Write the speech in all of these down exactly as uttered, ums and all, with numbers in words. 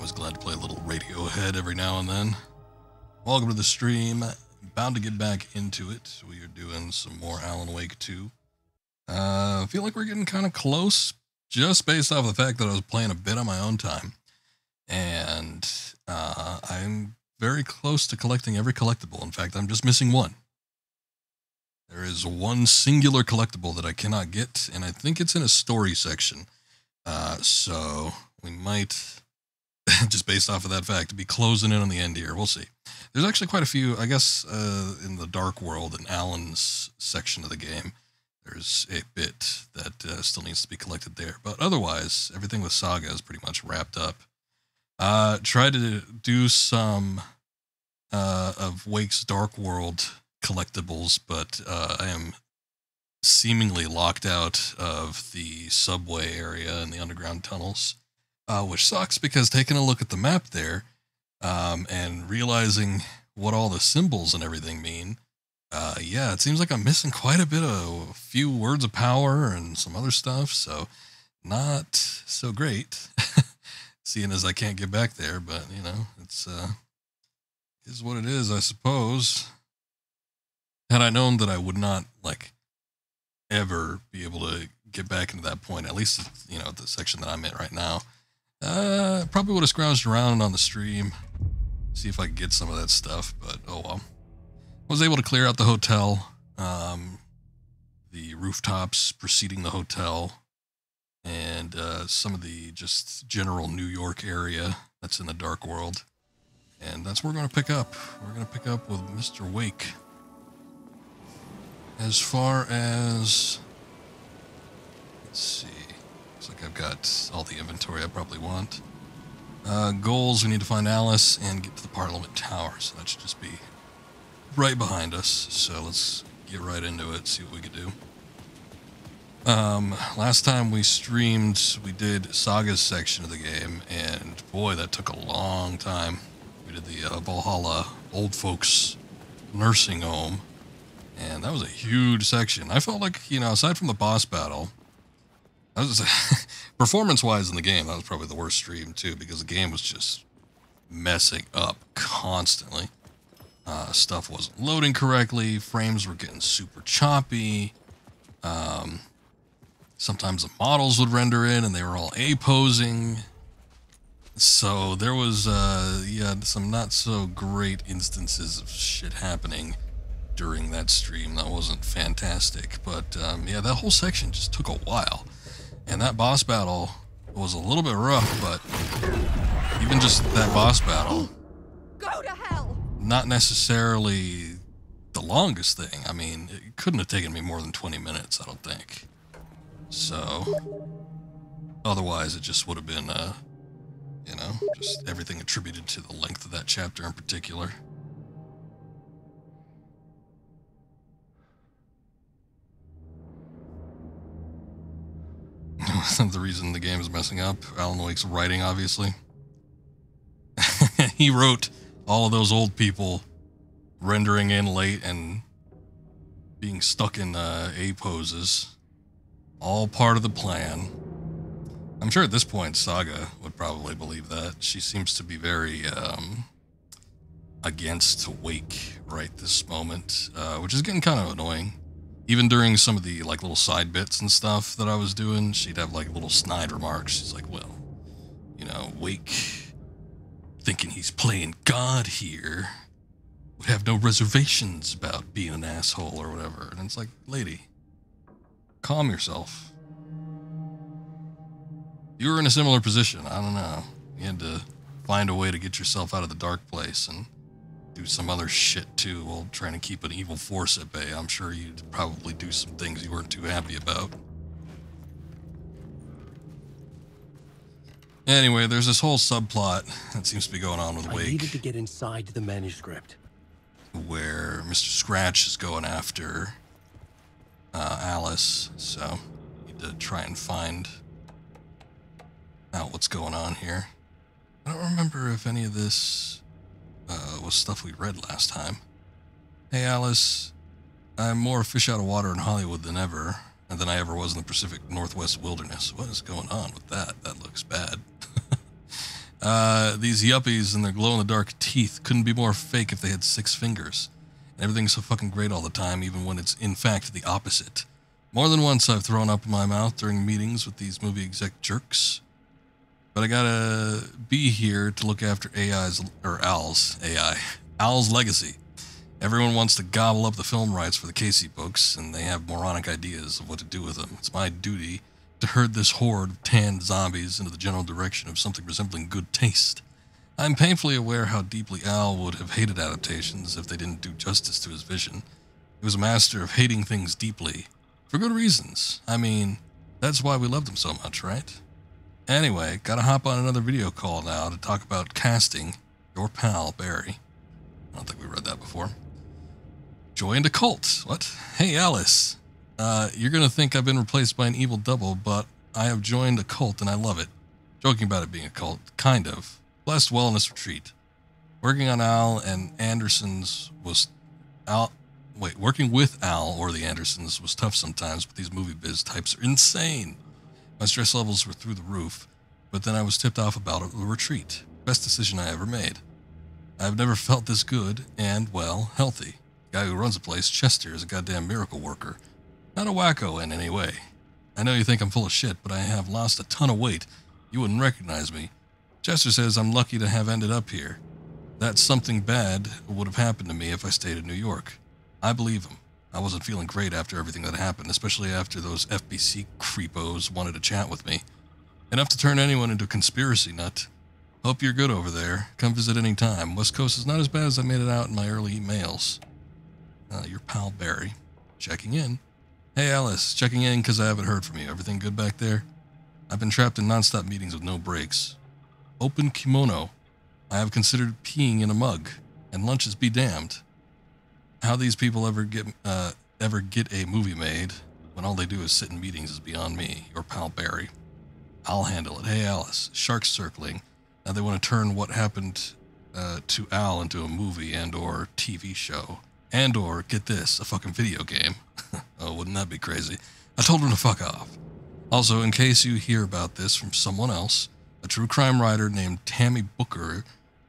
Always glad to play a little Radiohead every now and then. Welcome to the stream. Bound to get back into it. We are doing some more Alan Wake two. I uh, feel like we're getting kind of close, just based off the fact that I was playing a bit on my own time. And uh, I'm very close to collecting every collectible. In fact, I'm just missing one. There is one singular collectible that I cannot get, and I think it's in a story section. Uh, so we might, just based off of that fact, be closing in on the end here. We'll see. There's actually quite a few, I guess, uh, in the Dark World and Alan's section of the game. There's a bit that uh, still needs to be collected there. But otherwise, everything with Saga is pretty much wrapped up. Uh, tried to do some uh, of Wake's Dark World collectibles, but uh, I am seemingly locked out of the subway area and the underground tunnels, uh, which sucks because taking a look at the map there um, and realizing what all the symbols and everything mean, uh, yeah, it seems like I'm missing quite a bit of a few words of power and some other stuff, so not so great, seeing as I can't get back there, but, you know, it's uh, is what it is, I suppose. Had I known that I would not, like, ever be able to get back into that point, at least, you know, the section that I'm in right now, uh, probably would have scrounged around on the stream, see if I could get some of that stuff, but oh well. I was able to clear out the hotel, um, the rooftops preceding the hotel, and uh, some of the just general New York area that's in the Dark World. And that's where we're going to pick up. We're going to pick up with Mister Wake. As far as, let's see, looks like I've got all the inventory I probably want. Uh, goals, we need to find Alice and get to the Parliament Tower, so that should just be right behind us. So let's get right into it, see what we can do. Um, last time we streamed, we did Saga's section of the game, and boy, that took a long time. We did the uh, Valhalla Old Folks Nursing Home. And that was a huge section. I felt like, you know, aside from the boss battle, I was performance-wise in the game, that was probably the worst stream, too, because the game was just messing up constantly. Uh, stuff wasn't loading correctly. Frames were getting super choppy. Um, sometimes the models would render in, and they were all A-posing. So there was, uh, yeah, some not-so-great instances of shit happening during that stream. That wasn't fantastic, but um, yeah, that whole section just took a while, and that boss battle was a little bit rough, but even just that boss battle, go to hell, not necessarily the longest thing. I mean, it couldn't have taken me more than twenty minutes, I don't think, so otherwise it just would have been, uh, you know, just everything attributed to the length of that chapter in particular. The reason the game is messing up, Alan Wake's writing, obviously. He wrote all of those old people rendering in late and being stuck in uh, A poses. All part of the plan. I'm sure at this point Saga would probably believe that. She seems to be very um, against Wake right this moment, uh, which is getting kind of annoying. Even during some of the, like, little side bits and stuff that I was doing, she'd have, like, little snide remarks. She's like, well, you know, Wake, thinking he's playing God here, would have no reservations about being an asshole or whatever. And it's like, lady, calm yourself. You were in a similar position. I don't know. You had to find a way to get yourself out of the dark place and do some other shit too while trying to keep an evil force at bay. I'm sure you'd probably do some things you weren't too happy about. Anyway, there's this whole subplot that seems to be going on with Wake. I needed to get inside the manuscript, where Mister Scratch is going after uh, Alice, so I need to try and find out what's going on here. I don't remember if any of this Uh, was stuff we read last time. Hey Alice, I'm more fish out of water in Hollywood than ever, and than I ever was in the Pacific Northwest wilderness. What is going on with that? That looks bad. Uh, these yuppies and their glow-in-the-dark teeth couldn't be more fake if they had six fingers. And everything's so fucking great all the time, even when it's, in fact, the opposite. More than once I've thrown up in my mouth during meetings with these movie exec jerks. But I gotta be here to look after A I's, or Al's, A I, Al's legacy. Everyone wants to gobble up the film rights for the Casey books, and they have moronic ideas of what to do with them. It's my duty to herd this horde of tanned zombies into the general direction of something resembling good taste. I'm painfully aware how deeply Al would have hated adaptations if they didn't do justice to his vision. He was a master of hating things deeply, for good reasons. I mean, that's why we loved him so much, right? Anyway, gotta hop on another video call now to talk about casting your pal, Barry. I don't think we read that before. Joined a cult. What? Hey, Alice. Uh, you're gonna think I've been replaced by an evil double, but I have joined a cult and I love it. Joking about it being a cult, kind of. Blessed wellness retreat. Working on Al and Anderson's was Al. Wait, working with Al or the Andersons was tough sometimes, but these movie biz types are insane. My stress levels were through the roof, but then I was tipped off about a retreat. Best decision I ever made. I've never felt this good and, well, healthy. The guy who runs the place, Chester, is a goddamn miracle worker. Not a wacko in any way. I know you think I'm full of shit, but I have lost a ton of weight. You wouldn't recognize me. Chester says I'm lucky to have ended up here. That something bad would have happened to me if I stayed in New York. I believe him. I wasn't feeling great after everything that happened, especially after those F B C creepos wanted to chat with me. Enough to turn anyone into a conspiracy nut. Hope you're good over there. Come visit any time. West Coast is not as bad as I made it out in my early emails. Uh, your pal Barry. Checking in. Hey Alice, checking in because I haven't heard from you. Everything good back there? I've been trapped in nonstop meetings with no breaks. Open kimono. I have considered peeing in a mug. And lunches be damned. How these people ever get uh, ever get a movie made when all they do is sit in meetings is beyond me, your pal Barry. I'll handle it. Hey Alice, sharks circling. Now they want to turn what happened uh, to Al into a movie and or T V show. And or, get this, a fucking video game. Oh, wouldn't that be crazy? I told him to fuck off. Also, in case you hear about this from someone else, a true crime writer named Tammy Booker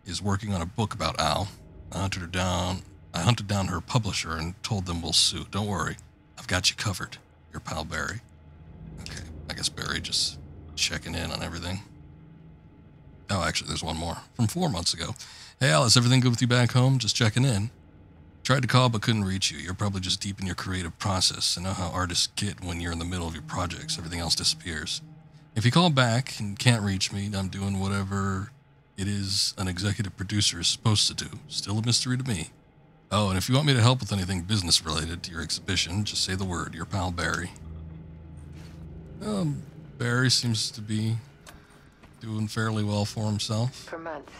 is working on a book about Al. I hunted her down... I hunted down her publisher and told them we'll sue. Don't worry, I've got you covered. Your pal Barry. Okay, I guess Barry just checking in on everything. Oh, actually, there's one more. From four months ago. Hey, Alice, everything good with you back home? Just checking in. Tried to call but couldn't reach you. You're probably just deep in your creative process. I know how artists get when you're in the middle of your projects. Everything else disappears. If you call back and can't reach me, I'm doing whatever it is an executive producer is supposed to do. Still a mystery to me. Oh, and if you want me to help with anything business-related to your exhibition, just say the word, your pal Barry. Um, Barry seems to be doing fairly well for himself. For months,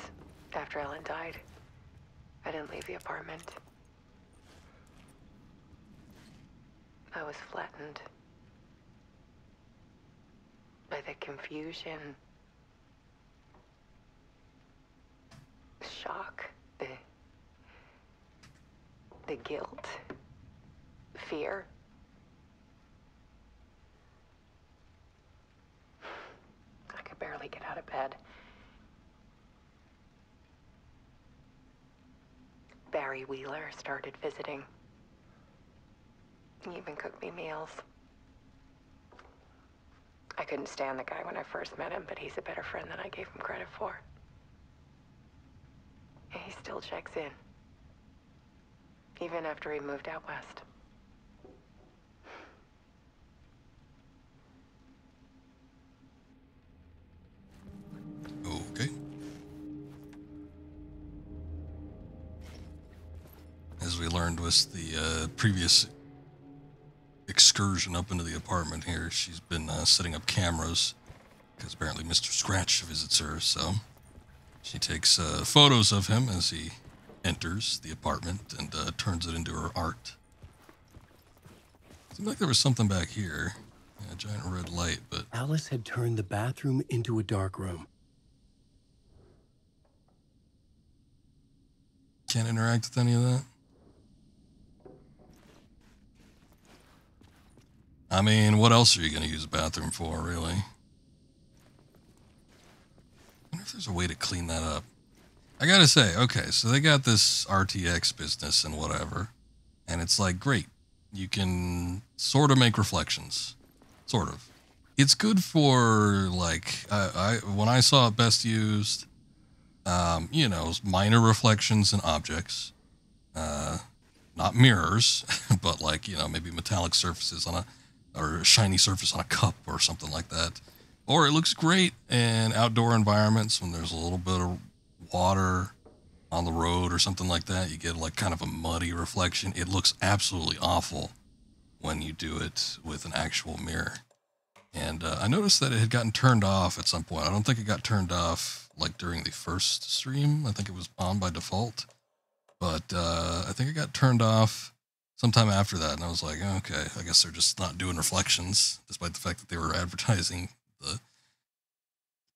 after Alan died, I didn't leave the apartment. I was flattened by the confusion, the shock, the... The guilt, fear. I could barely get out of bed. Barry Wheeler started visiting. He even cooked me meals. I couldn't stand the guy when I first met him, but he's a better friend than I gave him credit for. And he still checks in. Even after he moved out west. Okay. As we learned with the uh, previous excursion up into the apartment here, she's been uh, setting up cameras because apparently Mister Scratch visits her, so she takes uh, photos of him as he enters the apartment and uh, turns it into her art. Seemed like there was something back here. Yeah, a giant red light, but... Alice had turned the bathroom into a dark room. Can't interact with any of that? I mean, what else are you going to use a bathroom for, really? I wonder if if there's a way to clean that up. I gotta say, okay, so they got this R T X business and whatever, and it's like, great, you can sort of make reflections, sort of. It's good for, like, I, I when I saw it best used, um, you know, minor reflections in objects, uh, not mirrors, but like, you know, maybe metallic surfaces on a, or a shiny surface on a cup or something like that. Or it looks great in outdoor environments when there's a little bit of water on the road or something like that. You get like kind of a muddy reflection. It looks absolutely awful when you do it with an actual mirror. And uh, I noticed that it had gotten turned off at some point. I don't think it got turned off like during the first stream. I think it was on by default, but uh, I think it got turned off sometime after that. And I was like, okay, I guess they're just not doing reflections, despite the fact that they were advertising the,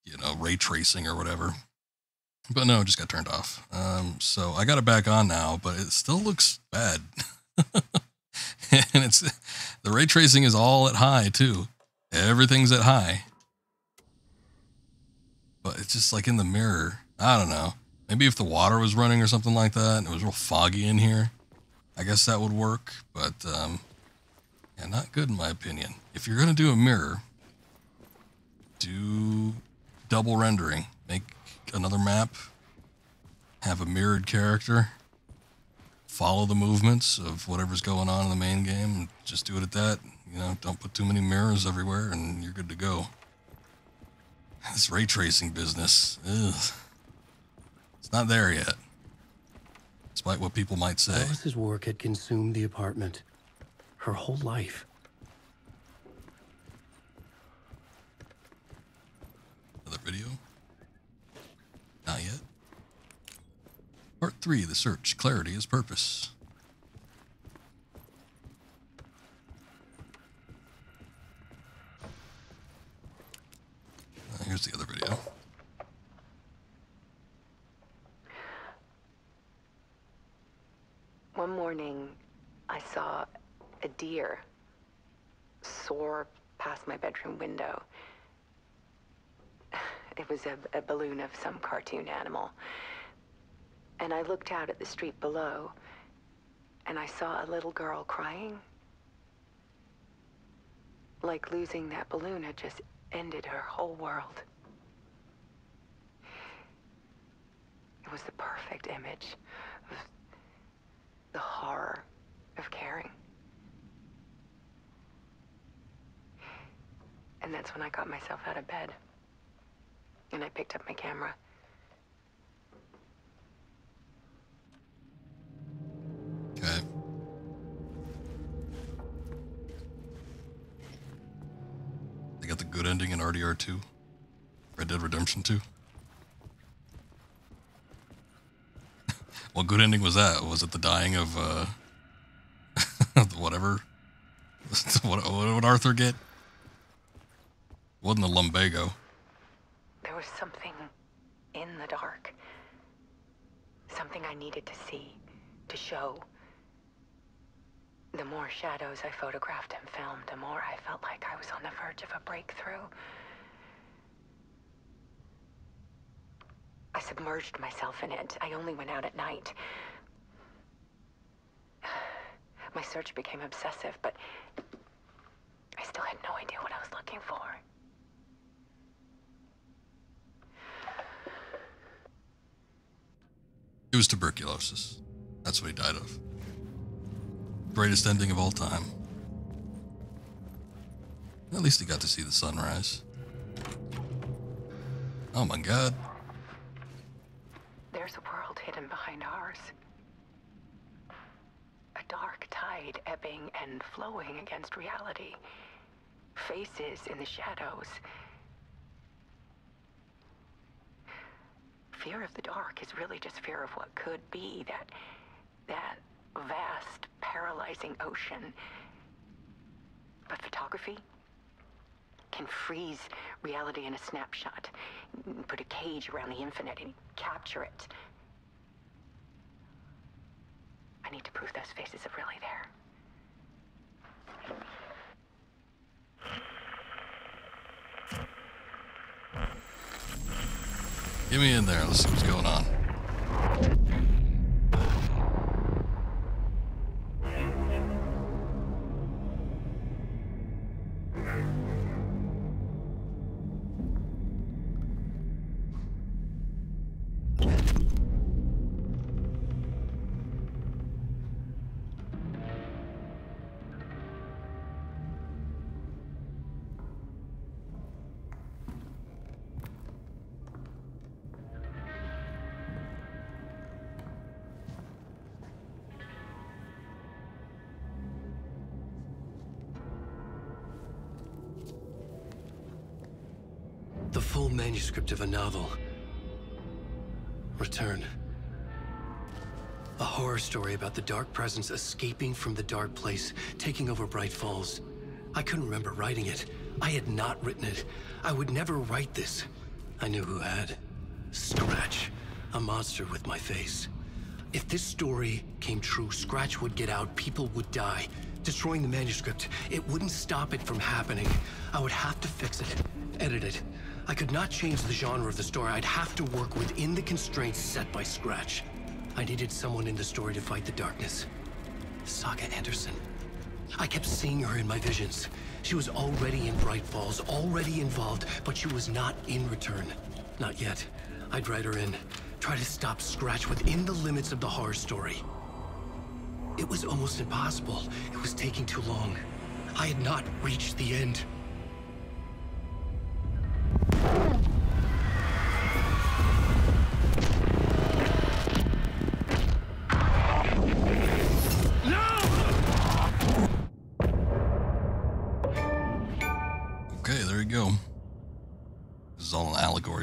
you know, ray tracing or whatever. But no, it just got turned off. Um, so I got it back on now, but it still looks bad. And it's the ray tracing is all at high too. Everything's at high. But it's just like in the mirror. I don't know. Maybe if the water was running or something like that and it was real foggy in here, I guess that would work. But um, yeah, not good in my opinion. If you're going to do a mirror, do double rendering. Make another map, have a mirrored character, follow the movements of whatever's going on in the main game, and just do it at that. You know, don't put too many mirrors everywhere and you're good to go. This ray tracing business, ugh. It's not there yet, despite what people might say. Alice's work had consumed the apartment, her whole life. Another video? Not yet. Part three, the search. Clarity is purpose. Uh, here's the other video. One morning, I saw a deer soar past my bedroom window. It was a, a balloon of some cartoon animal. And I looked out at the street below, and I saw a little girl crying. Like losing that balloon had just ended her whole world. It was the perfect image of the horror of caring. And that's when I got myself out of bed. And I picked up my camera. Okay. They got the good ending in R D R two. Red Dead Redemption two. What good ending was that? Was it the dying of, uh... whatever? What, what would Arthur get? It wasn't the lumbago. There was something in the dark. Something I needed to see, to show. The more shadows I photographed and filmed, the more I felt like I was on the verge of a breakthrough. I submerged myself in it. I only went out at night. My search became obsessive, but I still had no idea what I was looking for. It was tuberculosis. That's what he died of. Greatest ending of all time. At least he got to see the sunrise. Oh my God. There's a world hidden behind ours. A dark tide ebbing and flowing against reality. Faces in the shadows. Fear of the dark is really just fear of what could be, that, that vast, paralyzing ocean. But photography can freeze reality in a snapshot, put a cage around the infinite and capture it. I need to prove those faces are really there. Get me in there. Let's see what's going on. Manuscript of a novel. Return. A horror story about the dark presence escaping from the dark place, taking over Bright Falls. I couldn't remember writing it. I had not written it. I would never write this. I knew who had. Scratch. A monster with my face. If this story came true, Scratch would get out, people would die. Destroying the manuscript, it wouldn't stop it from happening. I would have to fix it, edit it. I could not change the genre of the story. I'd have to work within the constraints set by Scratch. I needed someone in the story to fight the darkness. Saga Anderson. I kept seeing her in my visions. She was already in Bright Falls, already involved, but she was not in Return. Not yet. I'd write her in, try to stop Scratch within the limits of the horror story. It was almost impossible. It was taking too long. I had not reached the end.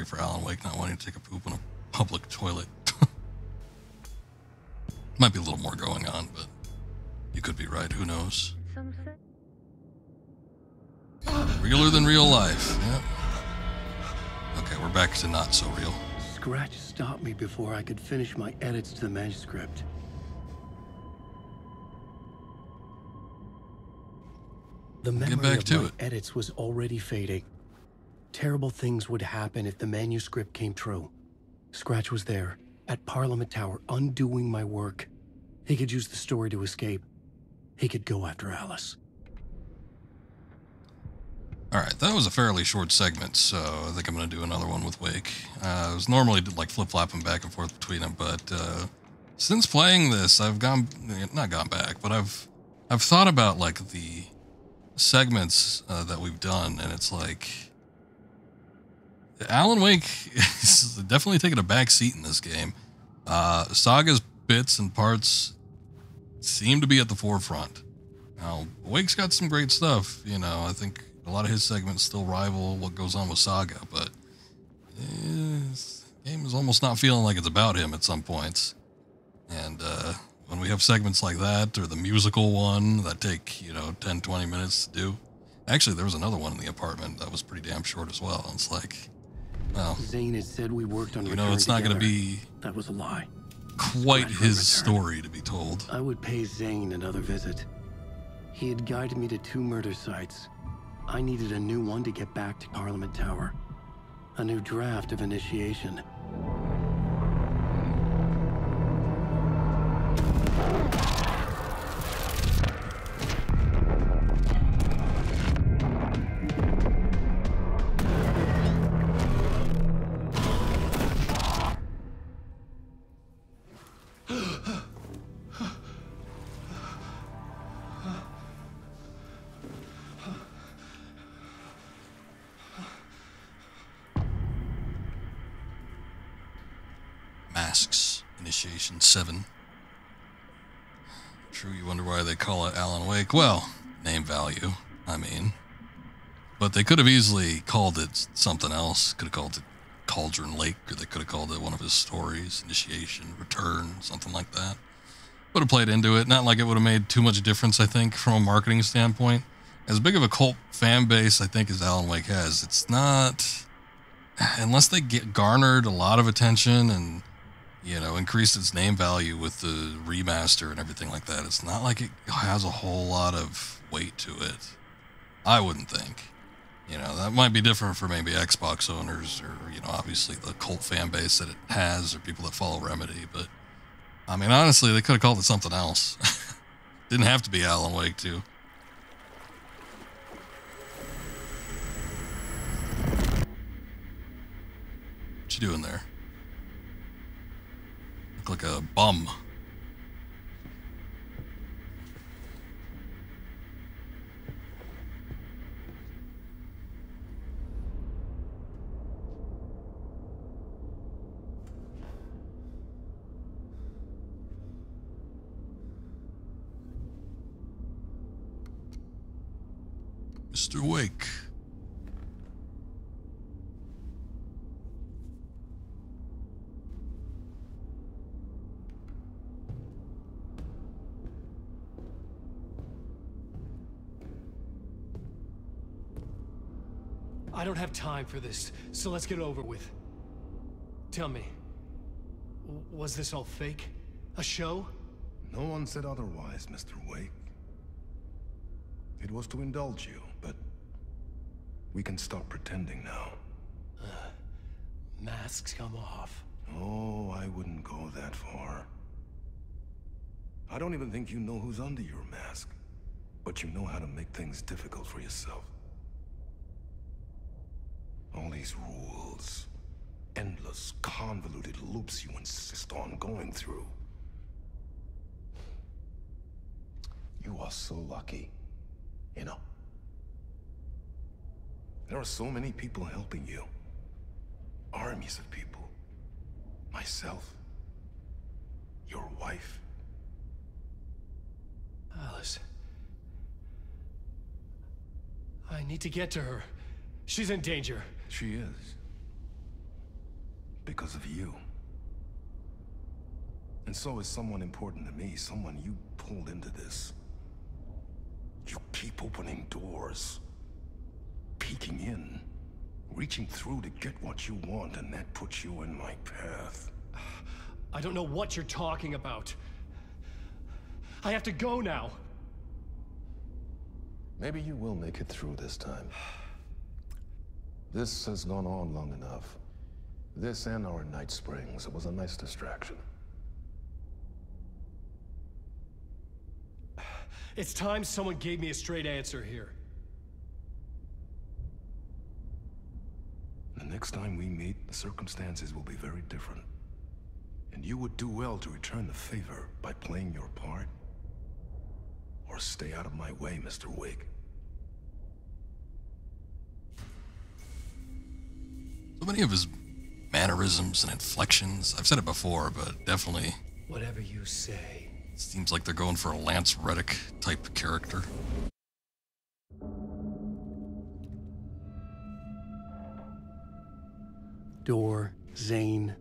For Alan Wake not wanting to take a poop in a public toilet. Might be a little more going on, but you could be right, who knows? Realer than real life, yep. Okay, we're back to not so real. Scratch stopped me before I could finish my edits to the manuscript. The memory Get back of to my it. edits was already fading. Terrible things would happen if the manuscript came true. Scratch was there, at Parliament Tower, undoing my work. He could use the story to escape. He could go after Alice. Alright, that was a fairly short segment, so I think I'm going to do another one with Wake. Uh, I was normally like flip-flopping back and forth between them, but uh, since playing this, I've gone... not gone back, but I've, I've thought about like the segments uh, that we've done, and it's like... Alan Wake is definitely taking a back seat in this game. Uh, Saga's bits and parts seem to be at the forefront. Now, Wake's got some great stuff, you know. I think a lot of his segments still rival what goes on with Saga, but his game is almost not feeling like it's about him at some points. And uh, when we have segments like that, or the musical one that take, you know, ten, twenty minutes to do. Actually, there was another one in the apartment that was pretty damn short as well. It's like... Well, Zane had said we worked on you know, it's not going to be that was a lie. Quite his story to be told. I would pay Zane another visit. He had guided me to two murder sites. I needed a new one to get back to Parliament Tower. A new draft of Initiation. Seven. True, you wonder why they call it Alan Wake. Well, name value, I mean. But they could have easily called it something else. Could have called it Cauldron Lake, or they could have called it one of his stories, Initiation, Return, something like that. Would have played into it. Not like it would have made too much difference, I think, from a marketing standpoint. As big of a cult fan base, I think, as Alan Wake has, it's not... Unless they get garnered a lot of attention and... you know, increased its name value with the remaster and everything like that. It's not like it has a whole lot of weight to it. I wouldn't think. You know, that might be different for maybe Xbox owners or, you know, obviously the cult fan base that it has or people that follow Remedy. But, I mean, honestly, they could have called it something else. Didn't have to be Alan Wake two. What you doing there? Look like a bum. Mister Wake. I don't have time for this, so let's get over with. Tell me, was this all fake? A show? No one said otherwise, Mister Wake. It was to indulge you, but we can stop pretending now. Uh, masks come off. Oh, I wouldn't go that far. I don't even think you know who's under your mask, but you know how to make things difficult for yourself. All these rules, endless, convoluted loops you insist on going through. You are so lucky, you know. There are so many people helping you. Armies of people. Myself. Your wife. Alice. I need to get to her. She's in danger. She is. Because of you. And so is someone important to me, someone you pulled into this. You keep opening doors, peeking in, reaching through to get what you want, and that puts you in my path. I don't know what you're talking about. I have to go now. Maybe you will make it through this time. This has gone on long enough. This and our night springs. It was a nice distraction. It's time someone gave me a straight answer here. The next time we meet, the circumstances will be very different. And you would do well to return the favor by playing your part. Or stay out of my way, Mister Wake. So many of his mannerisms and inflections, I've said it before, but definitely... Whatever you say. Seems like they're going for a Lance Reddick type character. Door, Zane,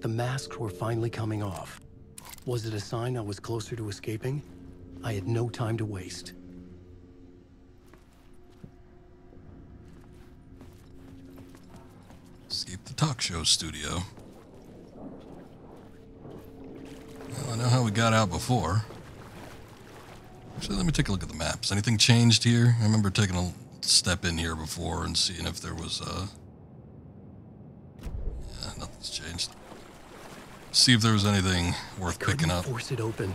the masks were finally coming off. Was it a sign I was closer to escaping? I had no time to waste. Escape the talk show studio. Well, I know how we got out before. Actually, let me take a look at the maps. Anything changed here? I remember taking a step in here before and seeing if there was, uh... yeah, nothing's changed. See if there was anything worth picking up. Force it open.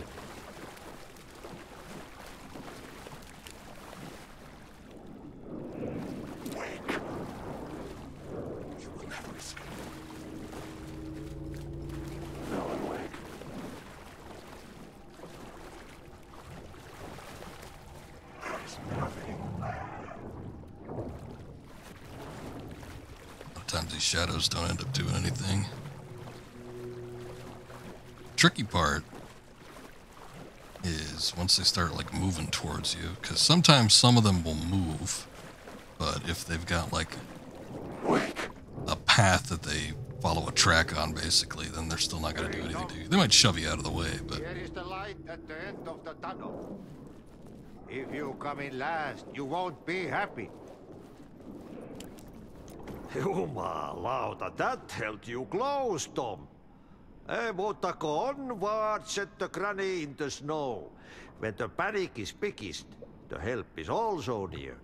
Shadows don't end up doing anything. Tricky part is once they start like moving towards you, because sometimes some of them will move, but if they've got like a path that they follow a track on basically, then they're still not going to do anything to you. They might shove you out of the way, but here is the light at the end of the tunnel. If you come in last, you won't be happy. Jumalauta, that held you close, Tom. Eh, mutta onward, said the granny in the snow. When the panic is biggest, the help is also near.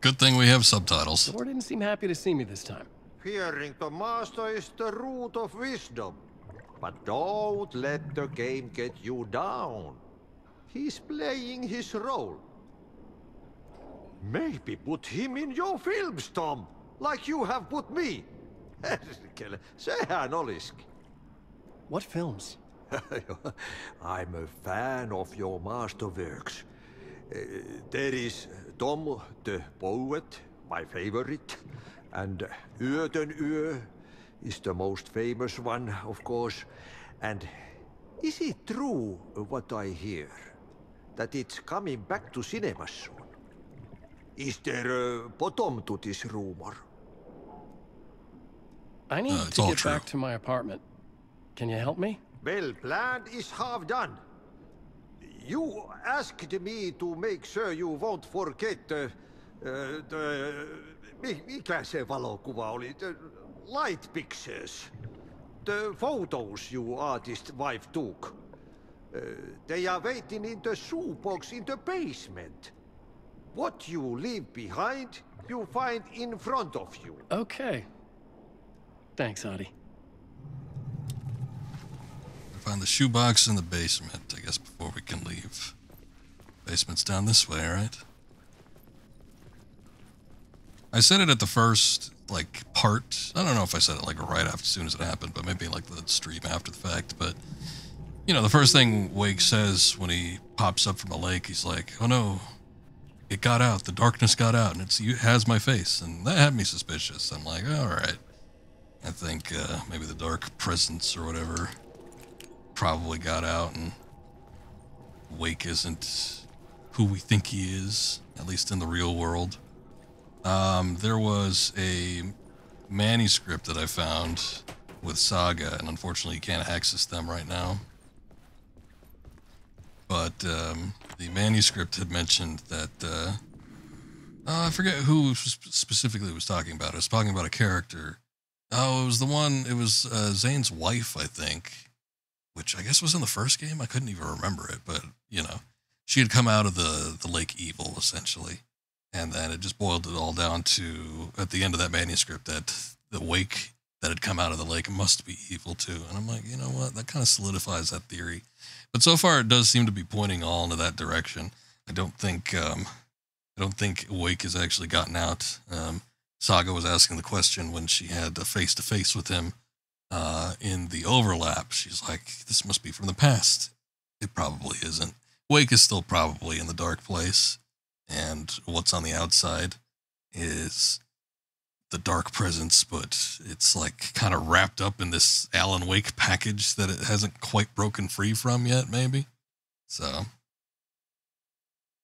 Good thing we have subtitles. Door didn't seem happy to see me this time. Hearing the master is the root of wisdom. But don't let the game get you down. He's playing his role. Maybe put him in your films, Tom, like you have put me. Sehän oliski. What films? I'm a fan of your masterworks. Uh, there is Tom the Poet, my favorite, and Yötön Yö is the most famous one, of course. And is it true what I hear? That it's coming back to cinemas soon? Is there a bottom to this rumor? I need uh, to get true. back to my apartment. Can you help me? Well, plan is half done. You asked me to make sure you won't forget the... Uh, the mikä se valokuva oli? The light pictures. The photos you artist wife took. Uh, they are waiting in the shoebox in the basement. What you leave behind, you find in front of you. Okay. Thanks, Adi. Find the shoebox in the basement, I guess, before we can leave. Basement's down this way, right? I said it at the first, like, part. I don't know if I said it, like, right after, as soon as it happened, but maybe, like, the stream after the fact. But, you know, the first thing Wake says when he pops up from the lake, he's like, oh, no, it got out. The darkness got out, and it's, it has my face. And that had me suspicious. I'm like, all right. I think uh, maybe the dark presence or whatever probably got out, and Wake isn't who we think he is, at least in the real world. Um, there was a manuscript that I found with Saga, and unfortunately you can't access them right now. But um, the manuscript had mentioned that, uh, uh, I forget who specifically was talking about it. It was talking about a character. Oh, it was the one, it was uh, Zane's wife, I think. Which I guess was in the first game. I couldn't even remember it, but, you know, she had come out of the, the lake evil, essentially. And then it just boiled it all down to, at the end of that manuscript, that the Wake that had come out of the lake must be evil, too. And I'm like, you know what? That kind of solidifies that theory. But so far, it does seem to be pointing all into that direction. I don't think, um, I don't think Wake has actually gotten out. Um, Saga was asking the question when she had a face-to-face with him. Uh, in the overlap, she's like, this must be from the past. It probably isn't. Wake is still probably in the dark place, and what's on the outside is the dark presence, but it's like kind of wrapped up in this Alan Wake package that it hasn't quite broken free from yet, maybe. So,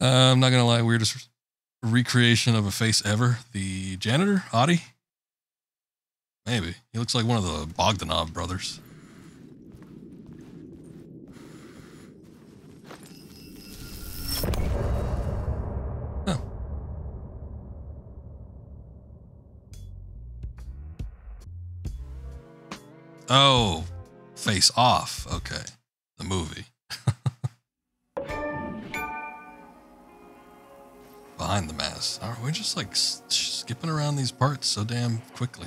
uh, I'm not gonna lie, weirdest recreation of a face ever. The janitor, Adi? Maybe. He looks like one of the Bogdanov brothers. Huh. Oh, Face Off. Okay. The movie. Behind the Mask. All right, we're just like skipping around these parts so damn quickly.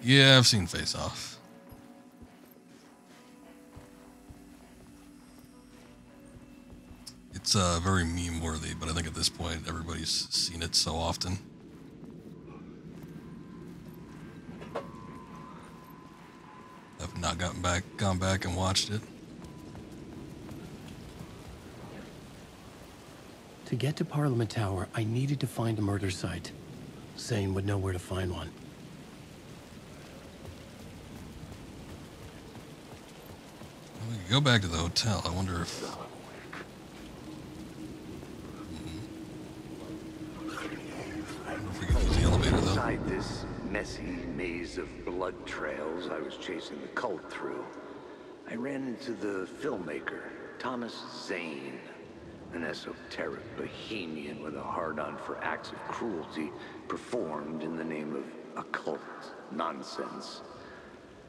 Yeah, I've seen Face Off. It's uh, very meme-worthy, but I think at this point everybody's seen it so often. I've not gotten back, gone back and watched it. To get to Parliament Tower, I needed to find a murder site. Zane would know where to find one. We can go back to the hotel. I wonder if... I wonder if we can use the elevator, though. Inside this messy maze of blood trails I was chasing the cult through, I ran into the filmmaker, Thomas Zane, an esoteric bohemian with a hard-on for acts of cruelty performed in the name of occult nonsense.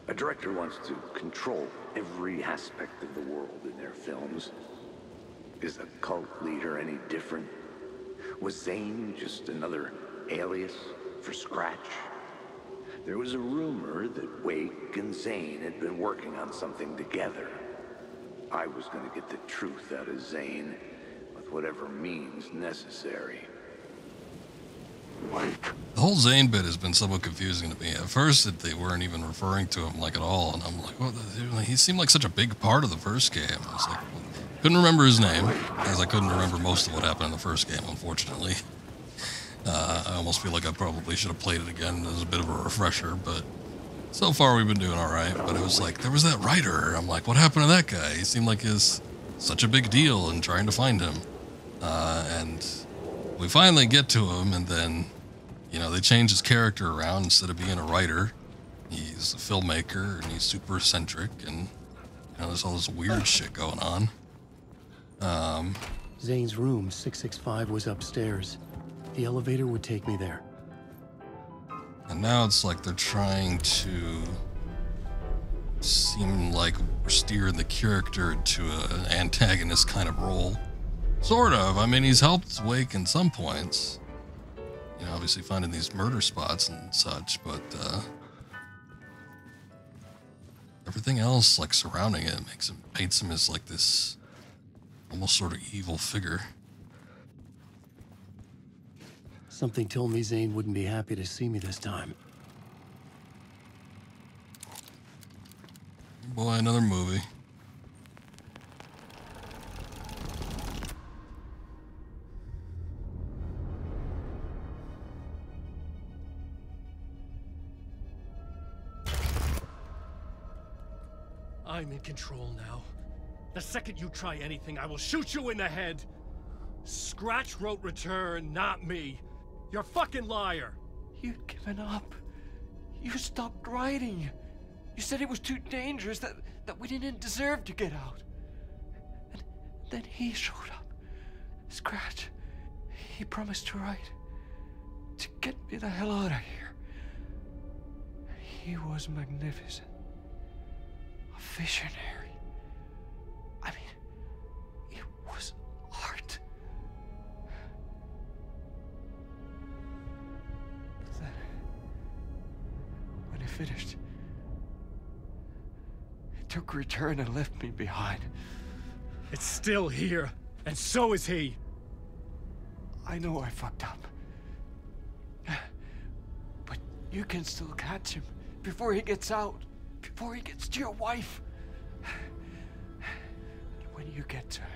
A director wants to control every aspect of the world in their films. Is a cult leader any different? Was Zane just another alias for Scratch? There was a rumor that Wake and Zane had been working on something together. I was going to get the truth out of Zane with whatever means necessary. Wake. The whole Zane bit has been somewhat confusing to me. At first, that they weren't even referring to him like at all, and I'm like, well, he seemed like such a big part of the first game. I was like, well, couldn't remember his name, as I couldn't remember most of what happened in the first game, unfortunately. Uh, I almost feel like I probably should have played it again as a bit of a refresher, but so far we've been doing all right. But it was like, there was that writer. I'm like, what happened to that guy? He seemed like he's such a big deal and trying to find him. Uh, and we finally get to him, and then, you know, they change his character around. Instead of being a writer, he's a filmmaker, and he's super eccentric, and, you know, there's all this weird shit going on. Um, Zane's room six six five was upstairs. The elevator would take me there. And now it's like they're trying to seem like we're steering the character to an antagonist kind of role. Sort of. I mean, he's helped Wake in some points. You know, obviously finding these murder spots and such, but uh, everything else like surrounding it makes him, paints him as like this almost sort of evil figure. Something told me Zane wouldn't be happy to see me this time. Boy, another movie. I'm in control now. The second you try anything, I will shoot you in the head. Scratch wrote Return, not me. You're a fucking liar! You'd given up. You stopped writing. You said it was too dangerous, that, that we didn't deserve to get out. And then he showed up. Scratch. He promised to write. To get me the hell out of here. He was magnificent. A visionary. I mean, it was art. When it finished, it took Return and left me behind. It's still here, and so is he. I know I fucked up. But you can still catch him before he gets out, before he gets to your wife. And when you get to him,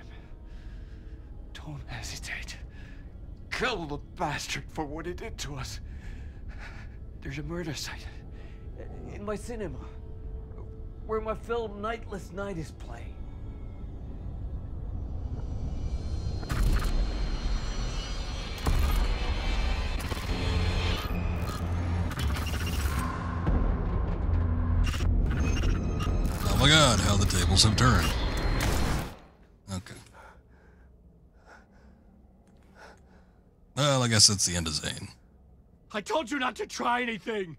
don't hesitate. Kill the bastard for what he did to us. There's a murder site in my cinema where my film Nightless Night is playing. Oh my God, how the tables have turned. Okay. Well, I guess that's the end of Zane. I told you not to try anything!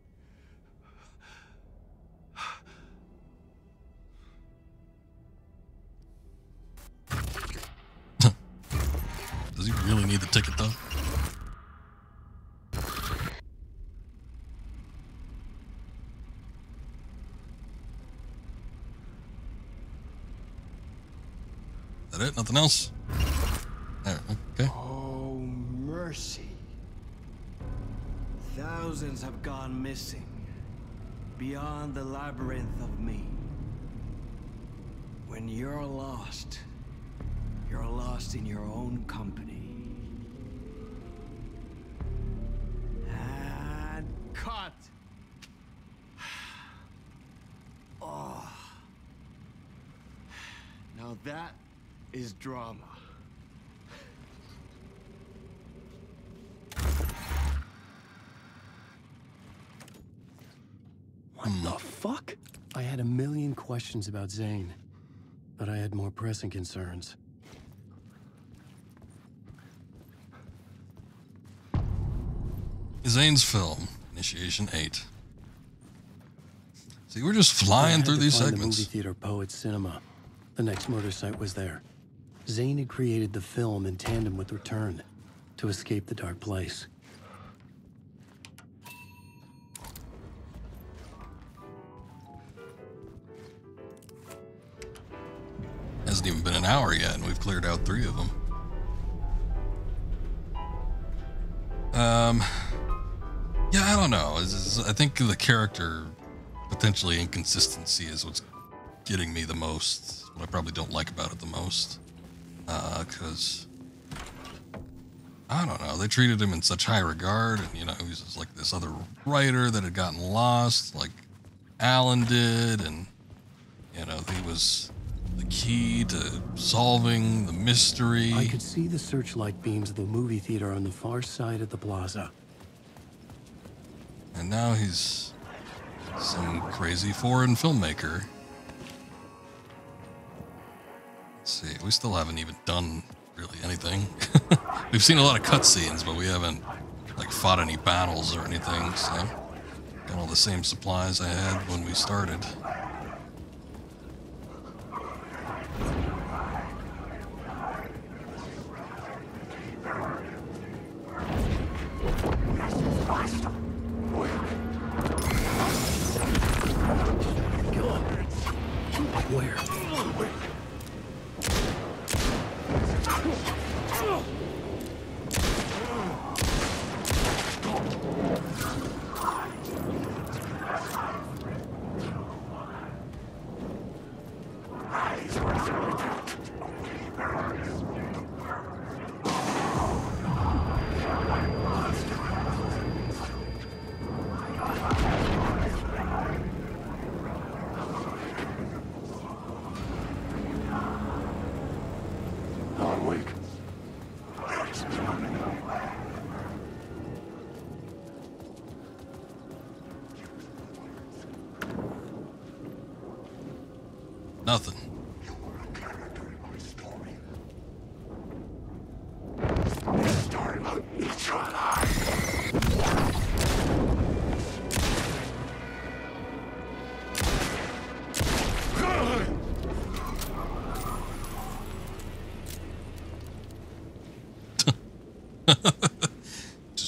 Does he really need the ticket, though? Is that it? Nothing else? There, okay. Oh, mercy. Thousands have gone missing beyond the labyrinth of me. When you're lost, you're lost in your own company. And cut. Oh. Now that is drama. What the fuck? I had a million questions about Zane, but I had more pressing concerns. Zane's film, Initiation eight. See, we're just flying through these segments. The movie theater, Poets Cinema. The next murder site was there. Zane had created the film in tandem with Return. to escape the Dark Place. Hasn't even been an hour yet, and we've cleared out three of them. Um, yeah, I don't know. It's, it's, I think the character potentially inconsistency is what's getting me the most. What I probably don't like about it the most. Uh, cause I don't know. They treated him in such high regard, and you know, he was like this other writer that had gotten lost, like Alan did, and you know, he was the key to solving the mystery. I could see the searchlight beams of the movie theater on the far side of the plaza. And now he's some crazy foreign filmmaker. Let's see, we still haven't even done really anything. We've seen a lot of cutscenes, but we haven't like fought any battles or anything, so got all the same supplies I had when we started.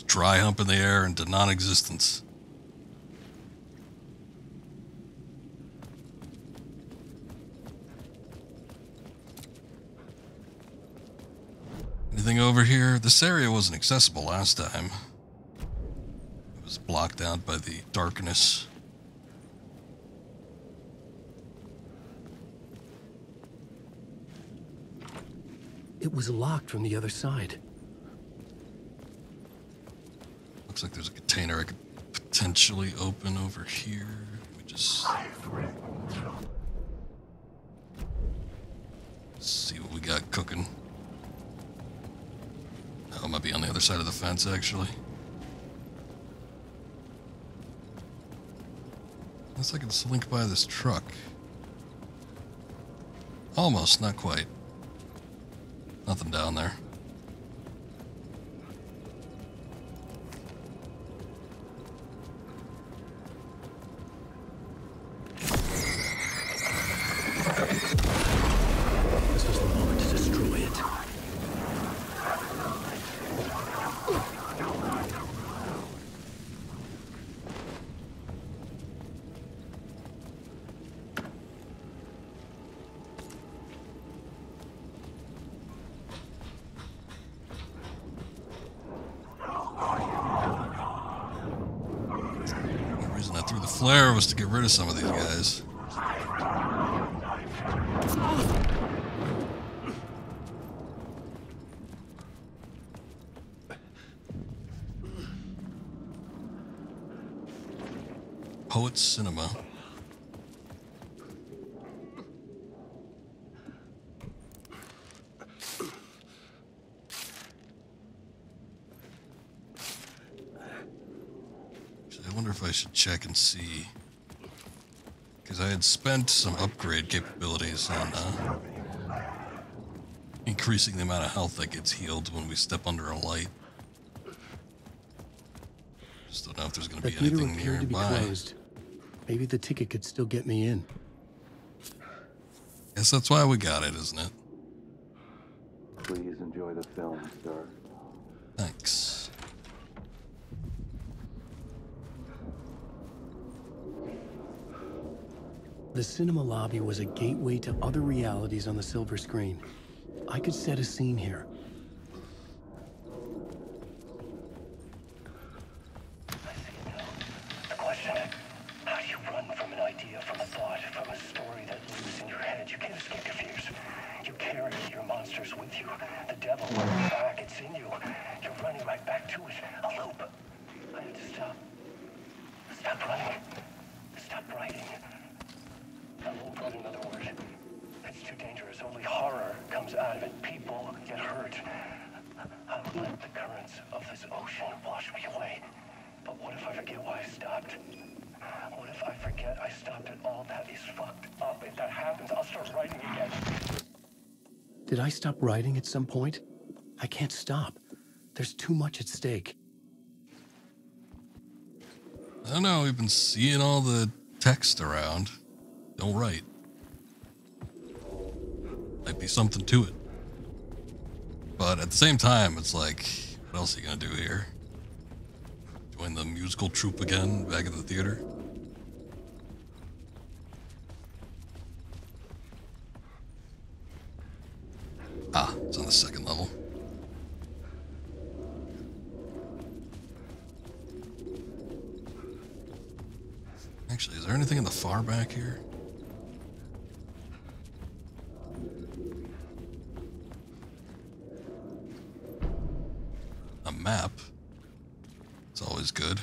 Dry hump in the air into non-existence. Anything over here? This area wasn't accessible last time. It was blocked out by the darkness. It was locked from the other side. Looks like there's a container I could potentially open over here. Let me just see what we got cooking. Oh, it might be on the other side of the fence, actually. Unless I can slink by this truck. Almost, not quite. Nothing down there. To get rid of some of these guys. Poet Cinema. Actually, I wonder if I should check and see. Because I had spent some upgrade capabilities on uh, increasing the amount of health that gets healed when we step under a light. Just don't know if there's going to be anything nearby. Maybe the ticket could still get me in. Guess that's why we got it, isn't it? Please enjoy the film, sir. Thanks. The cinema lobby was a gateway to other realities on the silver screen. I could set a scene here. Stop writing at some point? I can't stop. There's too much at stake. I don't know, we've been seeing all the text around. Don't write. Might be something to it. But at the same time, it's like, what else are you gonna do here? Join the musical troupe again, back at the theater? Ah, it's on the second level. Actually, is there anything in the far back here? A map. It's always good.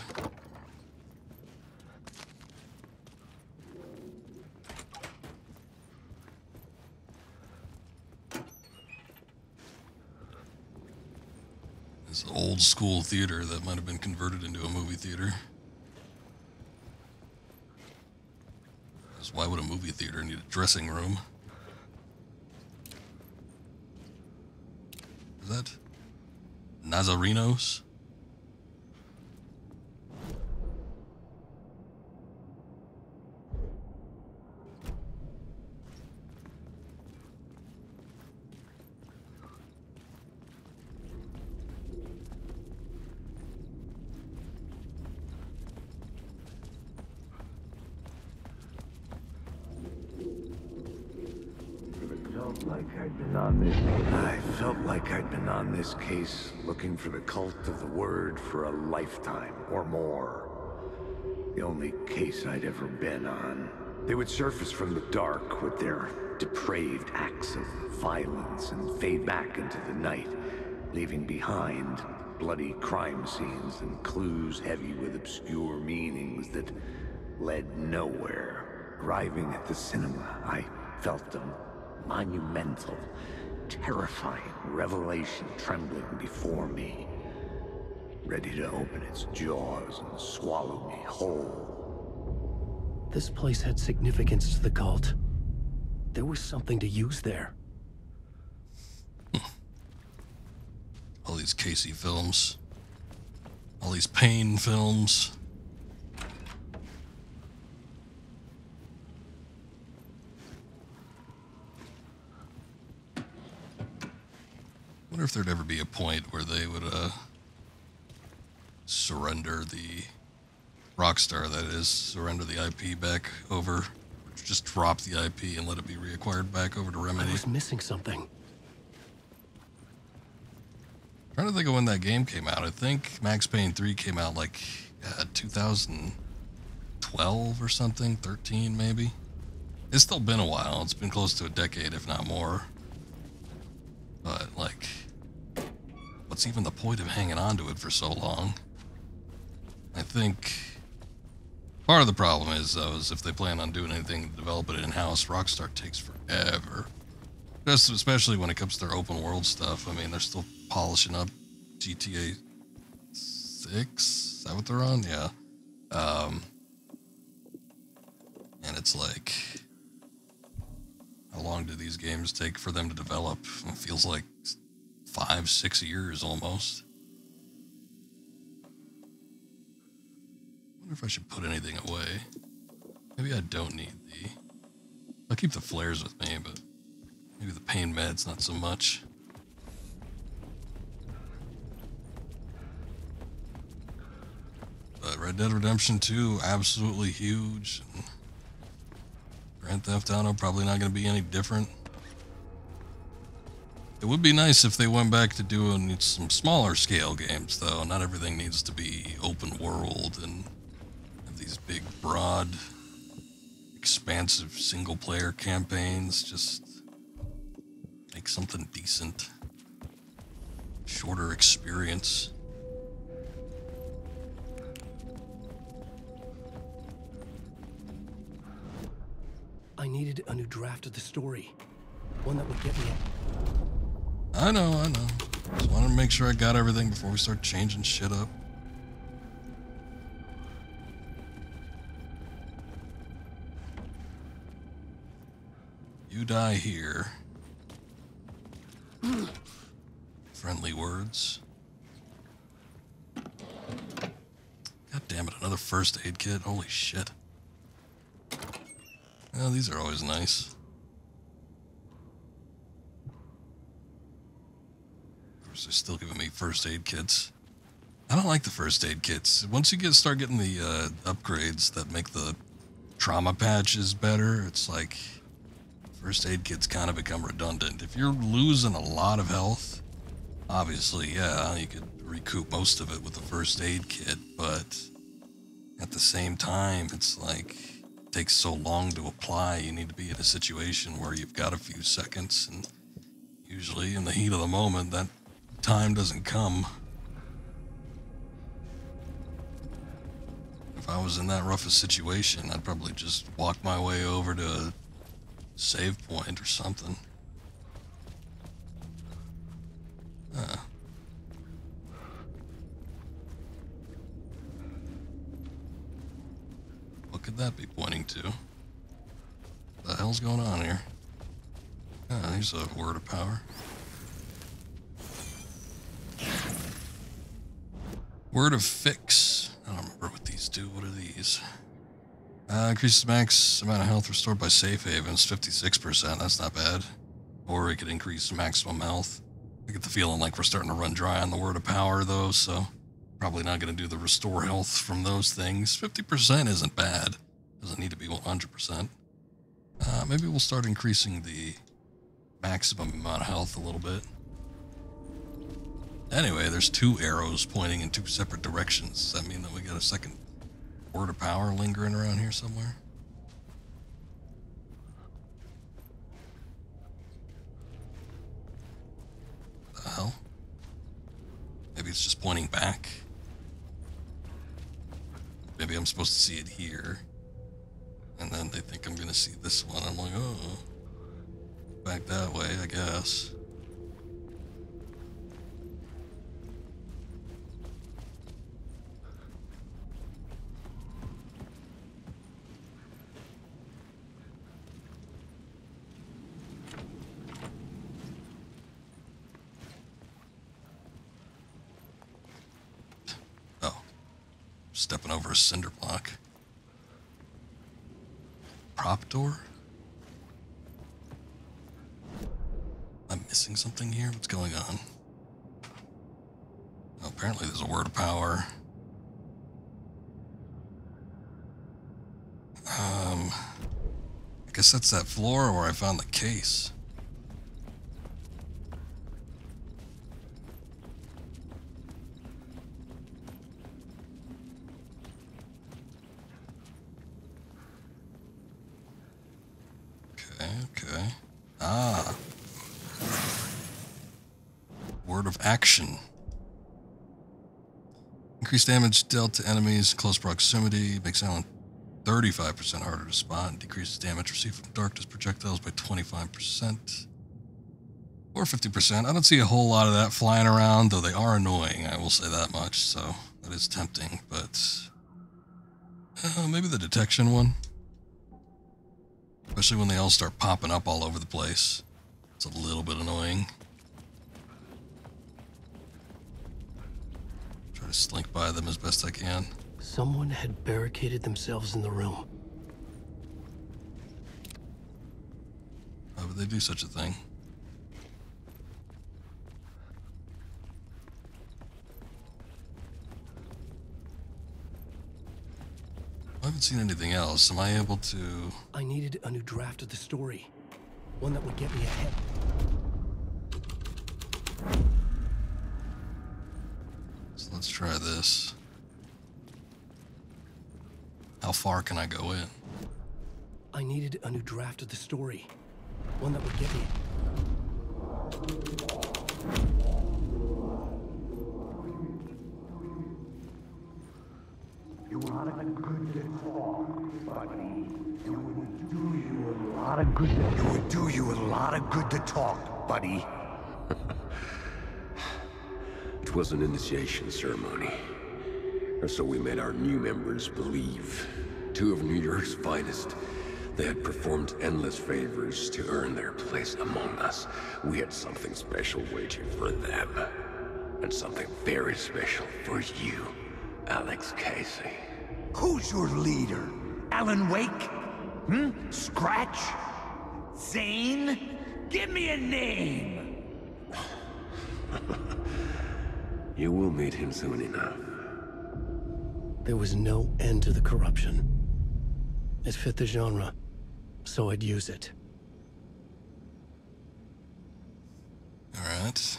Old school theater that might have been converted into a movie theater. Because why would a movie theater need a dressing room? Is that Nazarenos? Case looking for the cult of the word for a lifetime or more. The only case I'd ever been on. They would surface from the dark with their depraved acts of violence and fade back into the night, leaving behind bloody crime scenes and clues heavy with obscure meanings that led nowhere. Arriving at the cinema, I felt a monumental, terrifying revelation trembling before me, ready to open its jaws and swallow me whole. This place had significance to the cult. There was something to use there. All these Casey films, all these Payne films. I wonder if there'd ever be a point where they would uh, surrender the Rockstar, that is, surrender the I P back over, just drop the I P and let it be reacquired back over to Remedy. I was missing something. I'm trying to think of when that game came out. I think Max Payne three came out like uh, two thousand twelve or something, thirteen maybe. It's still been a while. It's been close to a decade, if not more. But like, what's even the point of hanging on to it for so long? I think part of the problem is, though, is if they plan on doing anything to develop it in-house, Rockstar takes forever. Just especially when it comes to their open-world stuff. I mean, they're still polishing up G T A six. Is that what they're on? Yeah. Um, and it's like, how long do these games take for them to develop? It feels like five, six years almost. I wonder if I should put anything away. Maybe I don't need the... I'll keep the flares with me, but maybe the pain meds, not so much. Red Dead Redemption two, absolutely huge. Grand Theft Auto, probably not going to be any different. It would be nice if they went back to doing some smaller scale games, though. Not everything needs to be open world and have these big, broad, expansive single-player campaigns. Just make something decent. Shorter experience. I needed a new draft of the story. One that would get me in. I know, I know. Just wanted to make sure I got everything before we start changing shit up. You die here. Friendly words. God damn it, another first aid kit. Holy shit. Oh, these are always nice. Of course, they're still giving me first aid kits. I don't like the first aid kits. Once you get start getting the uh, upgrades that make the trauma patches better, it's like first aid kits kind of become redundant. If you're losing a lot of health, obviously, yeah, you could recoup most of it with the first aid kit, but at the same time, it's like... takes so long to apply. You need to be in a situation where you've got a few seconds, and usually in the heat of the moment that time doesn't come. If I was in that rough a situation, I'd probably just walk my way over to a save point or something. Huh. What could that be pointing to? What the hell's going on here? Ah, there's a word of power. Word of fix. I don't remember what these do. What are these? Uh, increases max amount of health restored by safe havens, fifty-six percent. That's not bad. Or it could increase maximum health. I get the feeling like we're starting to run dry on the word of power, though, so... probably not going to do the restore health from those things. fifty percent isn't bad. Doesn't need to be one hundred percent. Uh, maybe we'll start increasing the maximum amount of health a little bit. Anyway, there's two arrows pointing in two separate directions. Does that mean that we got a second word of power lingering around here somewhere? What the hell? Maybe it's just pointing back. Maybe I'm supposed to see it here. And then they think I'm gonna see this one. I'm like, oh. Back that way, I guess. Oh. Stepping over a cinder block. Prop door? I'm missing something here? What's going on? Oh, apparently there's a word of power. Um, I guess that's that floor where I found the case. Okay. Ah. Word of action. Increased damage dealt to enemies in close proximity. Makes Alan thirty-five percent harder to spot and decreases damage received from darkness projectiles by twenty-five percent. Or fifty percent. I don't see a whole lot of that flying around, though they are annoying, I will say that much. So, that is tempting, but... Uh, maybe the detection one? Especially when they all start popping up all over the place. It's a little bit annoying. Try to slink by them as best I can. Someone had barricaded themselves in the room. How would they do such a thing? haven't seen anything else. Am I able to... I needed a new draft of the story. One that would get me ahead. So let's try this. How far can I go in? I needed a new draft of the story. One that would get me... You are a good little talk, buddy. You would do you a lot of good. You would do you a lot of good to talk, buddy. It was an initiation ceremony, or so we made our new members believe. Two of New York's finest. They had performed endless favors to earn their place among us. We had something special waiting for them. And something very special for you, Alex Casey. Who's your leader? Alan Wake? Hmm? Scratch? Zane? Give me a name! You will meet him soon enough. There was no end to the corruption. It fit the genre. So I'd use it. Alright.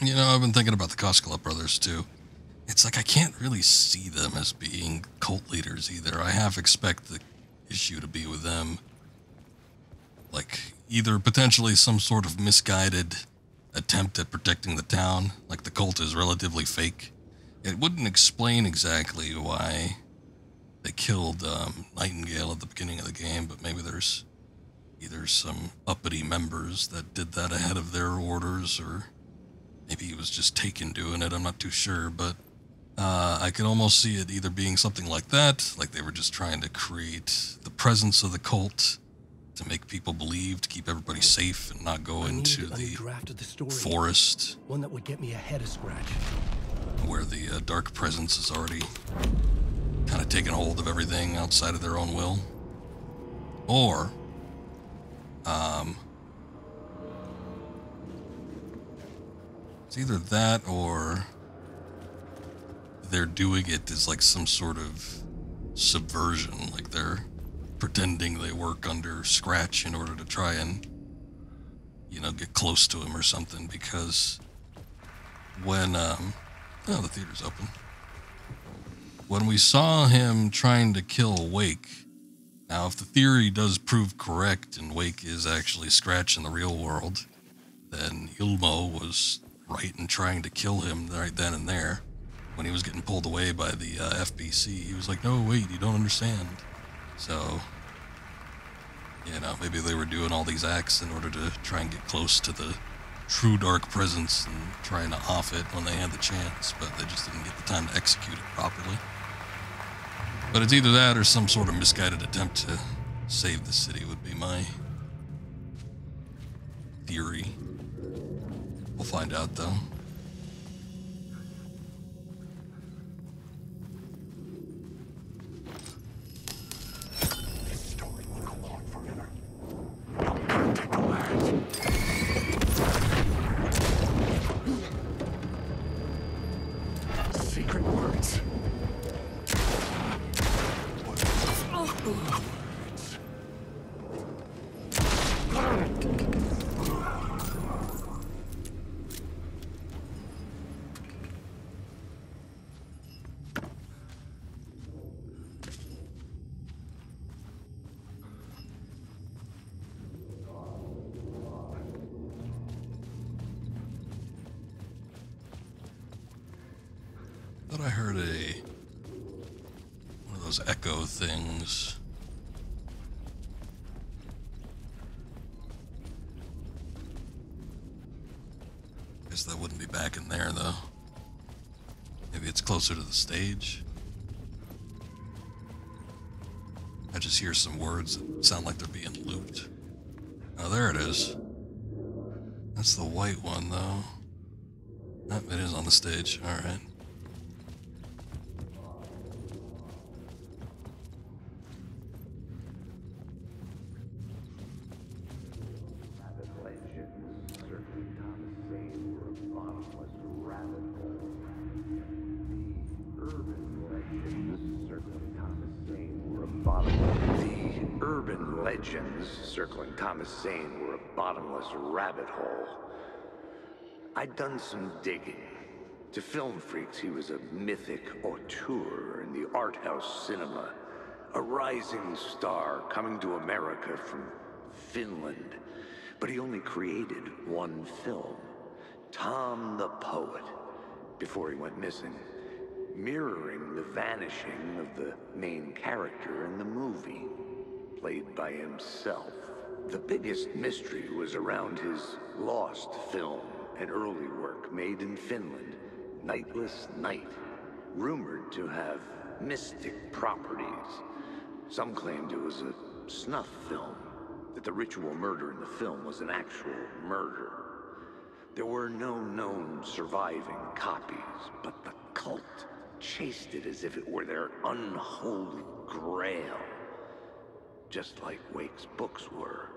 You know, I've been thinking about the Koskela Brothers, too. It's like I can't really see them as being cult leaders, either. I half expect the issue to be with them. Like, either potentially some sort of misguided attempt at protecting the town, like the cult is relatively fake. It wouldn't explain exactly why... They killed um, Nightingale at the beginning of the game, but maybe there's either some uppity members that did that ahead of their orders, or maybe he was just Taken doing it, I'm not too sure, but uh, I could almost see it either being something like that, like they were just trying to create the presence of the cult to make people believe, to keep everybody safe and not go into the forest. One that would get me ahead of Scratch. Where the uh, dark presence is already... kind of taking hold of everything outside of their own will. Or, um, it's either that or they're doing it as like some sort of subversion, like they're pretending they work under Scratch in order to try and, you know, get close to him or something, because when, um, oh, the theater's open. When we saw him trying to kill Wake, now if the theory does prove correct and Wake is actually Scratch in the real world, then Ilmo was right in trying to kill him right then and there. When he was getting pulled away by the uh, F B C, he was like, no, wait, you don't understand. So, you know, maybe they were doing all these acts in order to try and get close to the true dark presence and trying to off it when they had the chance, but they just didn't get the time to execute it properly. But it's either that or some sort of misguided attempt to save the city would be my theory. We'll find out, though. This story will go on forever. I'll protect the land. Secret words. I thought I heard a one of those echo things. Guess that wouldn't be back in there though. Maybe it's closer to the stage. I just hear some words that sound like they're being looped. Oh, there it is. That's the white one though. Nope, it is on the stage. All right. Urban legends, certainly Thomas bottomless. The urban legends circling Thomas Zane were a bottomless rabbit hole. I'd done some digging. To film freaks, he was a mythic auteur in the art house cinema. A rising star coming to America from Finland. But he only created one film, Tom the Poet, before he went missing, mirroring the vanishing of the main character in the movie, played by himself. The biggest mystery was around his lost film, an early work made in Finland, Nightless Night, rumored to have mystic properties. Some claimed it was a snuff film, that the ritual murder in the film was an actual murder. There were no known surviving copies, but the cult chased it as if it were their unholy grail, just like Wake's books were.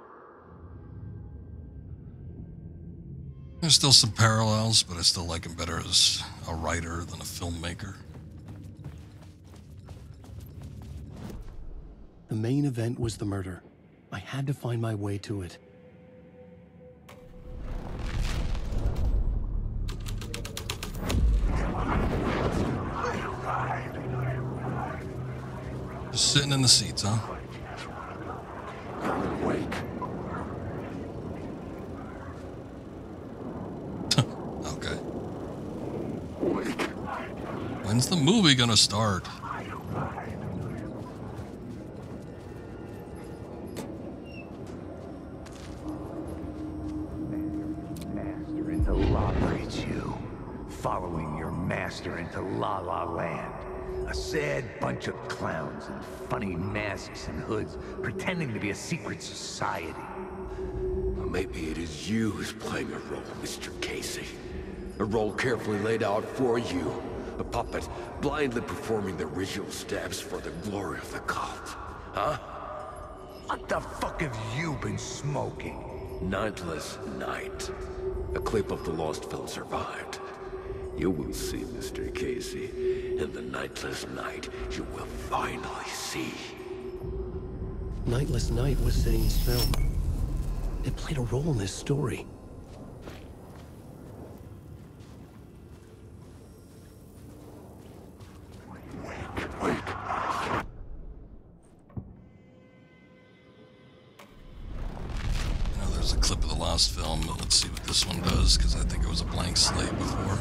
There's still some parallels, but I still like him better as a writer than a filmmaker. The main event was the murder. I had to find my way to it. Just sitting in the seats, huh? Wake. Okay. Wake. When's the movie gonna start? Following your master into La La Land. A sad bunch of clowns in funny masks and hoods, pretending to be a secret society. Well, maybe it is you who's playing a role, Mister Casey. A role carefully laid out for you. A puppet blindly performing the ritual steps for the glory of the cult. Huh? What the fuck have you been smoking? Nightless Night. A clip of the lost film survived. You will see, Mister Casey. In the Nightless Night, you will finally see. Nightless Night was Zane's film. It played a role in this story. Wake, wake. You know, there's a clip of the last film, but let's see what this one does, because I think it was a blank slate before.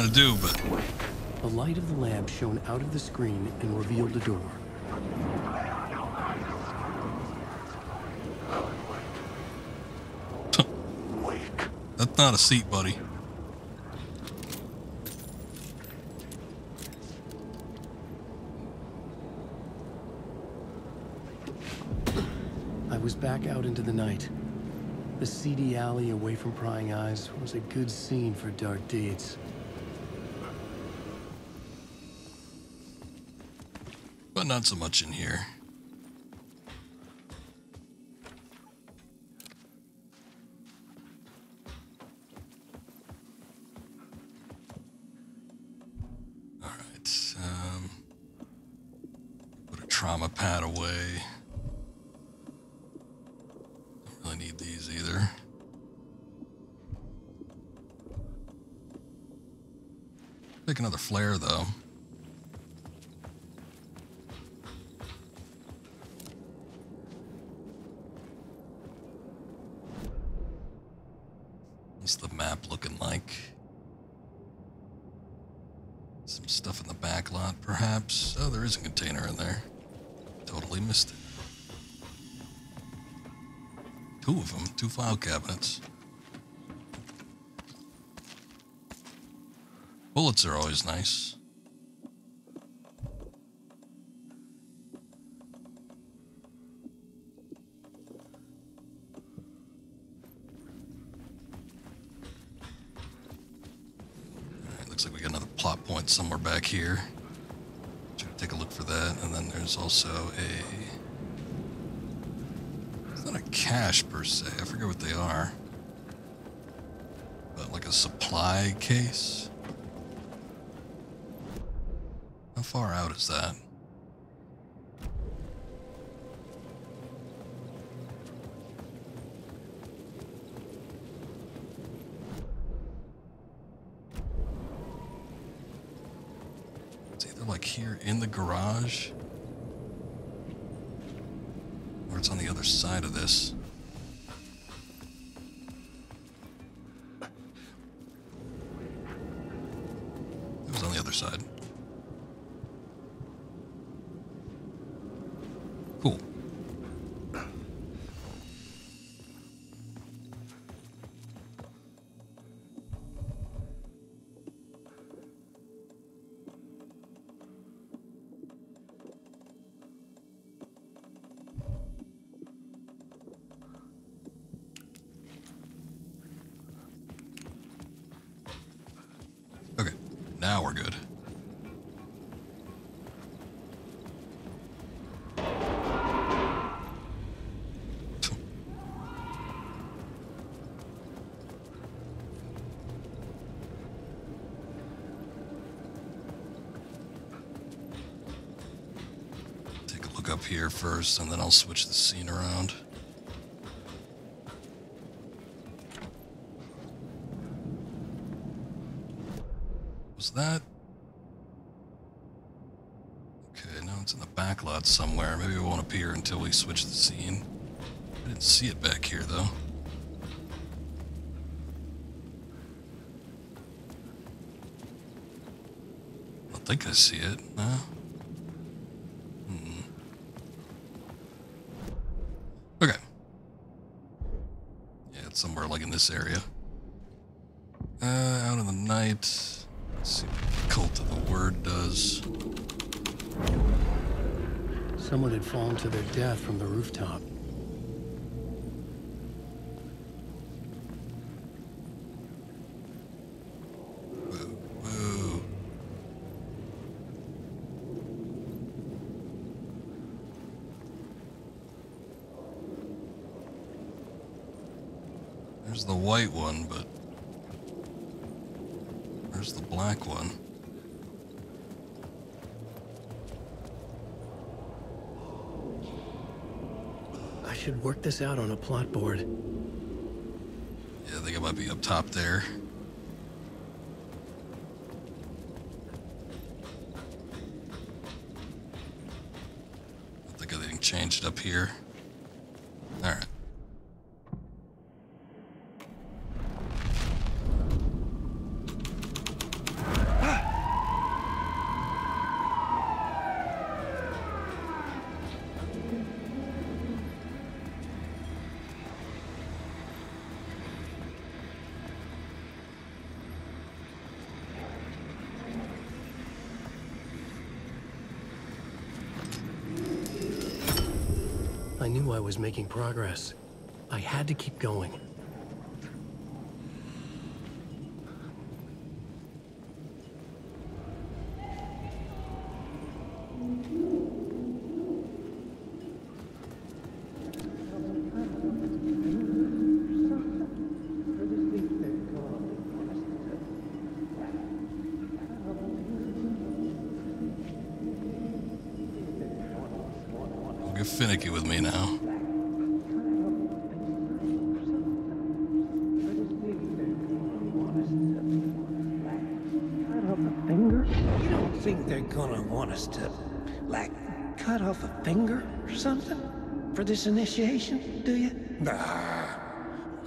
To do, but the light of the lamp shone out of the screen and revealed a door. That's not a seat, buddy. I was back out into the night. The seedy alley away from prying eyes was a good scene for dark deeds. but not so much in here. All right, um, put a trauma pad away. Don't really need these either. Take another flare though. What's the map looking like? Some stuff in the back lot, perhaps? Oh, there is a container in there. Totally missed it. Two of them, two file cabinets. Bullets are always nice. Alright, looks like we got another plot point somewhere back here. Should take a look for that. And then there's also a... It's not a cache per se, I forget what they are. But like a supply case? How far out is that? It's either like here in the garage, or it's on the other side of this. It was on the other side. Cool. Okay, now we're good. Here first, and then I'll switch the scene around. Was that? Okay, now it's in the back lot somewhere. Maybe it won't appear until we switch the scene. I didn't see it back here, though. I don't think I see it, no? Somewhere like in this area. Uh, out in the night. Let's see what the Cult of the Word does. Someone had fallen to their death from the rooftop. There's the white one, but where's the black one? I should work this out on a plot board. Yeah, I think it might be up top there. I don't think anything changed up here. All right. I knew I was making progress. I had to keep going. You're finicky with me now. You don't think they're gonna want us to, like, cut off a finger or something for this initiation, do you? Nah.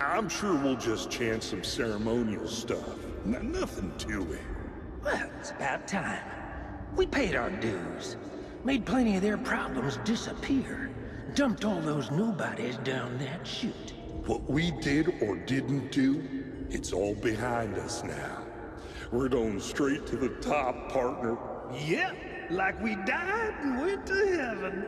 I'm sure we'll just chant some ceremonial stuff. N- nothing to it. Well, it's about time. We paid our dues. Made plenty of their problems disappear. Dumped all those nobodies down that chute. What we did or didn't do, it's all behind us now. We're going straight to the top, partner. Yep, like we died and went to heaven.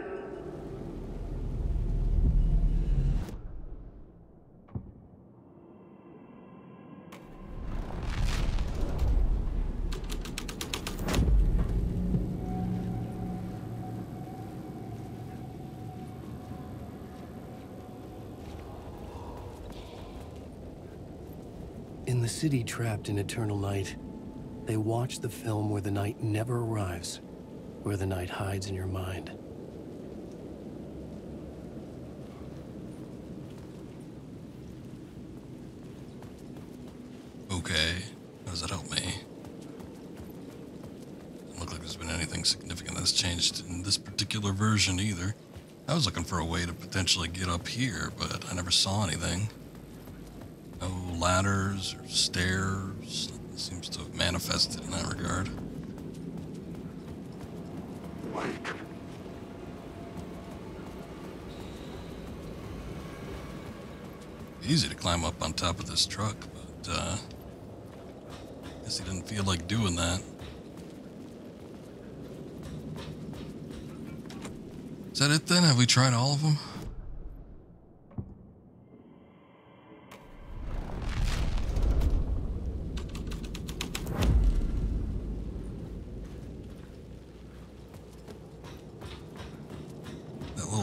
In the city trapped in eternal night, they watch the film where the night never arrives, where the night hides in your mind. Okay, how does that help me? Doesn't look like there's been anything significant that's changed in this particular version either. I was looking for a way to potentially get up here, but I never saw anything. No ladders or stairs. Nothing seems to have manifested in that regard. Easy to climb up on top of this truck, but uh, I guess he didn't feel like doing that. Is that it then? Have we tried all of them?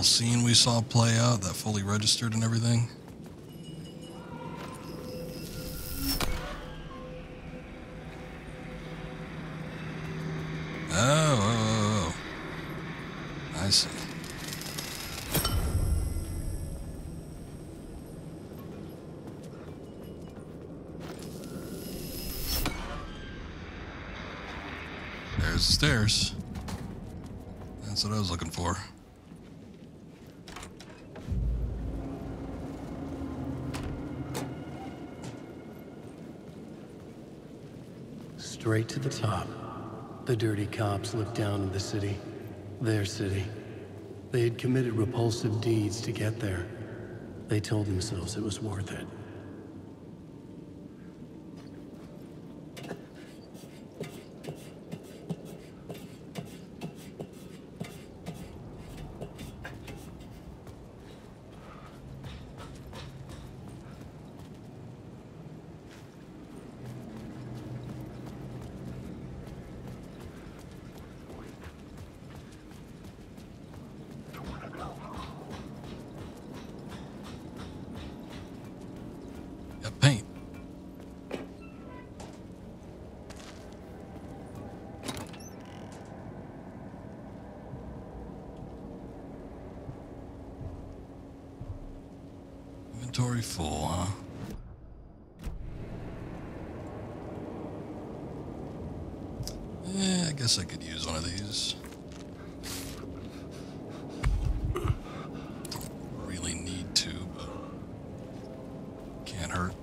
Scene we saw play out that fully registered and everything. Oh, oh, oh, oh. I see. There's the stairs. That's what I was looking for. Straight to the top. The dirty cops looked down at the city. Their city. They had committed repulsive deeds to get there. They told themselves it was worth it. Full, huh? Yeah, I guess I could use one of these. Don't really need to, but can't hurt.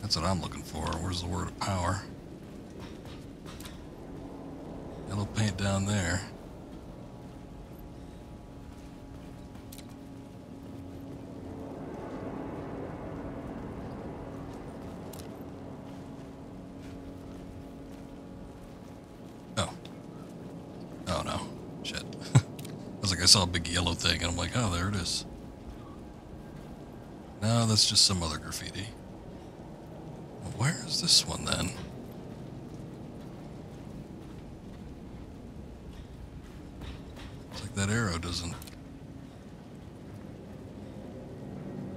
That's what I'm looking for. Where's the word of power? Yellow paint down there. I saw a big yellow thing and I'm like, oh, there it is. No, that's just some other graffiti. Well, where is this one then? It's like that arrow doesn't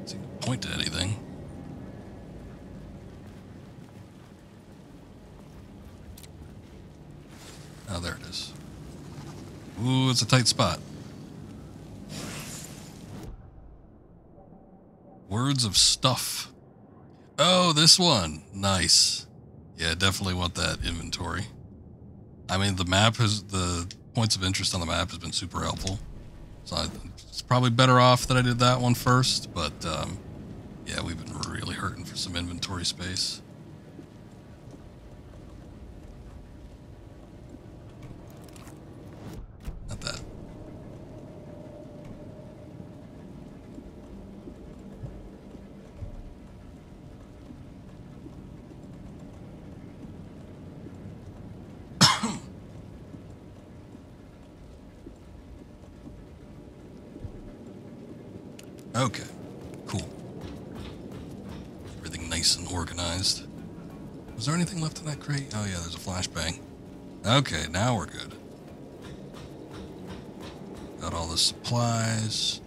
seem to point to anything. Oh, there it is. Ooh, it's a tight spot. Words of stuff. Oh, this one. Nice. Yeah, definitely want that inventory. I mean, the map has, the points of interest on the map has been super helpful. So I, it's probably better off that I did that one first, but um, yeah, we've been really hurting for some inventory space. Not that. Okay, cool. Everything nice and organized. Was there anything left in that crate? Oh yeah, there's a flashbang. Okay, now we're good. Got all the supplies.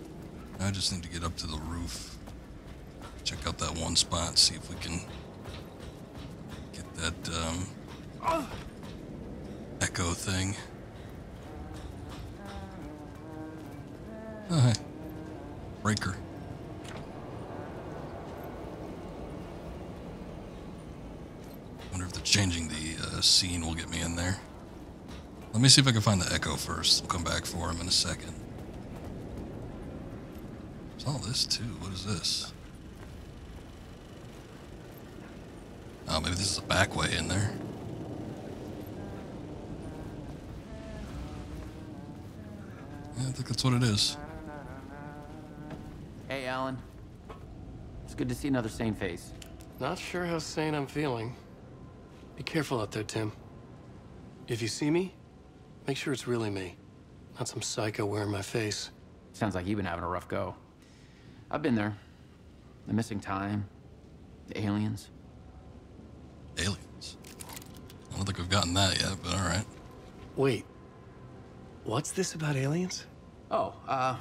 Now I just need to get up to the roof. Check out that one spot, see if we can get that um, echo thing. Oh, hey. Breaker. Wonder if the changing the uh, scene will get me in there. Let me see if I can find the echo first. We'll come back for him in a second. There's all this too. What is this? Oh, maybe this is a back way in there. Yeah, I think that's what it is. Hey, Alan. It's good to see another sane face. Not sure how sane I'm feeling. Be careful out there, Tim. If you see me, make sure it's really me, not some psycho wearing my face. Sounds like you've been having a rough go. I've been there. The missing time. The aliens. Aliens? I don't think we've gotten that yet, but all right. Wait. What's this about aliens? Oh, uh...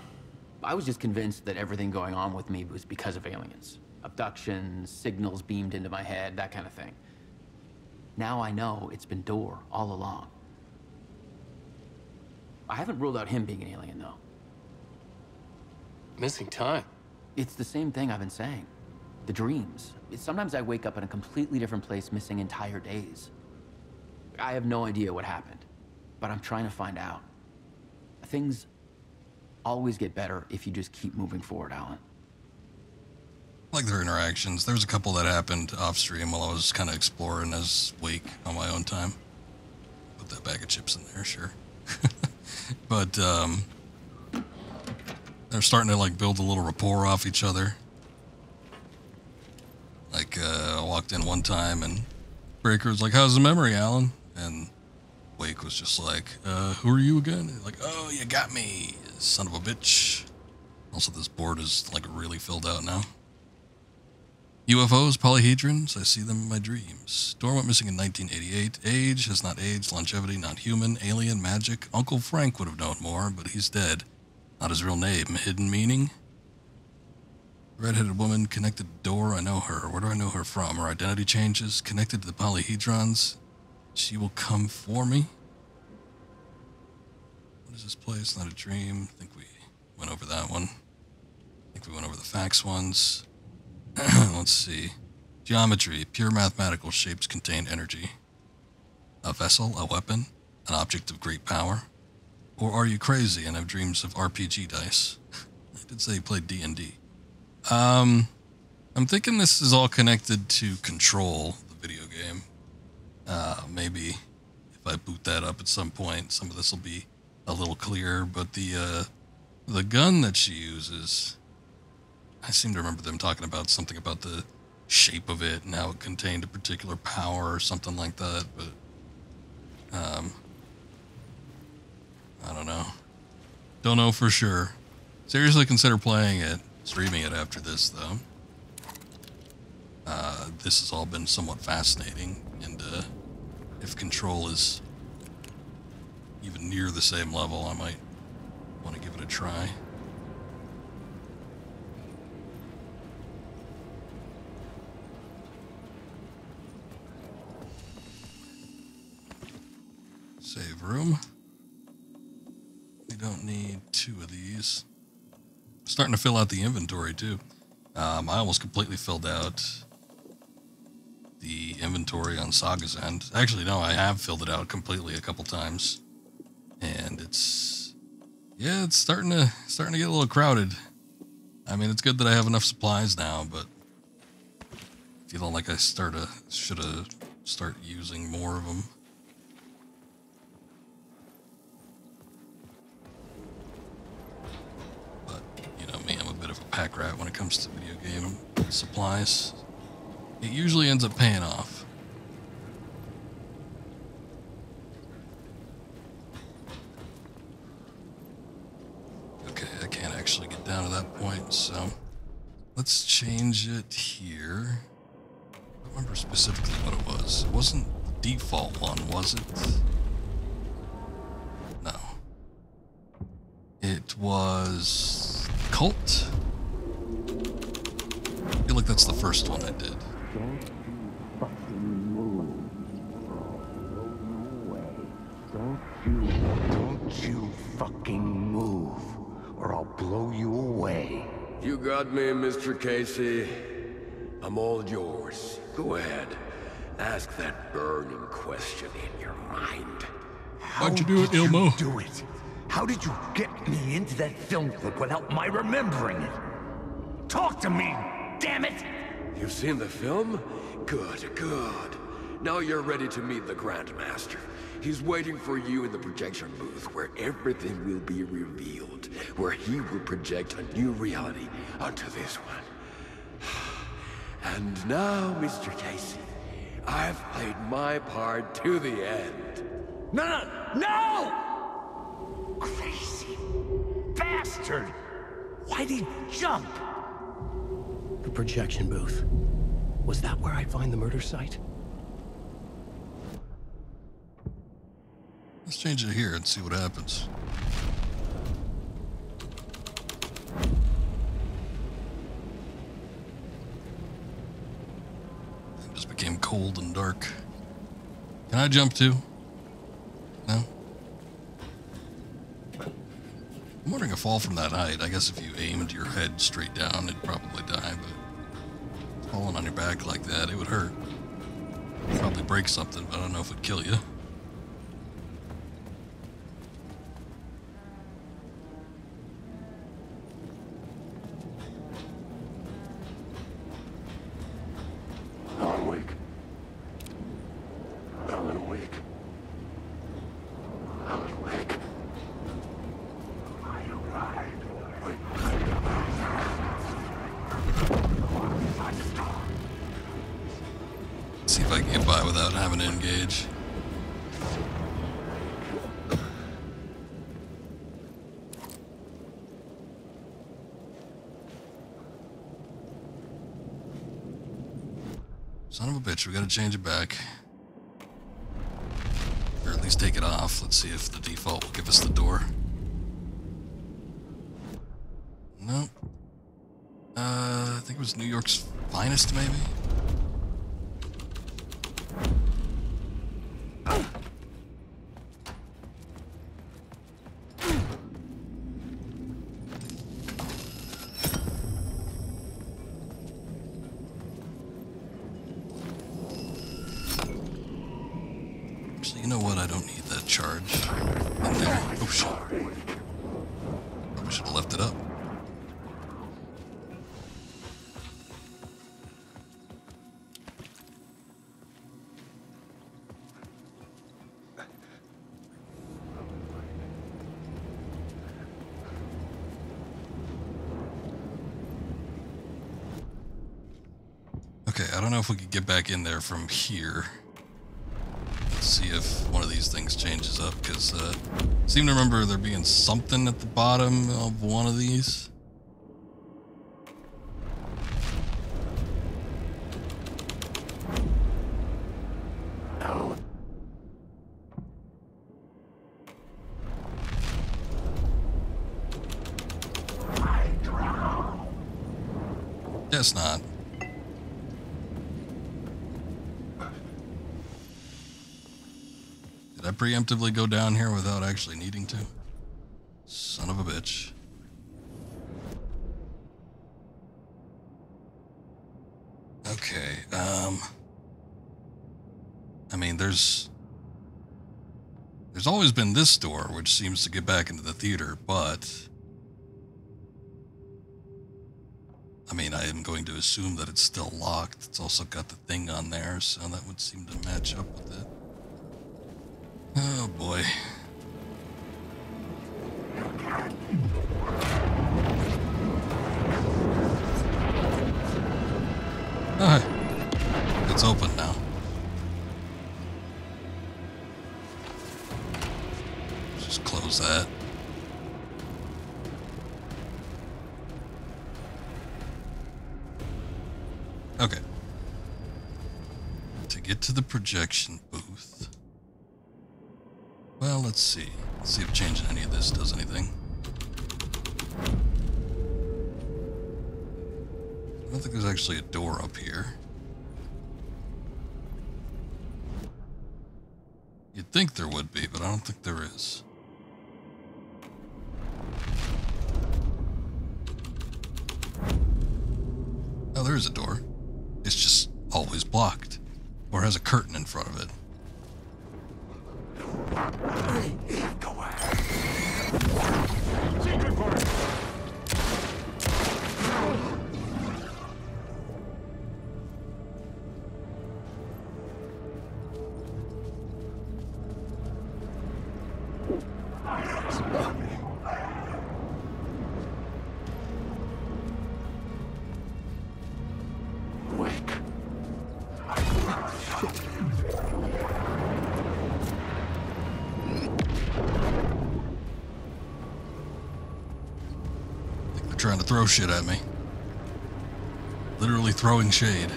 I was just convinced that everything going on with me was because of aliens. Abductions, signals beamed into my head, that kind of thing. Now I know it's been Door all along. I haven't ruled out him being an alien, though. Missing time? It's the same thing I've been saying. The dreams. Sometimes I wake up in a completely different place, missing entire days. I have no idea what happened, but I'm trying to find out. Things always get better if you just keep moving forward, Alan. I like their interactions. There was a couple that happened off stream while I was kind of exploring as Wake on my own time. Put that bag of chips in there, sure. But um, they're starting to like build a little rapport off each other. Like uh, I walked in one time and Breaker was like, "How's the memory, Alan?" And Wake was just like, uh, "Who are you again?" Like, "Oh, you got me. Son of a bitch." Also, this board is like really filled out now. U F Os, polyhedrons, I see them in my dreams. Door went missing in nineteen eighty-eight. Age has not aged, longevity not human, alien, magic. Uncle Frank would have known more, but he's dead. Not his real name. Hidden meaning? Redheaded woman connected to Door. I know her. Where do I know her from? Her identity changes. Connected to the polyhedrons. She will come for me. This place, not a dream. I think we went over that one. I think we went over the facts ones. Let's see. Geometry. Pure mathematical shapes contain energy. A vessel, a weapon, an object of great power. Or are you crazy and have dreams of R P G dice? I did say he played D and D. Um, I'm thinking this is all connected to Control, the video game. Uh, maybe if I boot that up at some point, some of this will be a little clearer, but the uh, the gun that she uses, I seem to remember them talking about something about the shape of it and how it contained a particular power or something like that, but um, I don't know. Don't know for sure. Seriously consider playing it, streaming it after this, though. Uh, this has all been somewhat fascinating, and uh, if Control is even near the same level, I might want to give it a try. Save room. don't need two of these. I'm starting to fill out the inventory too. Um, I almost completely filled out the inventory on Saga's end. Actually, no, I have filled it out completely a couple times, and it's yeah, it's starting to starting to get a little crowded. I mean, it's good that I have enough supplies now, but I feel like I start a should have start using more of them. But you know me, I'm a bit of a pack rat when it comes to video game supplies. It usually ends up paying off. Okay, I can't actually get down to that point, so let's change it here. I don't remember specifically what it was. It wasn't the default one, was it? No. It was Cult. I feel like that's the first one I did. Don't you fucking move, or I'll blow you away. Don't you, don't you fucking move, or I'll blow you away. You got me, Mister Casey. I'm all yours. Go ahead. Ask that burning question in your mind. How'd you do it, Ilmo? Do it. How did you get me into that film clip without my remembering it? Talk to me, damn it! You've seen the film? Good, good. Now you're ready to meet the Grandmaster. He's waiting for you in the projection booth, where everything will be revealed, where he will project a new reality onto this one. And now, Mister Casey, I've played my part to the end. No, no, no! Crazy bastard! Why'd he jump? The projection booth. Was that where I'd find the murder site? Let's change it here and see what happens. It just became cold and dark. Can I jump too? No? I'm wondering if fall from that height. I guess if you aimed your head straight down, it'd probably die, but falling on your back like that, it would hurt. It'd probably break something, but I don't know if it'd kill you. Alan Wake. Alan Wake. Alan Wake. See if I can get by without having to engage. Son of a bitch, we gotta change it back. Or at least take it off. Let's see if the default will give us the door. Nope. Uh, I think it was New York's Finest, maybe? Actually, you know what? I don't need that charge in there. Oh, shit. Probably should have left it up. If we could get back in there from here. Let's see if one of these things changes up, because uh, I seem to remember there being something at the bottom of one of these. Guess not. Preemptively go down here without actually needing to. Son of a bitch. Okay, um... I mean, there's... There's always been this door, which seems to get back into the theater, but... I mean, I am going to assume that it's still locked. It's also got the thing on there, so that would seem to match up with it. Oh, boy. Ah, it's open now. Let's just close that. Okay. To get to the projection booth... Well, let's see. Let's see if changing any of this does anything. I don't think there's actually a door up here. You'd think there would be, but I don't think there is. Oh, there is a door. It's just always blocked, or has a curtain in front of it. Throw shit at me. Literally throwing shade.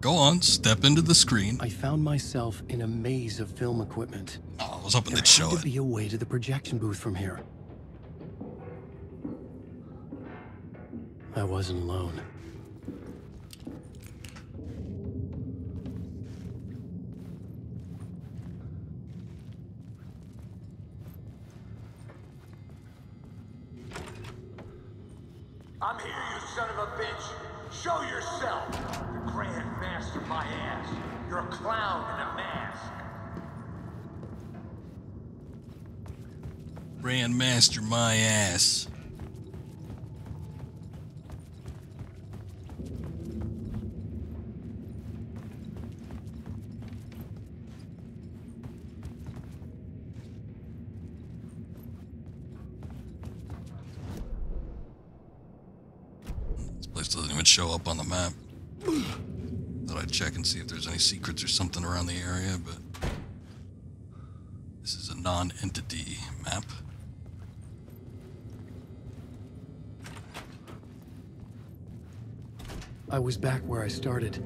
Go on, step into the screen. I found myself in a maze of film equipment. Oh, I was hoping they'd show it. There had to be a way to the projection booth from here. I wasn't alone. Grandmaster my ass. This place doesn't even show up on the map. Thought I'd check and see if there's any secrets or something around the area, but this is a non-entity map. I was back where I started.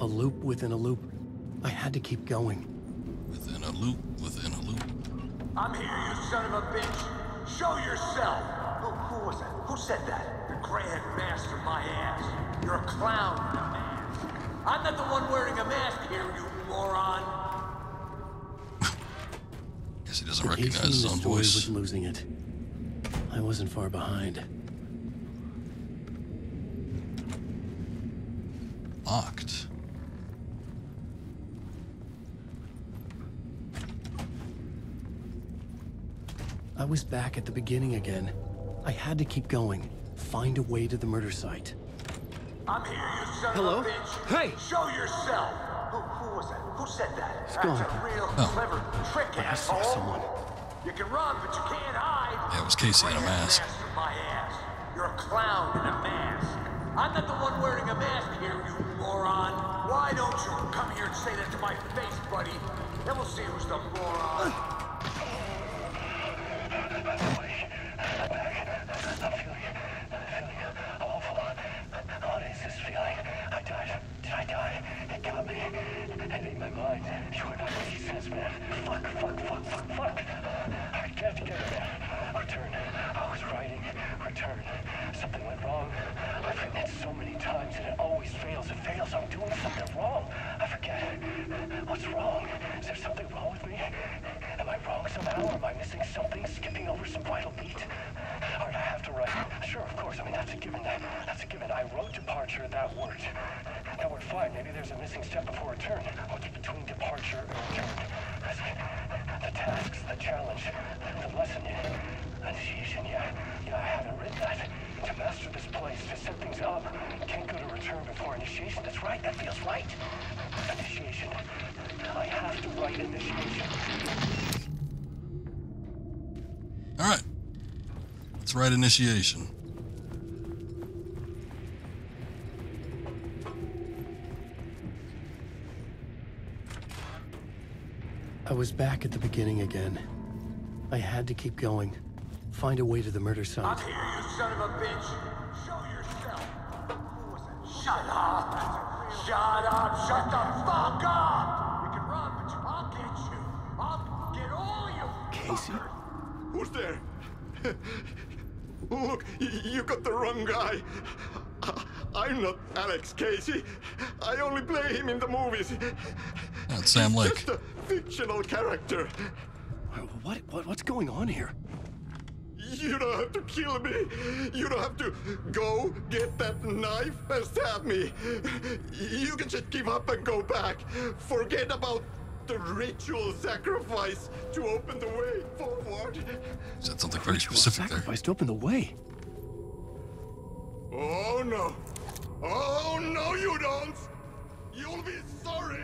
A loop within a loop. I had to keep going. Within a loop, within a loop. I'm here, you son of a bitch! Show yourself! Who, who was that? Who said that? The Grand Master, my ass. You're a clown in a mask. I'm not the one wearing a mask here, you moron! Guess he doesn't recognize his own voice. Was losing it. I wasn't far behind. Locked. I was back at the beginning again. I had to keep going, find a way to the murder site. I'm here, you son Hello? Of a bitch. Hey! Show yourself! Who, who was that? Who said that? It's That's gone. a real oh. clever trick, I asshole. I saw someone. You can run, but you can't hide. Yeah, it was Casey in a mask. My ass. You're a clown in a mask. I'm not the one wearing a mask here, you moron. Why don't you come here and say that to my face, buddy? Then we'll see who's the moron. And in my mind, you and I make sense, man. Fuck, fuck, fuck, fuck, fuck. I can't get it, man. Return. I was writing Return. Something went wrong. I've written it so many times and it always fails. It fails. I'm doing something wrong. I forget. What's wrong? Is there something wrong with me? Am I wrong somehow? Or am I missing something? Skipping over some vital beat? All right, I have to write. Sure, of course. I mean, that's a given. That's a given. I wrote departure, that word. That word fine. Maybe there's a missing step before return. What's between departure and return? The tasks, the challenge, the lesson. Initiation, yeah. Yeah, I haven't written that. To master this place, to set things up. Can't go to return before initiation. That's right. That feels right. Initiation. I have to write initiation. All right. Let's write initiation. I was back at the beginning again. I had to keep going. Find a way to the murder site. I'm here, you son of a bitch! Show yourself! Who was it? Shut up! Shut up! Shut the fuck up! You can run, but I'll get you! I'll get all you Casey? Fuckers. Who's there? Look, you got the wrong guy. I'm not Alex Casey. I only play him in the movies. That's Sam Lake. Just a fictional character. What, what, what's going on here? You don't have to kill me. You don't have to go get that knife and stab me. You can just give up and go back. Forget about the ritual sacrifice to open the way forward. Is that something very specific there? Sacrifice to open the way. Oh no. Oh no, you don't. You'll be sorry.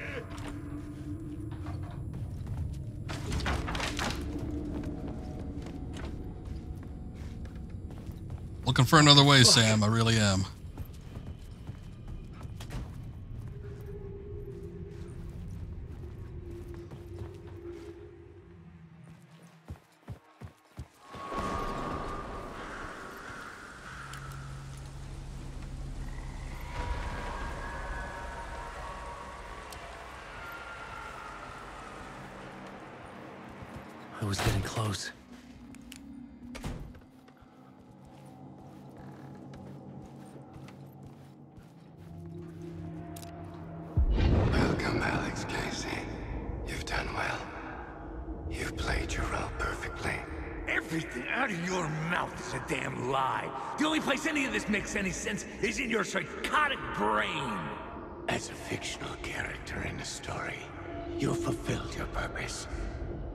Looking for another way, Fuck. Sam. I really am. I was getting close. The only place any of this makes any sense is in your psychotic brain. As a fictional character in a story, you fulfilled your purpose.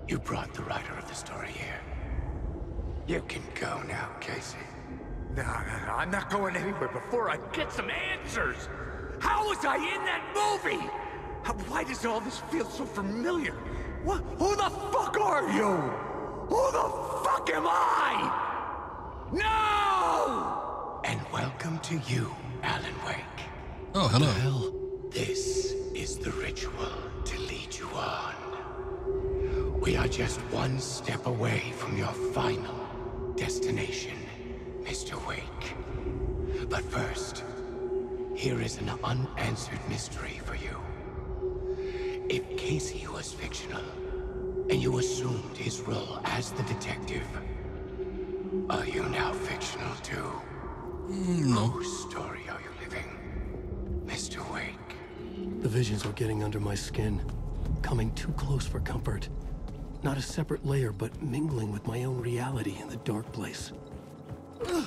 You brought the writer of the story here. You can go now, Casey. No, no, no, I'm not going anywhere before I get some answers. How was I in that movie? How, why does all this feel so familiar? What? Who the fuck are you? Who the fuck am I? No! And welcome to you, Alan Wake. Oh, hello. Well, this is the ritual to lead you on. We are just one step away from your final destination, Mister Wake. But first, here is an unanswered mystery for you. If Casey was fictional, and you assumed his role as the detective, are you now fictional too? No. Whose story are you living, Mister Wake? The visions were getting under my skin, coming too close for comfort. Not a separate layer, but mingling with my own reality in the dark place. Ugh.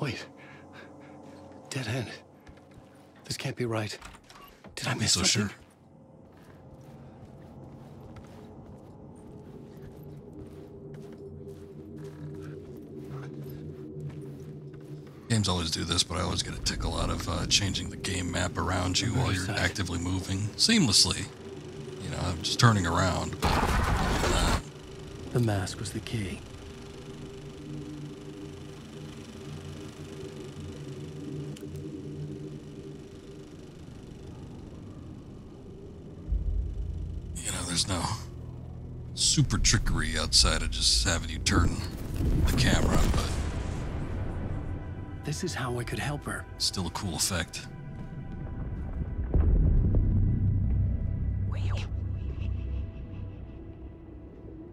Wait. Dead end. This can't be right. Did I miss something? Sure. games always do this, but I always get a tickle out of uh, changing the game map around you while you're actively moving seamlessly. You know, I'm just turning around. But uh, the mask was the key. You know, there's no super trickery outside of just having you turn the camera, but this is how I could help her. Still a cool effect.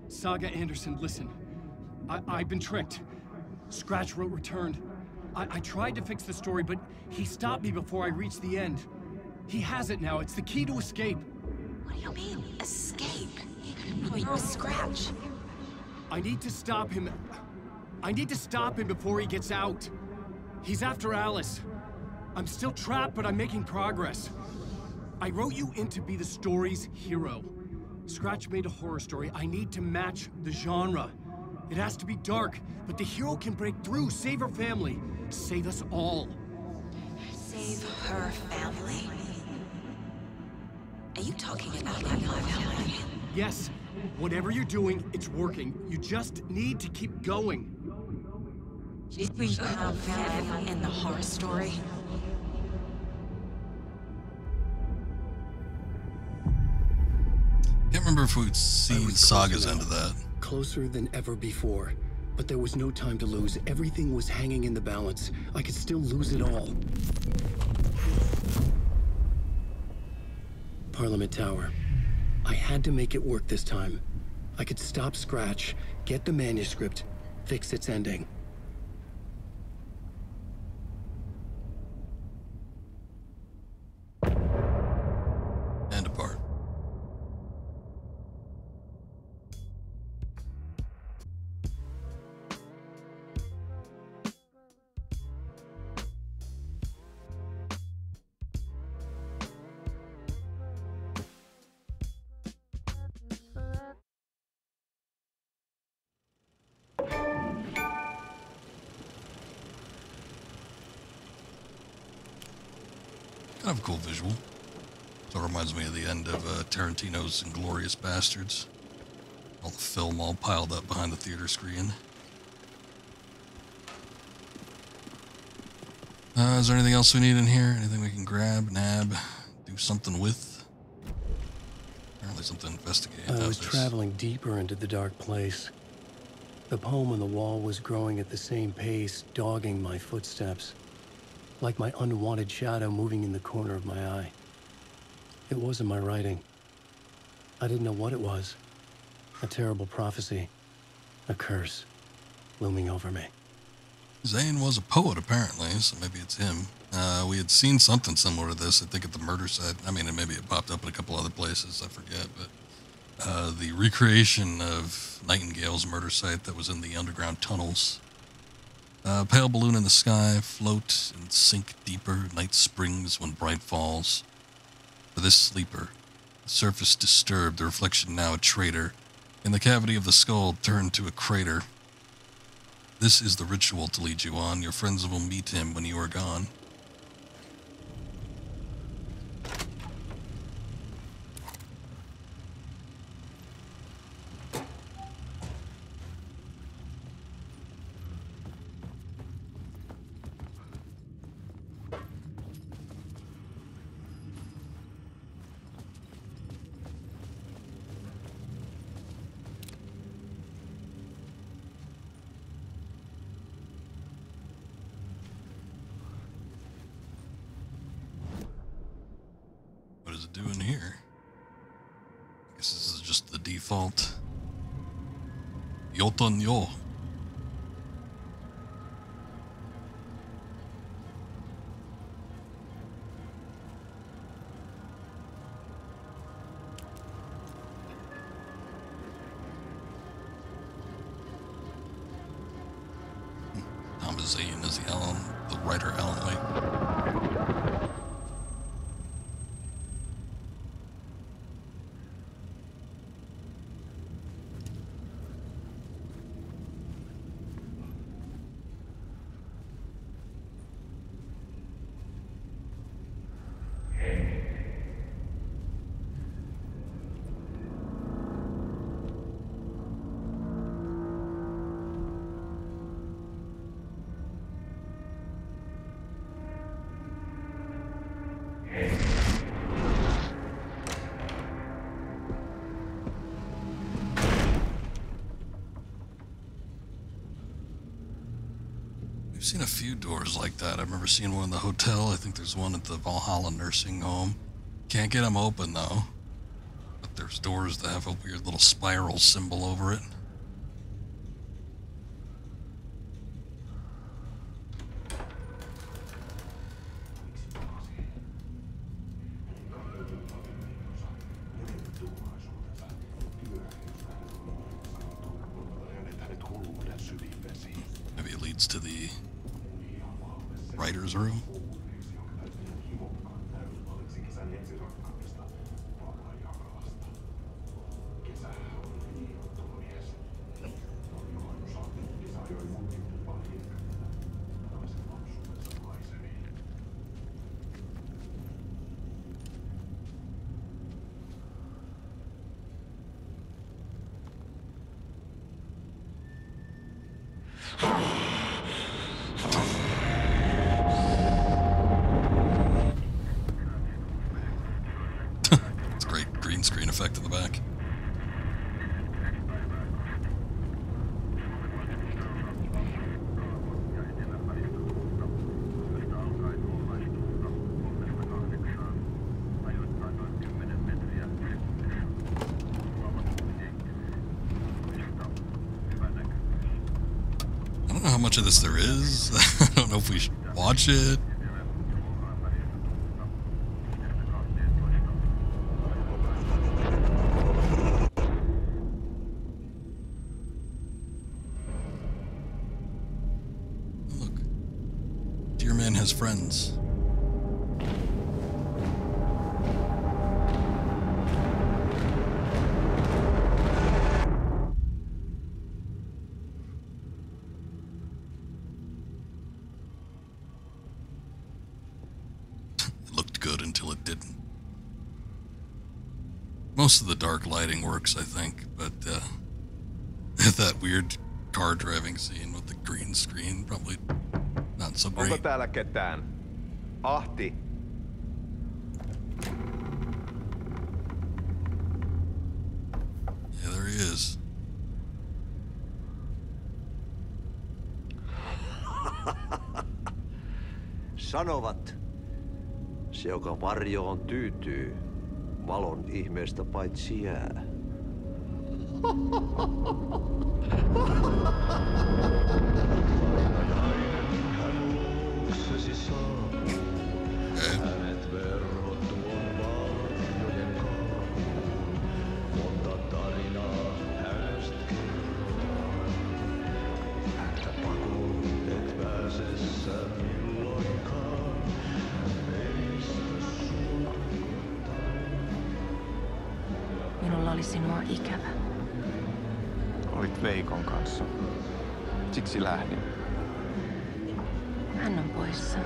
Saga Anderson, listen. I, I've been tricked. Scratch wrote Returned. I, I tried to fix the story, but he stopped me before I reached the end. He has it now. It's the key to escape. What do you mean, escape? Wait, Scratch. I need to stop him. I need to stop him before he gets out. He's after Alice. I'm still trapped, but I'm making progress. I wrote you in to be the story's hero. Scratch made a horror story. I need to match the genre. It has to be dark, but the hero can break through, save her family, save us all. Save her family? Are you talking about my family? Yes. Whatever you're doing, it's working. You just need to keep going. Did we have family in the horror story? Can't remember if we'd seen Saga's end of that. Closer than ever before, but there was no time to lose. Everything was hanging in the balance. I could still lose it all. Parliament Tower. I had to make it work this time. I could stop Scratch, get the manuscript, fix its ending. Kind of a cool visual. So it reminds me of the end of uh, Tarantino's Inglorious Bastards. All the film all piled up behind the theater screen. Uh, is there anything else we need in here? Anything we can grab, nab, do something with? Apparently something to investigate. I was traveling deeper into the dark place. The poem on the wall was growing at the same pace, dogging my footsteps. Like my unwanted shadow moving in the corner of my eye. It wasn't my writing. I didn't know what it was. A terrible prophecy. A curse. Looming over me. Zane was a poet, apparently, so maybe it's him. Uh, we had seen something similar to this, I think, at the murder site. I mean, maybe it popped up in a couple other places, I forget, but... Uh, the recreation of Nightingale's murder site that was in the underground tunnels. Uh, pale balloon in the sky, float and sink deeper, night springs when bright falls. For this sleeper, the surface disturbed, the reflection now a traitor, in the cavity of the skull turned to a crater. This is the ritual to lead you on, your friends will meet him when you are gone. Doing here? I guess this is just the default. Yoton yo. Thomas Zane is the Alan, the writer Alan Wake. We've seen a few doors like that. I remember seeing one in the hotel. I think there's one at the Valhalla nursing home. Can't get them open, though. But there's doors that have a weird little spiral symbol over it. How much of this there is. I don't know if we should watch it. Look. Dear man has friends. Most of the dark lighting works, I think, but uh, that weird car driving scene with the green screen, probably not so great. Onko täällä ketään? Ahti. Yeah, there he is. Sanovat, se joka varjoon tyytyy. Valon ihmeestä paitsi jää. Lähdin. Hän on poissa.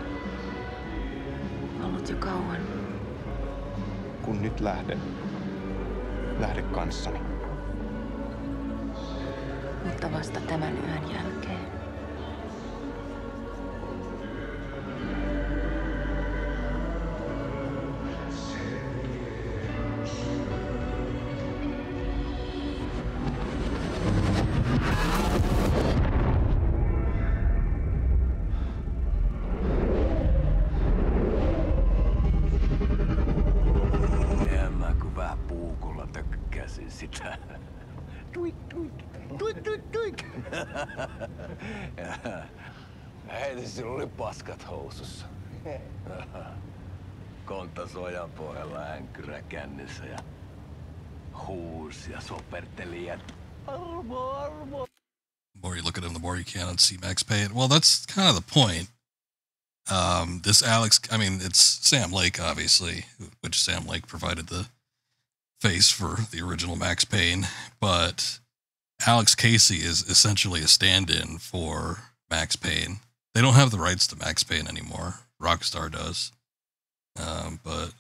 Ollut jo kauan. Kun nyt lähden, lähde kanssani. Mutta vasta tämän yön jälkeen. Kontta sojan pohjalla äänkyrä kännissä ja huusi ja soperteli ja armo, armo. The more you look at him, the more you cannot see Max Payne. Well, that's kind of the point. Um, this Alex, I mean, it's Sam Lake, obviously, which Sam Lake provided the face for the original Max Payne, but Alex Casey is essentially a stand-in for Max Payne. They don't have the rights to Max Payne anymore. Rockstar does. Um, but...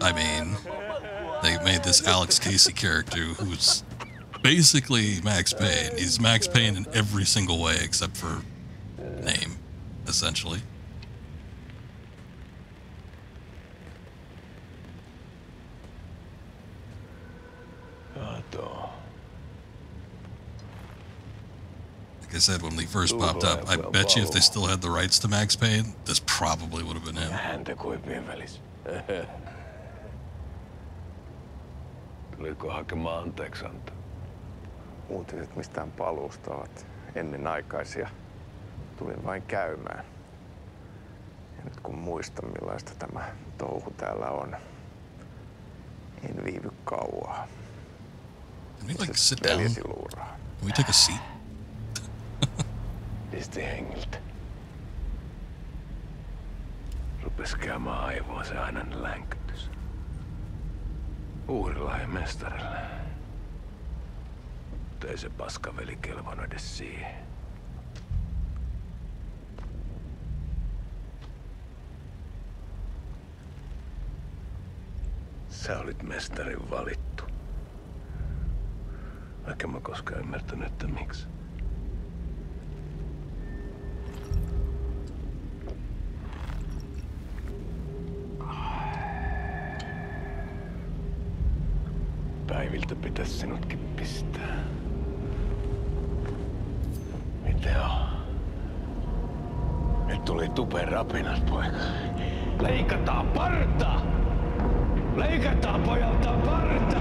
I mean, they made this Alex Casey character who's basically Max Payne. He's Max Payne in every single way except for name, essentially. Like I said, when they first Ooh, popped boy, up, I well, bet you if they still had the rights to Max Payne, this probably would have been him. Tuliko hakemaan anteeksi antaa. Uutiset mistään paluusta ovat ennenaikaisia. Tulin vain käymään. Ja nyt kun muistan, millaista tämä touhu täällä on, en viivy kauaa. Can we like sit down? Can we take a seat? Pisti hengiltä. Rupes käymään aivoa se ainainen länkytys. Uurilla ja mestarilla. Mutta ei se paskaveli kelvon edes siihen. Sä olit mestarin valittu. Vaikka mä koskaan ymmärtänyt, että miksi. Päiviltä pitäis sinutkin pistää. Mitä on? Nyt tuli tupen rapinat, poika. Leikataan parta! Leikataan pojalta parta!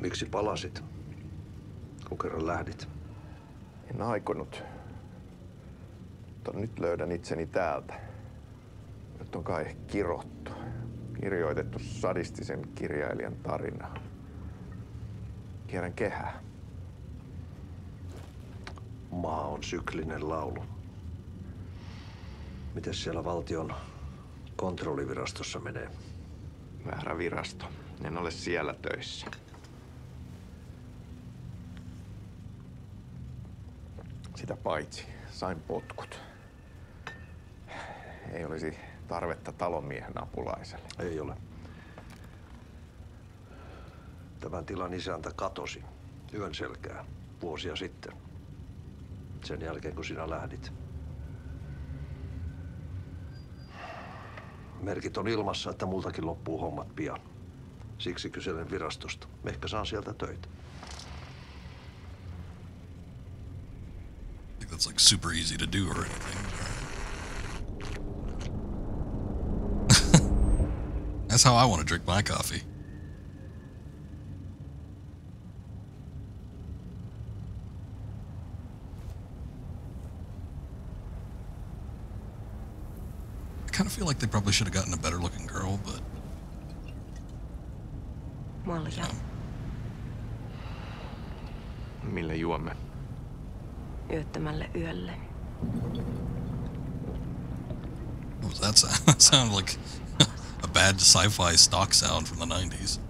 Miksi palasit, kun kerran lähdit? En aikonut, mutta nyt löydän itseni täältä. Nyt on kai kirottu, kirjoitettu sadistisen kirjailijan tarinaa. Kierrän kehää. Maa on syklinen laulu. Mites siellä valtion kontrollivirastossa menee? Väärä virasto. En ole siellä töissä. Sitä paitsi, sain potkut. Ei olisi tarvetta talonmiehen apulaiselle. Ei ole. Tämän tilan isäntä katosi yön selkää vuosia sitten. Sen jälkeen, kun sinä lähdit. Merkit on ilmassa, että multakin loppuu hommat pian. Siksi kyselen virastosta. Ehkä saan sieltä töitä. That's like super easy to do or anything. That's how I want to drink my coffee. I kind of feel like they probably should have gotten a better looking girl, but. Millä juomme? Yöttömälle yölle. Oh, that sound, that sounded like a bad sci-fi stock sound from the nineties.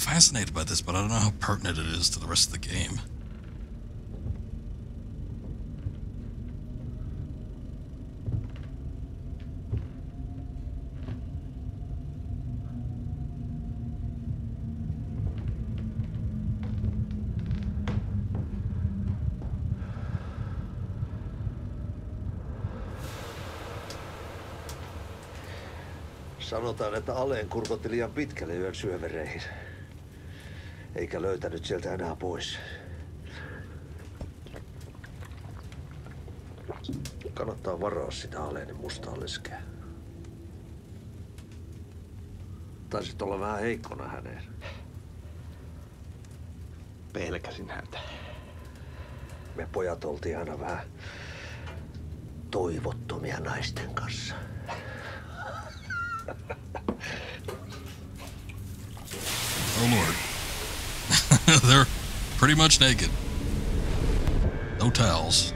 Fascinated by this, but I don't know how pertinent it is to the rest of the game. Sanotaan, että Aleen kurkotti liian pitkälle yön syövereihin. Eikä löytänyt sieltä enää pois. Kannattaa varoa sitä Aleenin mustaa leskeä. Taisit olla vähän heikkona häneen. Pelkäsin häntä. Me pojat oltiin aina vähän toivottomia naisten kanssa. Oh lord. They're pretty much naked. No towels.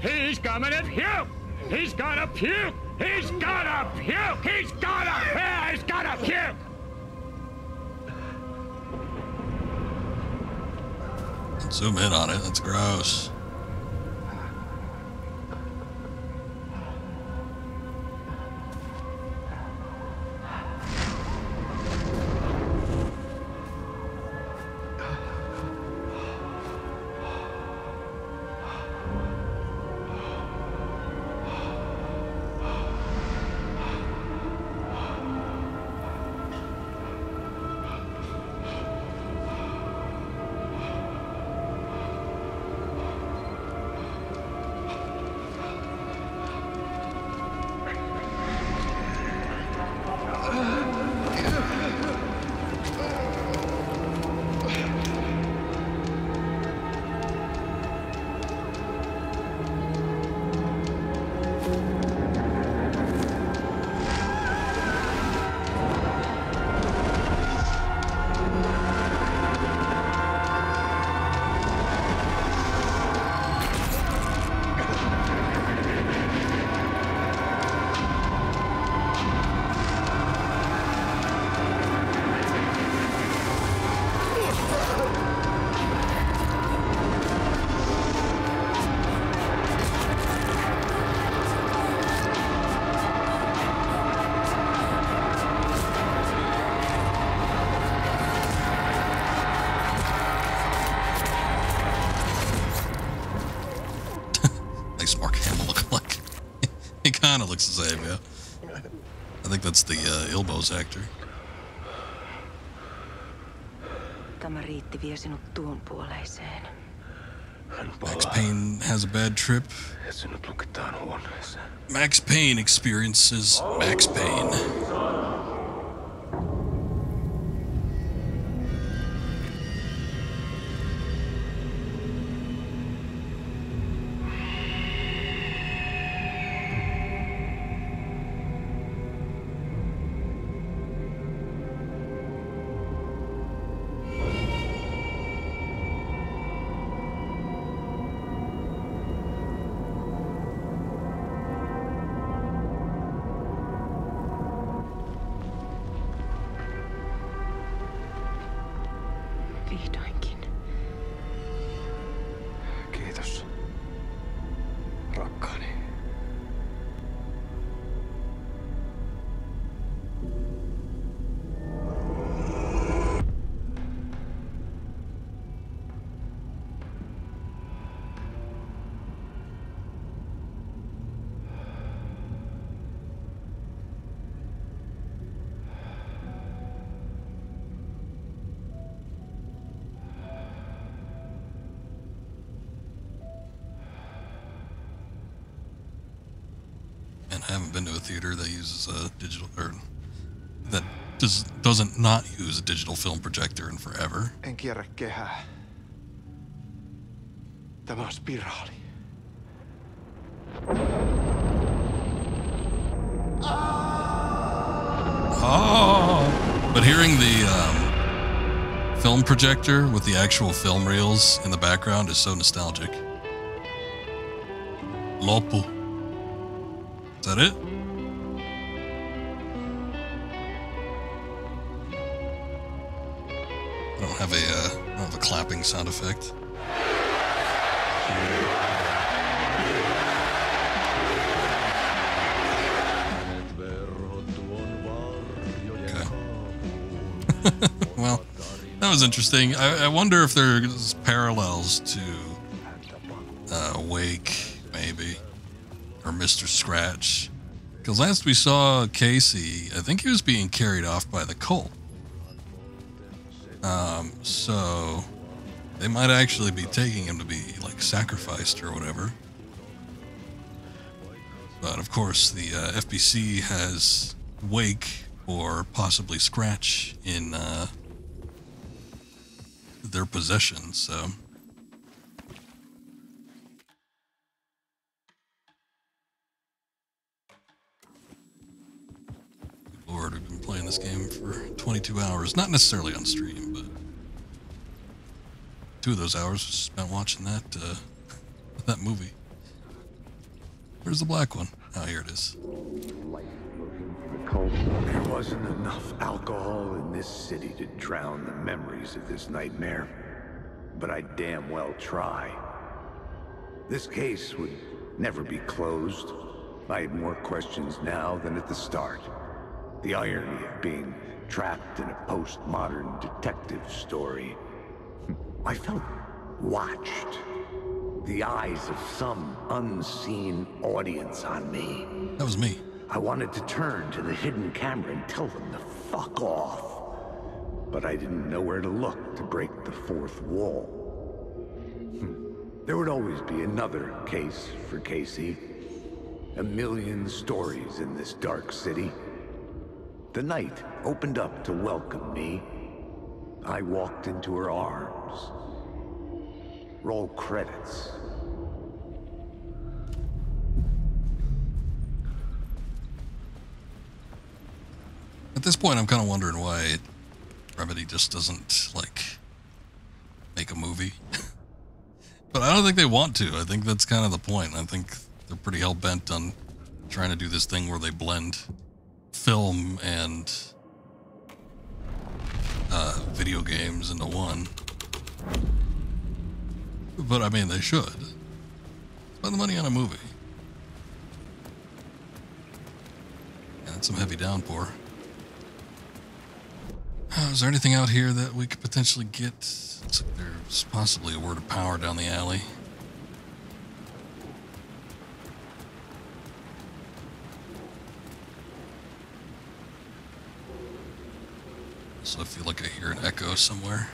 He's coming to puke! He's gonna puke! He's gonna puke! He's gonna puke! He's gonna puke! Let's zoom in on it. That's gross. Looks the same, yeah. I think that's the uh, Ilmo's actor. Max Payne has a bad trip. Max Payne experiences Max Payne. I haven't been to a theater that uses a digital, or that does, doesn't not use a digital film projector in forever. En kierrä kehää. Tämä on spiraali. Oh! But hearing the um, film projector with the actual film reels in the background is so nostalgic. Loppu. Is that it? I don't have a, uh, I don't have a clapping sound effect. Okay. Well, that was interesting. I, I wonder if there's parallels to uh, Wake, maybe, or Mister Scratch. Because last we saw Casey, I think he was being carried off by the cult. Um, so they might actually be taking him to be like sacrificed or whatever. But of course the uh, F B C has Wake or possibly Scratch in uh, their possession, so. Lord, I've been playing this game for twenty-two hours. Not necessarily on stream, but two of those hours was spent watching that uh, that movie. Where's the black one? Oh, here it is. There wasn't enough alcohol in this city to drown the memories of this nightmare, but I'd damn well try. This case would never be closed. I had more questions now than at the start. The irony of being trapped in a postmodern detective story. I felt watched. The eyes of some unseen audience on me. That was me. I wanted to turn to the hidden camera and tell them to fuck off. But I didn't know where to look to break the fourth wall. There would always be another case for Casey. A million stories in this dark city. The night opened up to welcome me. I walked into her arms. Roll credits. At this point, I'm kind of wondering why Remedy just doesn't, like, make a movie. But I don't think they want to. I think that's kind of the point. I think they're pretty hell-bent on trying to do this thing where they blend film and uh, video games into one. But I mean, they should spend the money on a movie. And some heavy downpour. Oh, is there anything out here that we could potentially get? Looks like there's possibly a word of power down the alley. So I feel like I hear an echo somewhere.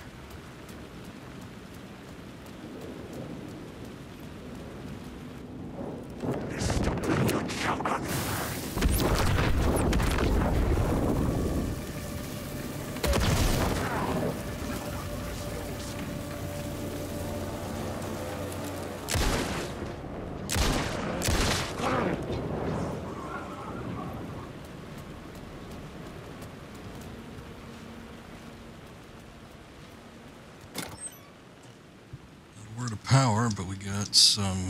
Some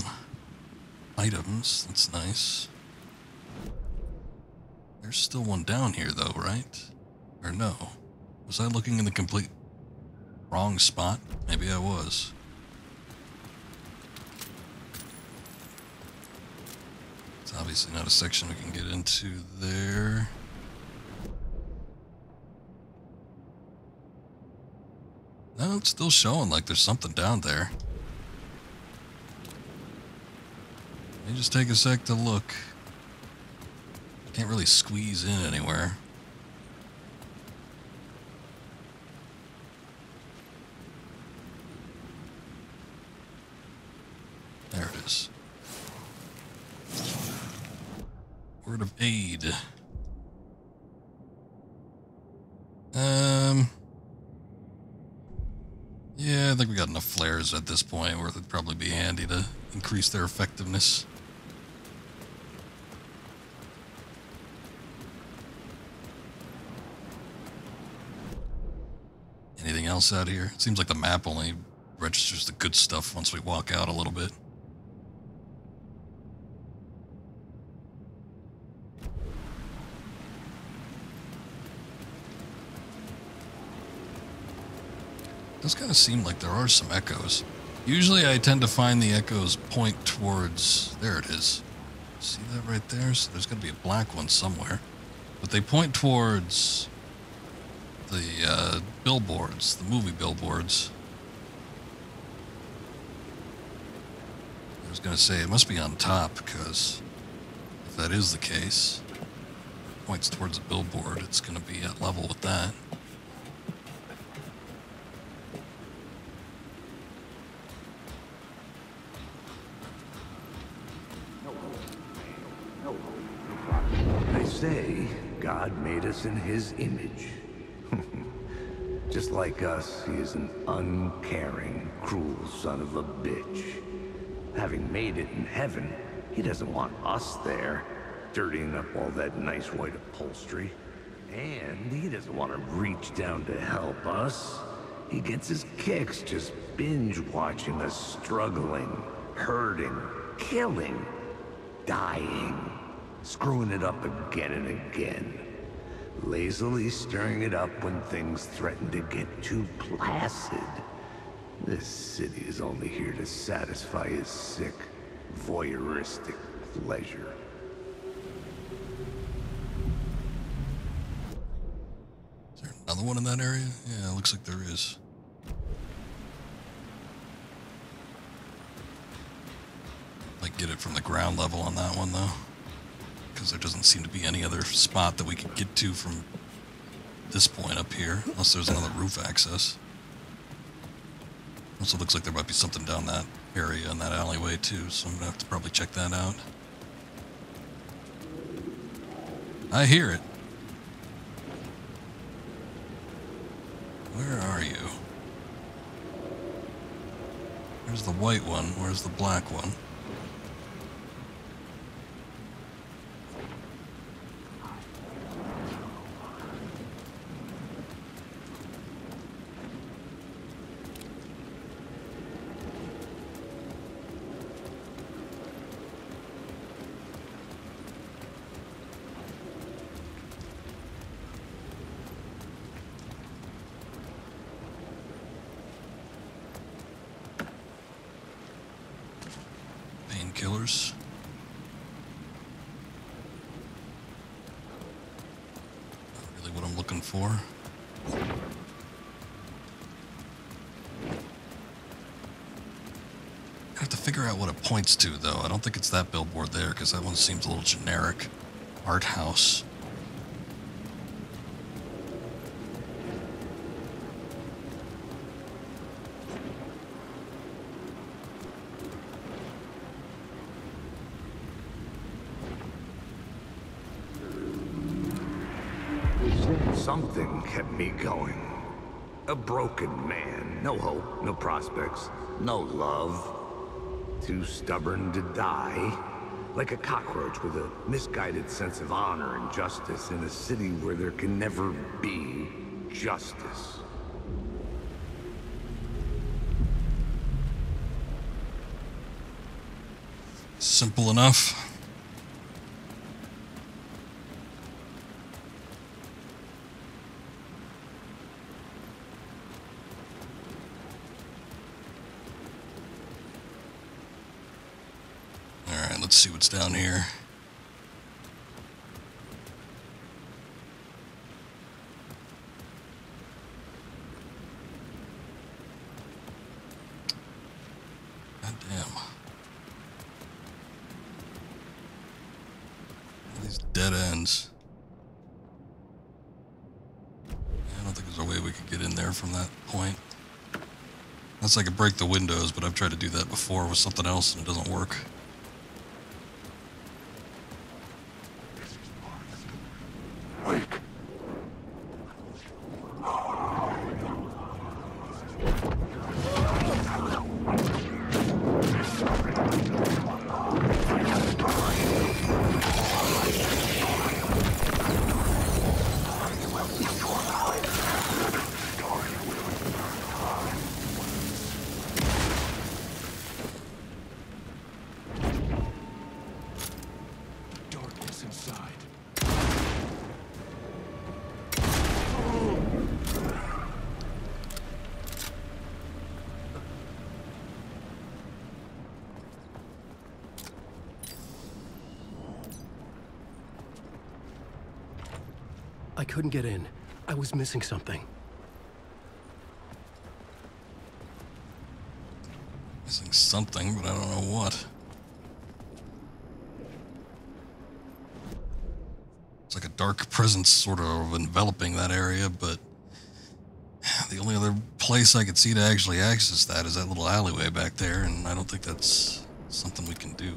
items, that's nice. There's still one down here though, right? Or no? Was I looking in the complete wrong spot? Maybe I was. It's obviously not a section we can get into there. No, it's still showing like there's something down there. Let me just take a sec to look. Can't really squeeze in anywhere. There it is. Word of aid. Um. Yeah, I think we got enough flares at this point where it'd probably be handy to increase their effectiveness. Else out here? It seems like the map only registers the good stuff once we walk out a little bit. does kind of seem like there are some echoes. Usually I tend to find the echoes point towards... There it is. See that right there? So there's going to be a black one somewhere. But they point towards the uh, billboards, the movie billboards. I was going to say it must be on top, because if that is the case, it points towards a billboard, it's going to be at level with that. Say God made us in his image. Just like us, he is an uncaring, cruel son of a bitch. Having made it in heaven, he doesn't want us there, dirtying up all that nice white upholstery. And he doesn't want to reach down to help us. He gets his kicks just binge-watching us struggling, hurting, killing, dying. Screwing it up again and again. Lazily stirring it up when things threaten to get too placid. This city is only here to satisfy his sick, voyeuristic pleasure. Is there another one in that area? Yeah, it looks like there is. Like, get it from the ground level on that one, though. Because there doesn't seem to be any other spot that we can get to from this point up here, unless there's another roof access. Also looks like there might be something down that area in that alleyway too, so I'm going to have to probably check that out. I hear it. Where are you? There's the white one, where's the black one? Killers. Not really what I'm looking for. I have to figure out what it points to, though. I don't think it's that billboard there, because that one seems a little generic. Art house. Something kept me going. A broken man, no hope, no prospects, no love. Too stubborn to die, like a cockroach with a misguided sense of honor and justice in a city where there can never be justice. Simple enough. Let's see what's down here. God damn. All these dead ends. Yeah, I don't think there's a way we could get in there from that point. Unless I could break the windows, but I've tried to do that before with something else and it doesn't work. I couldn't get in. I was missing something. Missing something, but I don't know what. It's like a dark presence sort of enveloping that area, but the only other place I could see to actually access that is that little alleyway back there, and I don't think that's something we can do.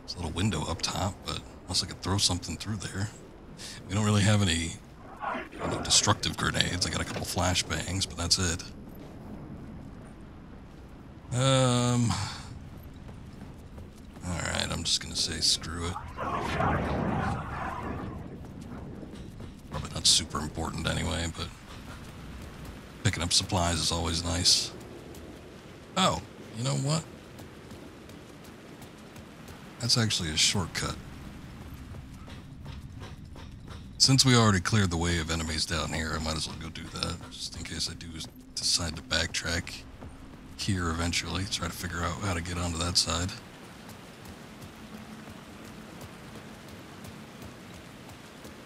There's a little window up top, but unless I could throw something through there. We don't really have any, you know, destructive grenades. I got a couple flashbangs, but that's it. Um. Alright, I'm just gonna say screw it. Probably not super important anyway, but picking up supplies is always nice. Oh, you know what? That's actually a shortcut. Since we already cleared the way of enemies down here, I might as well go do that, just in case I do decide to backtrack here eventually, try to figure out how to get onto that side.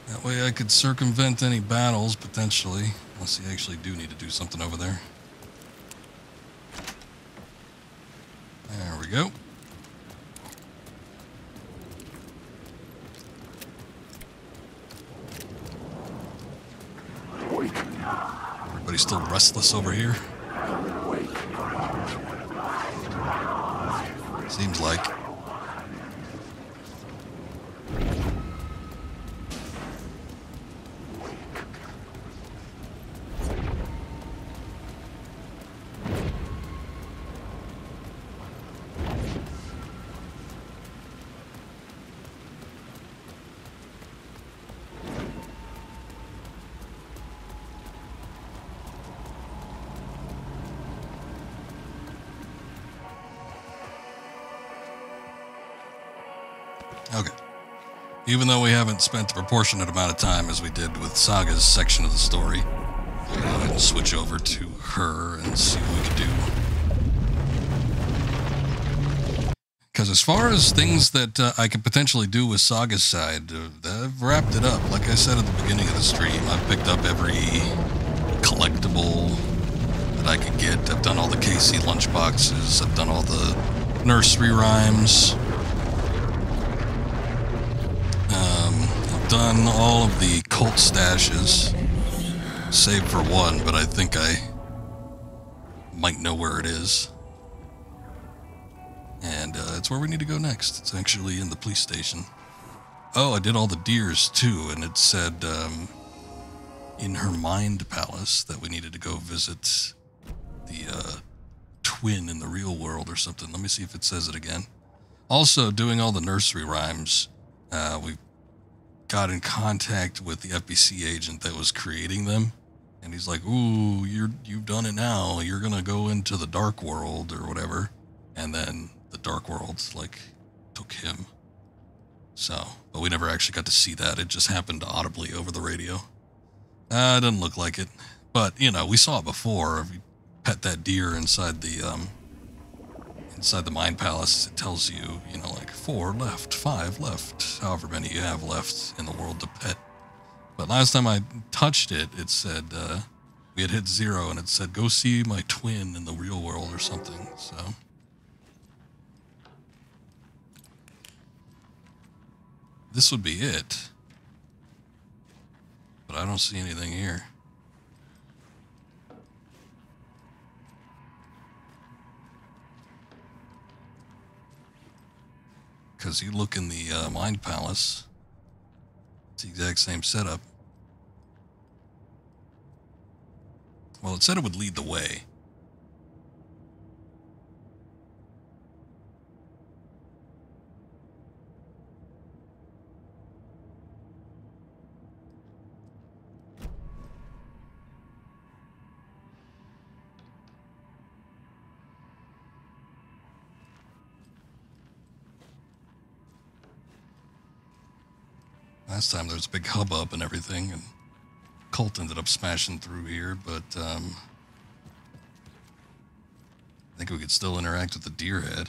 That way I could circumvent any battles, potentially, unless you actually do need to do something over there. There we go. Everybody's still restless over here. Seems like. Even though we haven't spent the proportionate amount of time as we did with Saga's section of the story, we'll go ahead and switch over to her and see what we can do. Because as far as things that uh, I could potentially do with Saga's side, uh, I've wrapped it up. Like I said at the beginning of the stream, I've picked up every collectible that I could get. I've done all the Casey lunchboxes. I've done all the nursery rhymes. Done all of the cult stashes, save for one, but I think I might know where it is. And uh, it's where we need to go next. It's actually in the police station. Oh, I did all the deers too, and it said um, in her mind palace that we needed to go visit the uh, twin in the real world or something. Let me see if it says it again. Also, doing all the nursery rhymes, uh, we've got in contact with the F B C agent that was creating them, and he's like, ooh, you're, you've done it now, you're gonna go into the dark world or whatever, and then the dark world's like took him. So, but we never actually got to see that. It just happened audibly over the radio. Uh, it doesn't look like it, but you know, we saw it before. If you pet that deer inside the um inside the mind palace, it tells you, you know, like four left, five left, however many you have left in the world to pet. But last time I touched it, it said, uh, we had hit zero, and it said, go see my twin in the real world or something, so. This would be it. But I don't see anything here. Because you look in the uh, Mind Palace, it's the exact same setup. Well, it said it would lead the way. Last time there was a big hubbub and everything, and Colt ended up smashing through here, but um, I think we could still interact with the deer head.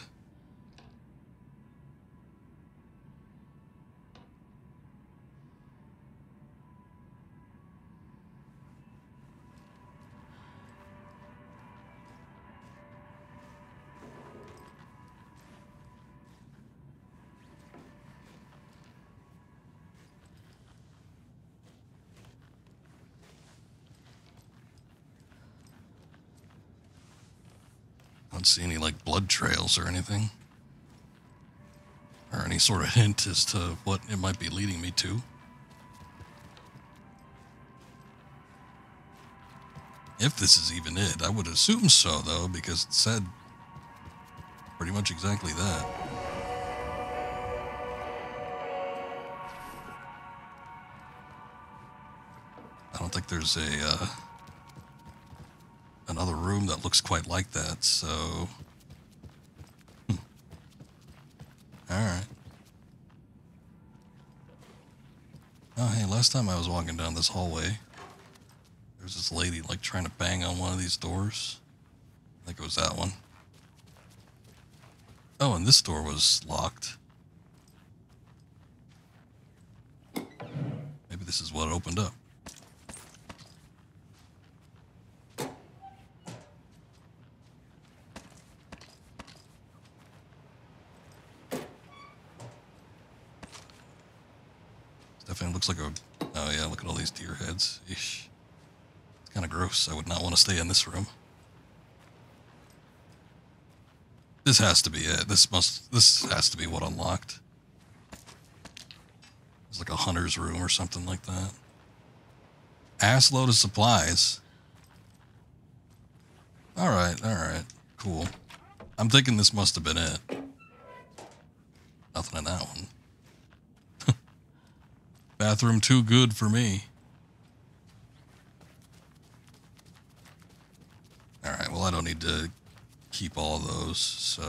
don't see any, like, blood trails or anything. Or any sort of hint as to what it might be leading me to. If this is even it, I would assume so, though, because it said pretty much exactly that. I don't think there's a uh, another room that looks quite like that, so... Hmm. Alright. Oh, hey, last time I was walking down this hallway, there's this lady, like, trying to bang on one of these doors. I think it was that one. Oh, and this door was locked. Maybe this is what opened up. Definitely looks like a... Oh, yeah, look at all these deer heads. Eesh. Kind of gross. I would not want to stay in this room. This has to be it. This must. This has to be what unlocked. It's like a hunter's room or something like that. Assload of supplies. All right. All right. Cool. I'm thinking this must have been it. Nothing in that one. Bathroom too good for me. Alright, well, I don't need to keep all those, so...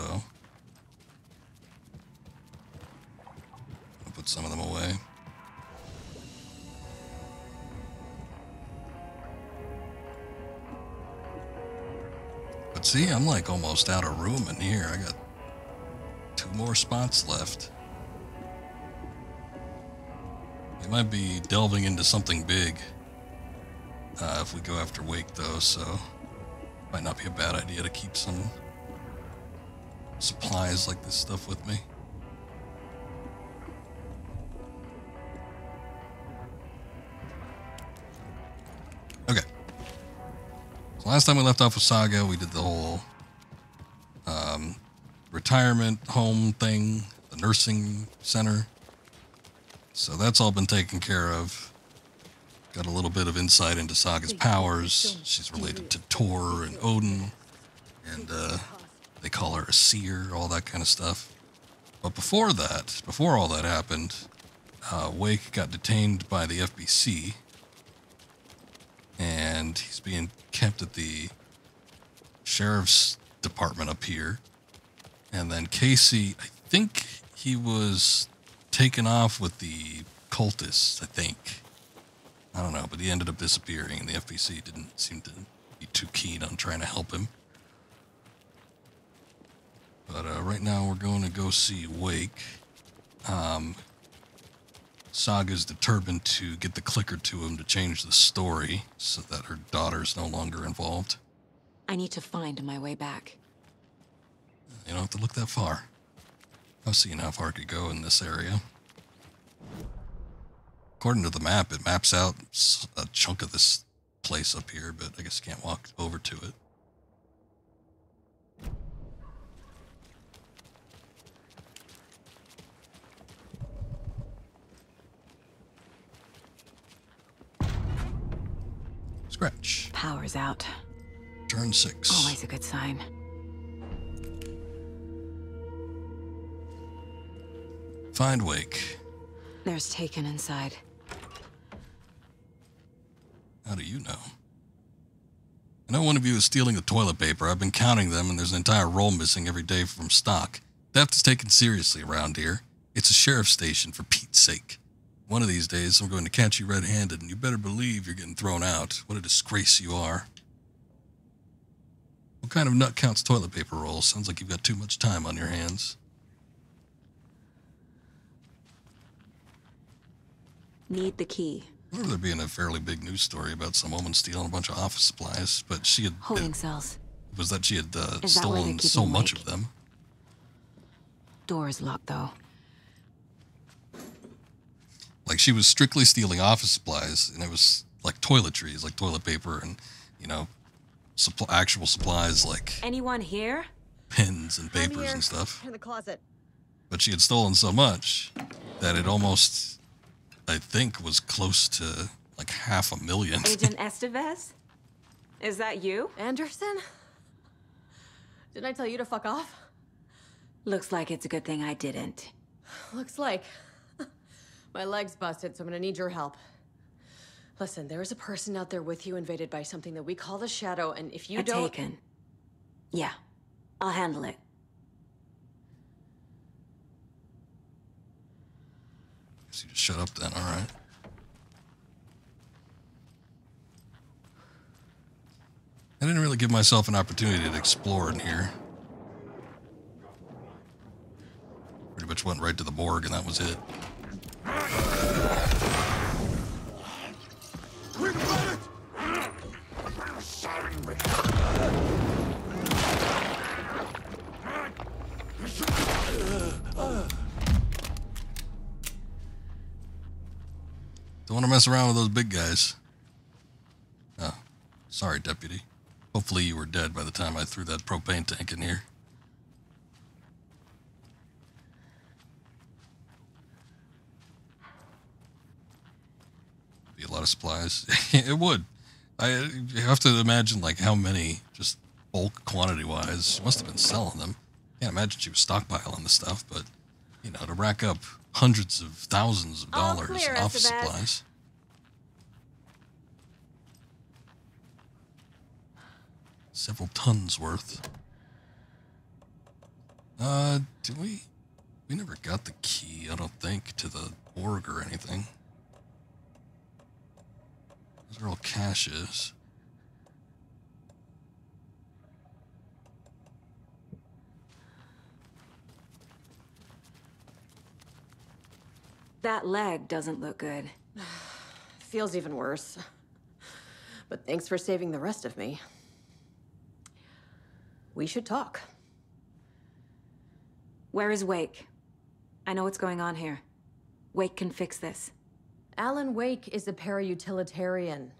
I'll put some of them away. But see, I'm like almost out of room in here. I got two more spots left. We might be delving into something big uh, if we go after Wake, though, so... Might not be a bad idea to keep some supplies like this stuff with me. Okay. So last time we left off with Saga, we did the whole um, retirement home thing, the nursing center. So that's all been taken care of. Got a little bit of insight into Saga's powers. She's related to Tor and Odin, and uh, they call her a seer, all that kind of stuff. But before that, before all that happened, uh, Wake got detained by the F B C, and he's being kept at the sheriff's department up here. And then Casey, I think he was taken off with the cultists, I think. I don't know, but he ended up disappearing, and the F B C didn't seem to be too keen on trying to help him. But uh, right now we're going to go see Wake. Um, Saga's determined to get the clicker to him to change the story so that her daughter's no longer involved. I need to find my way back. You don't have to look that far. I've seen how far I could go in this area. According to the map, it maps out a chunk of this place up here, but I guess you can't walk over to it. Scratch. Power's out. Turn six. Always a good sign. Find Wake. There's Taken inside. How do you know? I know one of you is stealing the toilet paper. I've been counting them, and there's an entire roll missing every day from stock. Theft is taken seriously around here. It's a sheriff's station, for Pete's sake. One of these days, I'm going to catch you red-handed, and you better believe you're getting thrown out. What a disgrace you are. What kind of nut counts toilet paper rolls? Sounds like you've got too much time on your hands. Need the key. I remember there being a fairly big news story about some woman stealing a bunch of office supplies, but she had... Holding it, cells. It was that she had uh, that stolen so much Wake? Of them. Door is locked, though. Like, she was strictly stealing office supplies, and it was, like, toiletries, like toilet paper and, you know, supp actual supplies, like... Anyone here? pens and papers and stuff. In the closet. But she had stolen so much that it almost, I think, was close to like half a million. Agent Estevez? Is that you? Anderson? Didn't I tell you to fuck off? Looks like it's a good thing I didn't. Looks like. My leg's busted, so I'm gonna need your help. Listen, there is a person out there with you invaded by something that we call the Shadow, and if you a don't- Taken. Yeah, I'll handle it. Guess you just shut up then, alright. I didn't really give myself an opportunity to explore in here. Pretty much went right to the Borg and that was it. Don't want to mess around with those big guys. Oh, sorry, deputy. Hopefully you were dead by the time I threw that propane tank in here. Be a lot of supplies. It would. I you have to imagine like how many, just bulk quantity-wise. She must have been selling them. Can't imagine she was stockpiling the stuff, but you know, to rack up hundreds of thousands of dollars in office supplies. Several tons worth. Uh, did we? We never got the key, I don't think, to the Borg or anything. Those are all caches. That leg doesn't look good. Feels even worse. But thanks for saving the rest of me. We should talk. Where is Wake? I know what's going on here. Wake can fix this. Alan Wake is a para-utilitarian.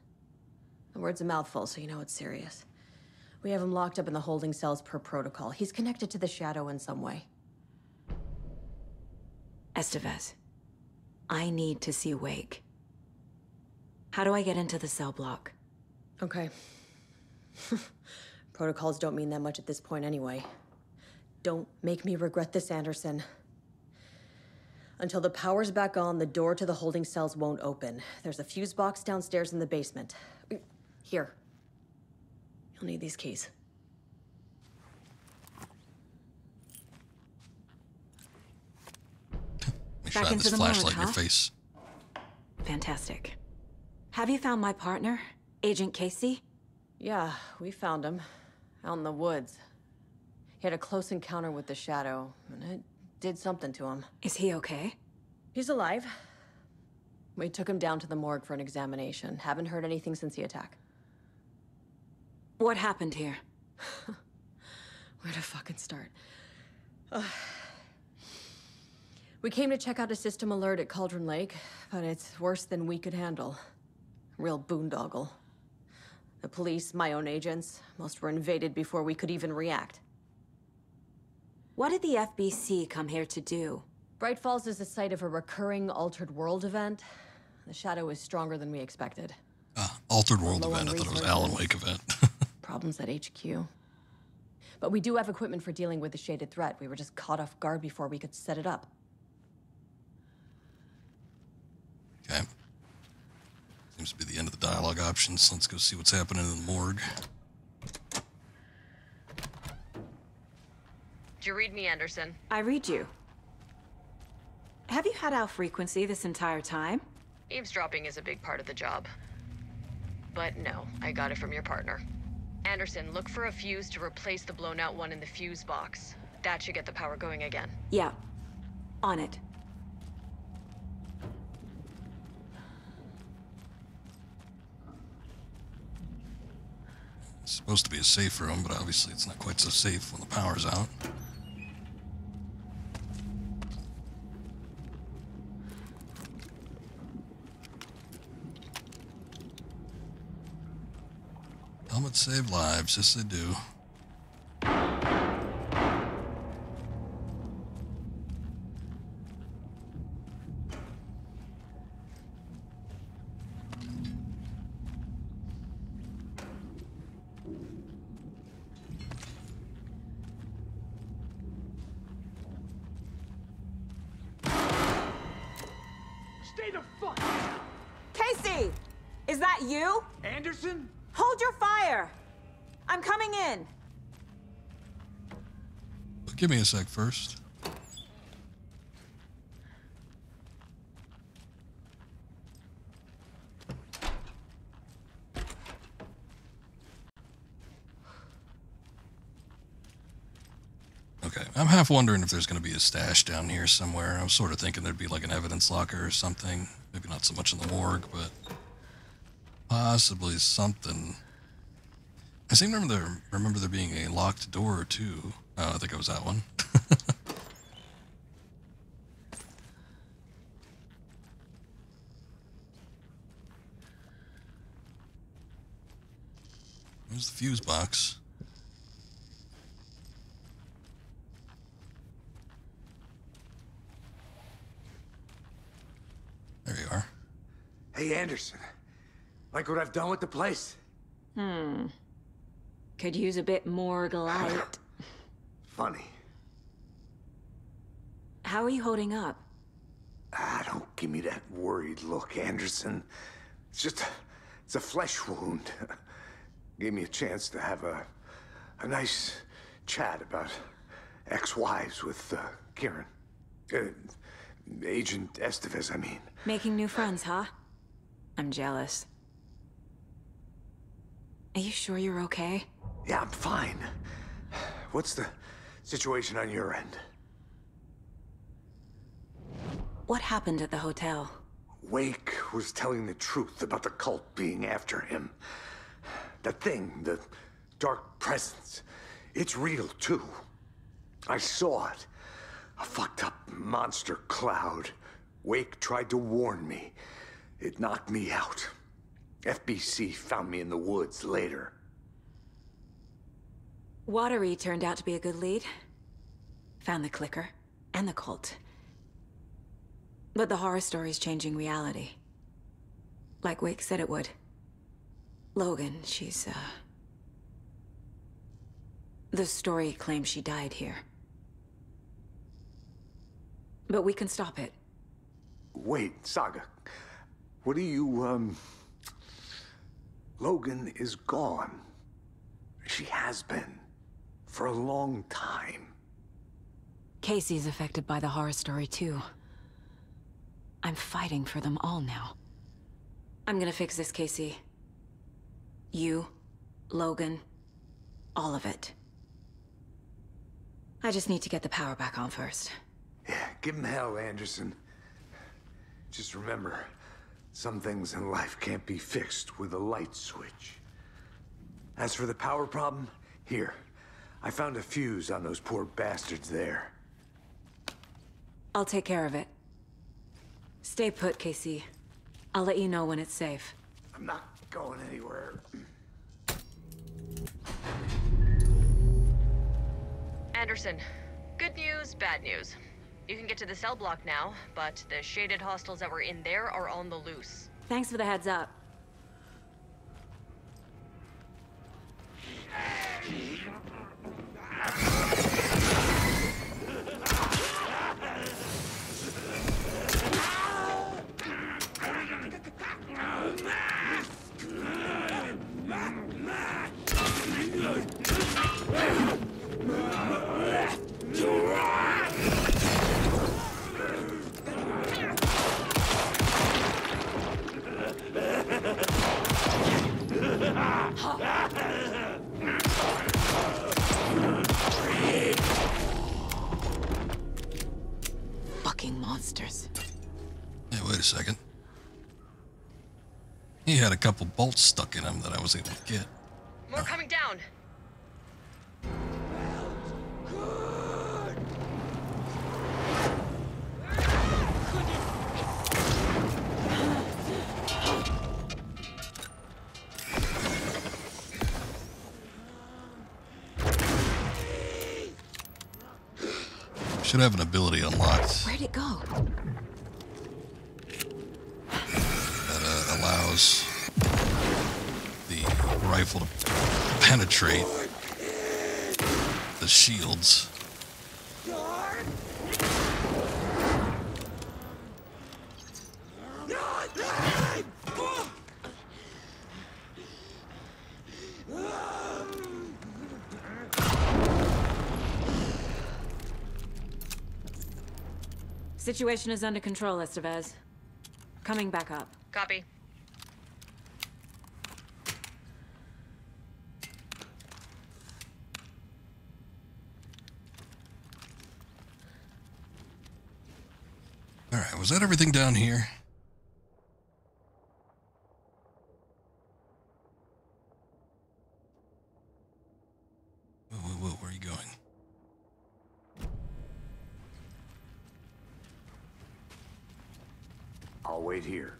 The word's a mouthful, so you know it's serious. We have him locked up in the holding cells per protocol. He's connected to the Shadow in some way. Estevez, I need to see Wake. How do I get into the cell block? Okay. Protocols don't mean that much at this point anyway. Don't make me regret this, Anderson. Until the power's back on, the door to the holding cells won't open. There's a fuse box downstairs in the basement. Here. You'll need these keys. Make sure I have this flashlight in your face. Fantastic. Have you found my partner, Agent Casey? Yeah, we found him. Out in the woods. He had a close encounter with the Shadow, and it did something to him. Is he okay? He's alive. We took him down to the morgue for an examination. Haven't heard anything since the attack. What happened here? Where to fucking start? Uh, we came to check out a system alert at Cauldron Lake, but it's worse than we could handle. Real boondoggle. The police, my own agents, most were invaded before we could even react. What did the F B C come here to do? Bright Falls is the site of a recurring Altered World event. The Shadow is stronger than we expected. Uh, altered World event, I thought it was Alan Wake event. Problems at H Q. But we do have equipment for dealing with the shaded threat. We were just caught off guard before we could set it up. Okay. Seems to be the end of the dialogue options. Let's go see what's happening in the morgue. Did you read me, Anderson? I read you. Have you had our frequency this entire time? Eavesdropping is a big part of the job. But no, I got it from your partner. Anderson, look for a fuse to replace the blown out one in the fuse box. That should get the power going again. Yeah. On it. It's supposed to be a safe room, but obviously it's not quite so safe when the power's out. Helmets save lives, yes they do. kind of fun. Casey, is that you? Anderson? Hold your fire. I'm coming in. Give me a sec first. Okay, I'm half wondering if there's going to be a stash down here somewhere. I was sort of thinking there'd be like an evidence locker or something. Maybe not so much in the morgue, but possibly something. I seem to remember there, remember there being a locked door, too. Oh, I think it was that one. There's the fuse box. There you are. Hey, Anderson. Like what I've done with the place? Hmm. Could use a bit more light. Funny. How are you holding up? Ah, don't give me that worried look, Anderson. It's just, it's a flesh wound. Gave me a chance to have a, a nice chat about ex-wives with uh, Kiran. Uh, Agent Estevez, I mean. Making new friends, huh? I'm jealous. Are you sure you're okay? Yeah, I'm fine. What's the situation on your end? What happened at the hotel? Wake was telling the truth about the cult being after him. That thing, the dark presence, it's real too. I saw it. A fucked up monster cloud. Wake tried to warn me. It knocked me out. F B C found me in the woods later. Watery turned out to be a good lead. Found the clicker and the cult. But the horror story's changing reality. Like Wake said it would. Logan, she's, uh... the story claims she died here. But we can stop it. Wait, Saga. What do you, um... Logan is gone. She has been. For a long time. Casey's affected by the horror story, too. I'm fighting for them all now. I'm gonna fix this, Casey. You, Logan, all of it. I just need to get the power back on first. Yeah, give him hell, Anderson. Just remember, some things in life can't be fixed with a light switch. As for the power problem, here. I found a fuse on those poor bastards there. I'll take care of it. Stay put, Casey. I'll let you know when it's safe. I'm not going anywhere. Anderson, good news, bad news. You can get to the cell block now, but the shaded hostiles that were in there are on the loose. Thanks for the heads up. Second. He had a couple bolts stuck in him that I was able to get. More oh. coming down. Should have an ability unlocked. Where'd it go? The rifle to penetrate the shields. Door. Situation is under control, Estevez. Coming back up. Copy. All right, was that everything down here? Whoa, whoa, whoa, where are you going? I'll wait here.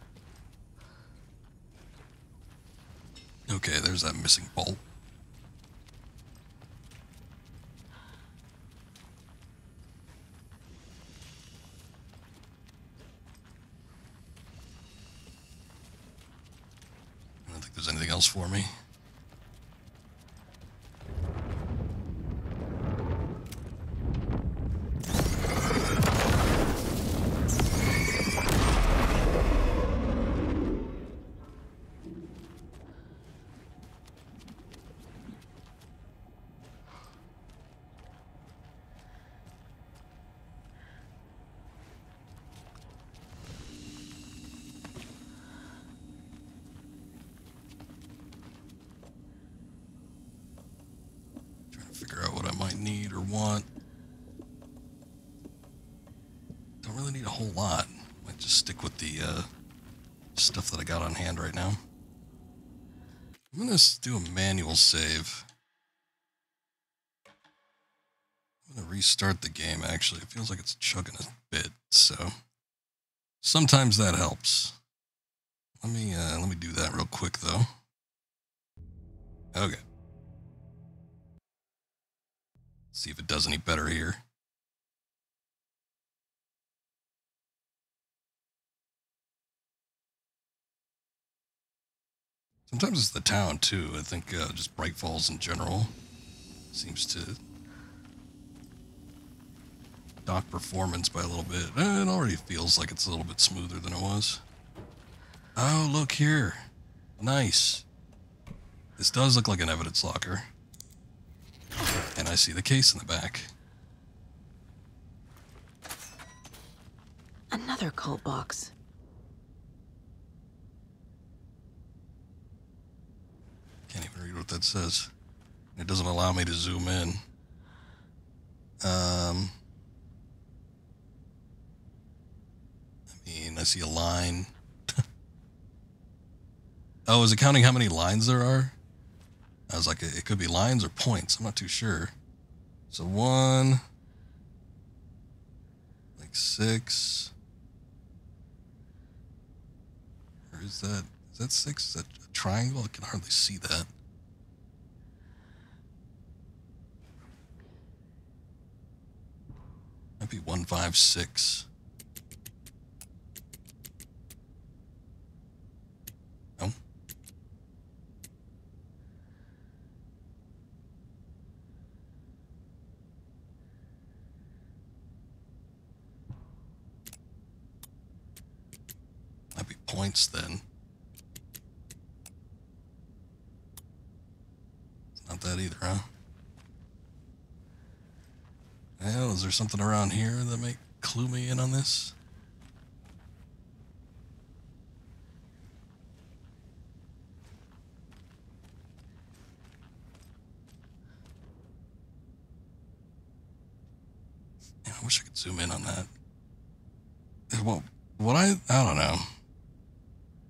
Okay, there's that missing bolt. For me. Let's do a manual save. I'm gonna restart the game, actually. It feels like it's chugging a bit, so sometimes that helps. Let me uh, let me do that real quick though. Okay. See if it does any better here. Sometimes it's the town, too. I think uh, just Bright Falls in general seems to dock performance by a little bit. Eh, it already feels like it's a little bit smoother than it was. Oh, look here. Nice. This does look like an evidence locker. And I see the case in the back. Another cult box. Can't even read what that says. It doesn't allow me to zoom in. Um, I mean, I see a line. Oh, is it counting how many lines there are? I was like, it could be lines or points. I'm not too sure. So one, like six. Or is that, is that six? Is that triangle? I can hardly see that. Might be one, five, six. No. Might be points then. Not that either, huh? Well, is there something around here that may clue me in on this? Yeah, I wish I could zoom in on that. Well, what I... I don't know.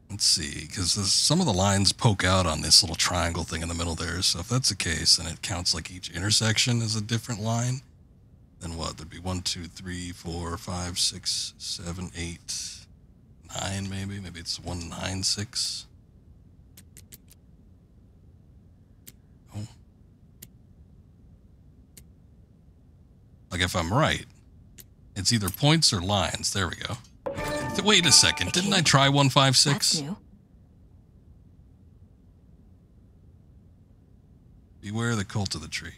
Let's see, because some of the lines poke out on this little triangle thing in the middle there, so if that's the case, then it counts like each intersection is a different line, then what? There'd be one, two, three, four, five, six, seven, eight, nine maybe? Maybe it's one, nine, six? Oh. Like if I'm right, it's either points or lines. There we go. Wait a second, didn't I try one five six? That's new. Beware the Cult of the Tree.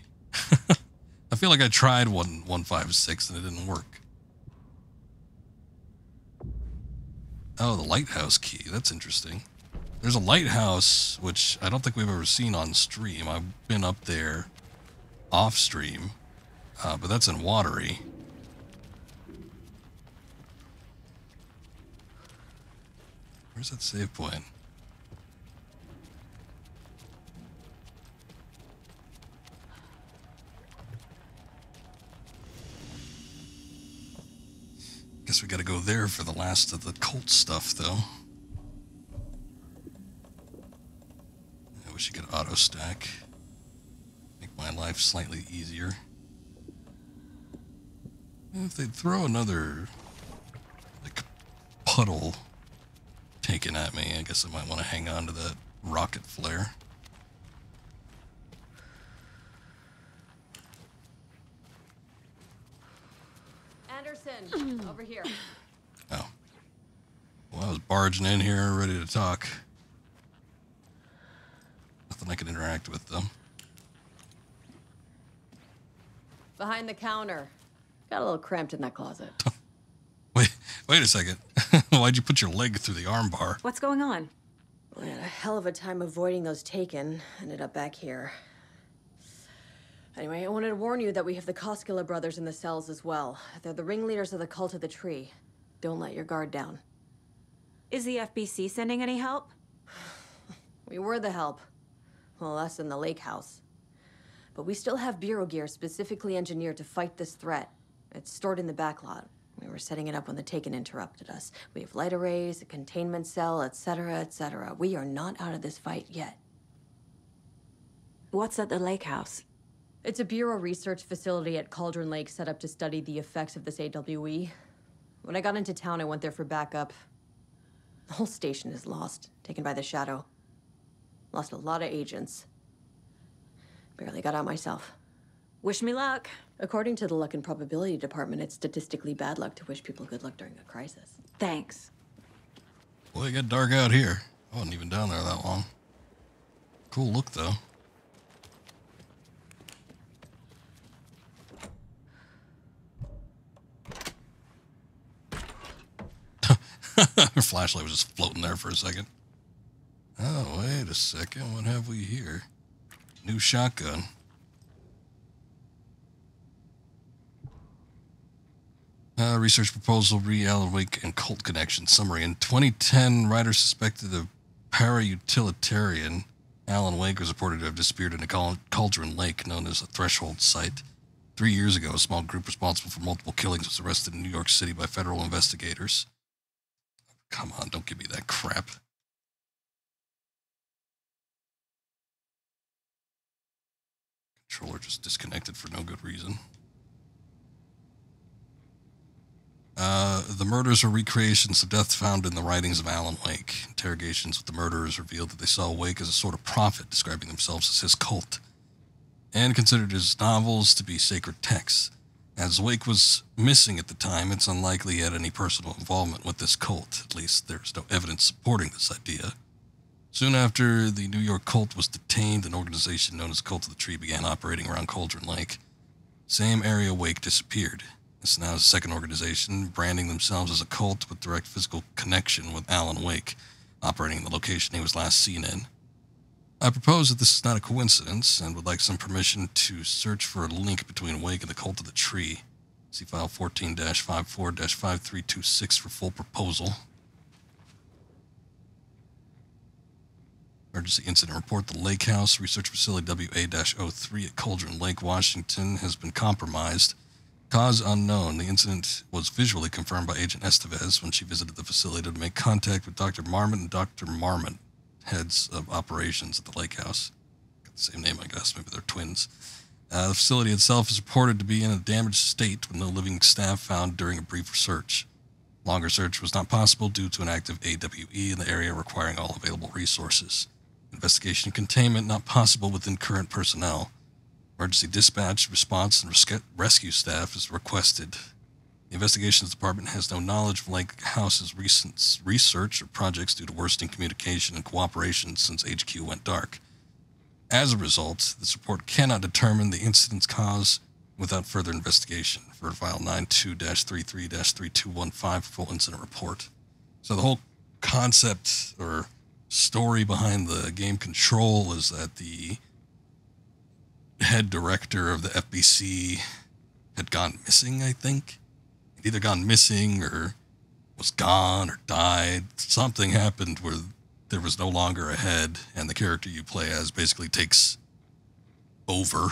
I feel like I tried one one five six and it didn't work. Oh, the lighthouse key. That's interesting. There's a lighthouse, which I don't think we've ever seen on stream. I've been up there off stream, uh, but that's in Watery. Where's that save point? Guess we gotta go there for the last of the cult stuff, though. I wish you could auto-stack. Make my life slightly easier. If they'd throw another, like, puddle taken at me, I guess I might want to hang on to that rocket flare. Anderson, over here. Oh. Well, I was barging in here, ready to talk. Nothing I can interact with, though. Behind the counter. Got a little cramped in that closet. Wait, wait a second. Why'd you put your leg through the armbar? What's going on? We had a hell of a time avoiding those taken. Ended up back here. Anyway, I wanted to warn you that we have the Koskela brothers in the cells as well. They're the ringleaders of the Cult of the Tree. Don't let your guard down. Is the F B C sending any help? We were the help. Well, us and the lake house. But we still have bureau gear specifically engineered to fight this threat. It's stored in the backlot. We were setting it up when the Taken interrupted us. We have light arrays, a containment cell, et cetera, et cetera. We are not out of this fight yet. What's at the lake house? It's a bureau research facility at Cauldron Lake set up to study the effects of this A W E. When I got into town, I went there for backup. The whole station is lost, taken by the Shadow. Lost a lot of agents. Barely got out myself. Wish me luck. According to the Luck and Probability Department, it's statistically bad luck to wish people good luck during a crisis. Thanks. Well, it got dark out here. I wasn't even down there that long. Cool look, though. Her flashlight was just floating there for a second. Oh, wait a second. What have we here? New shotgun. Uh, research proposal, re-Alan Wake and cult connection. Summary. In twenty ten, writers suspected the para-utilitarian Alan Wake was reported to have disappeared in a cauldron lake known as a threshold site. Three years ago, a small group responsible for multiple killings was arrested in New York City by federal investigators. Come on, don't give me that crap. Controller just disconnected for no good reason. Uh, the murders are recreations of death found in the writings of Alan Wake. Interrogations with the murderers revealed that they saw Wake as a sort of prophet, describing themselves as his cult, and considered his novels to be sacred texts. As Wake was missing at the time, it's unlikely he had any personal involvement with this cult. At least there's no evidence supporting this idea. Soon after the New York cult was detained, an organization known as Cult of the Tree began operating around Cauldron Lake. Same area Wake disappeared. It's now a second organization, branding themselves as a cult with direct physical connection with Alan Wake, operating in the location he was last seen in. I propose that this is not a coincidence, and would like some permission to search for a link between Wake and the Cult of the Tree. See file fourteen dash fifty-four dash fifty-three twenty-six for full proposal. Emergency incident report. The Lake House Research Facility W A oh three at Cauldron Lake, Washington has been compromised. Cause unknown. The incident was visually confirmed by Agent Estevez when she visited the facility to make contact with Doctor Marmot and Doctor Marmot, heads of operations at the Lake House. Got the same name, I guess. Maybe they're twins. Uh, the facility itself is reported to be in a damaged state with no living staff found during a brief search. Longer search was not possible due to an active A W E in the area requiring all available resources. Investigation and containment not possible within current personnel. Emergency dispatch, response, and rescue staff is requested. The investigations department has no knowledge of Lake House's recent research or projects due to worsening communication and cooperation since H Q went dark. As a result, this report cannot determine the incident's cause without further investigation. For file ninety-two dash thirty-three dash thirty-two fifteen, full incident report. So the whole concept or story behind the game Control is that the head director of the F B C had gone missing, I think. He'd either gone missing or was gone or died. Something happened where there was no longer a head, and the character you play as basically takes over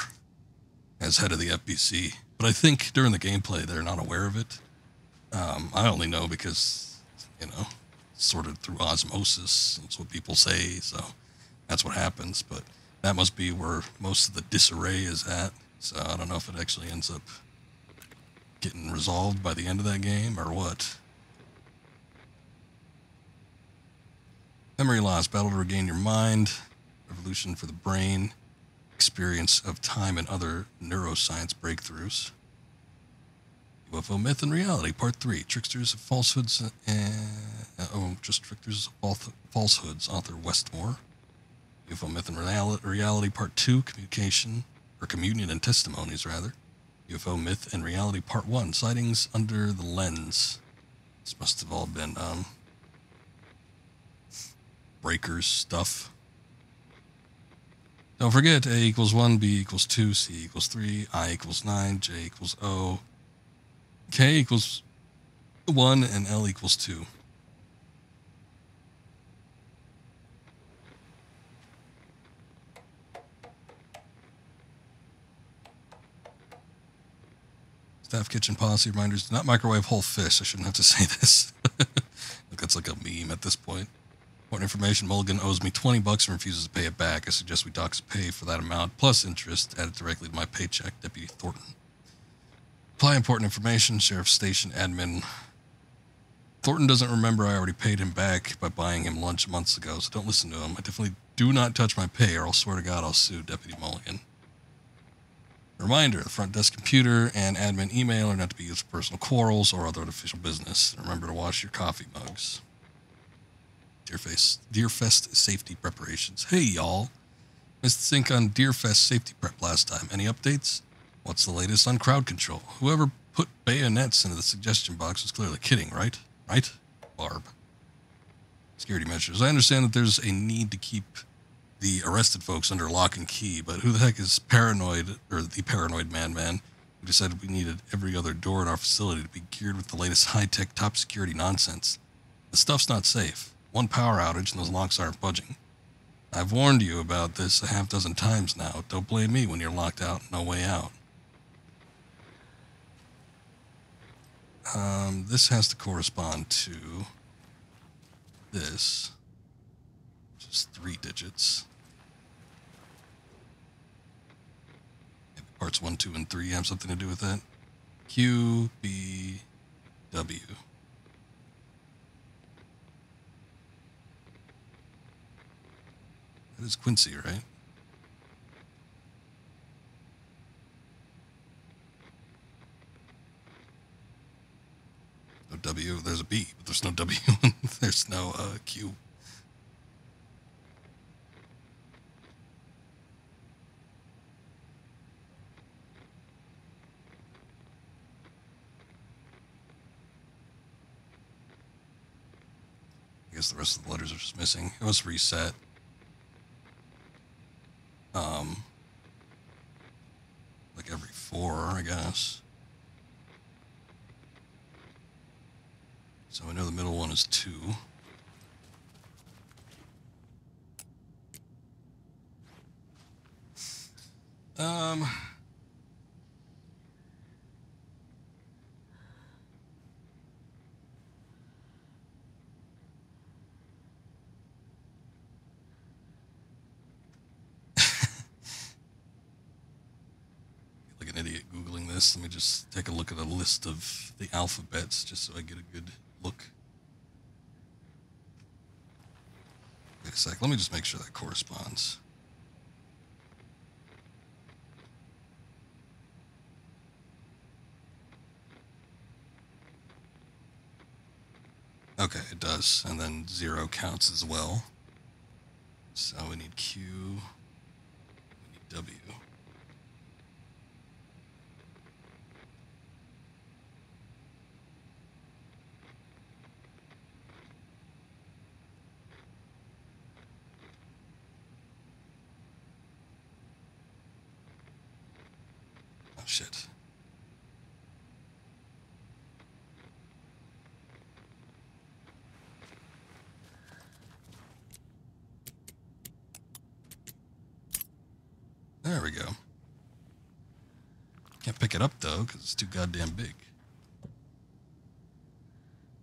as head of the F B C. But I think during the gameplay, they're not aware of it. Um, I only know because, you know, sort of through osmosis. That's what people say, so that's what happens. But that must be where most of the disarray is at. So I don't know if it actually ends up getting resolved by the end of that game or what. Memory loss, battle to regain your mind, revolution for the brain, experience of time and other neuroscience breakthroughs. U F O myth and reality, part three, tricksters of falsehoods, and, oh, just tricksters of falsehoods, author Westmore. U F O myth and reality, part two, communication, or communion and testimonies, rather. U F O myth and reality, part one, sightings under the lens. This must have all been, um... breakers stuff. Don't forget, A equals one, B equals two, C equals three, I equals nine, J equals O, K equals one, and L equals two. Staff kitchen policy reminders, do not microwave whole fish. I shouldn't have to say this. Look, that's like a meme at this point. Important information, Mulligan owes me twenty bucks and refuses to pay it back. I suggest we docs pay for that amount, plus interest, added directly to my paycheck, Deputy Thornton. Apply important information, Sheriff's Station Admin. Thornton doesn't remember I already paid him back by buying him lunch months ago, so don't listen to him. I definitely do not touch my pay, or I'll swear to God I'll sue Deputy Mulligan. Reminder, the front desk computer and admin email are not to be used for personal quarrels or other official business. Remember to wash your coffee mugs. Deerfest, Deerfest safety preparations. Hey, y'all. Missed sync on Deerfest safety prep last time. Any updates? What's the latest on crowd control? Whoever put bayonets into the suggestion box was clearly kidding, right? Right? Barb. Security measures. I understand that there's a need to keep the arrested folks under lock and key, but who the heck is paranoid, or the paranoid man-man, who decided we needed every other door in our facility to be geared with the latest high-tech, top-security nonsense? The stuff's not safe. One power outage and those locks aren't budging. I've warned you about this a half dozen times now. Don't blame me when you're locked out and no way out. Um, this has to correspond to this. Just three digits. Maybe parts one, two, and three have something to do with that. Q, B, W. That is Quincy, right? No W, there's a B, but there's no W, there's no uh, Q. I guess the rest of the letters are just missing. It was reset. Um, like every four, I guess. So I know the middle one is two. Um, idiot Googling this. Let me just take a look at a list of the alphabets just so I get a good look. Wait a sec. Let me just make sure that corresponds. Okay, it does. And then zero counts as well. So we need Q. We need W. Shit. There we go. Can't pick it up, though, because it's too goddamn big.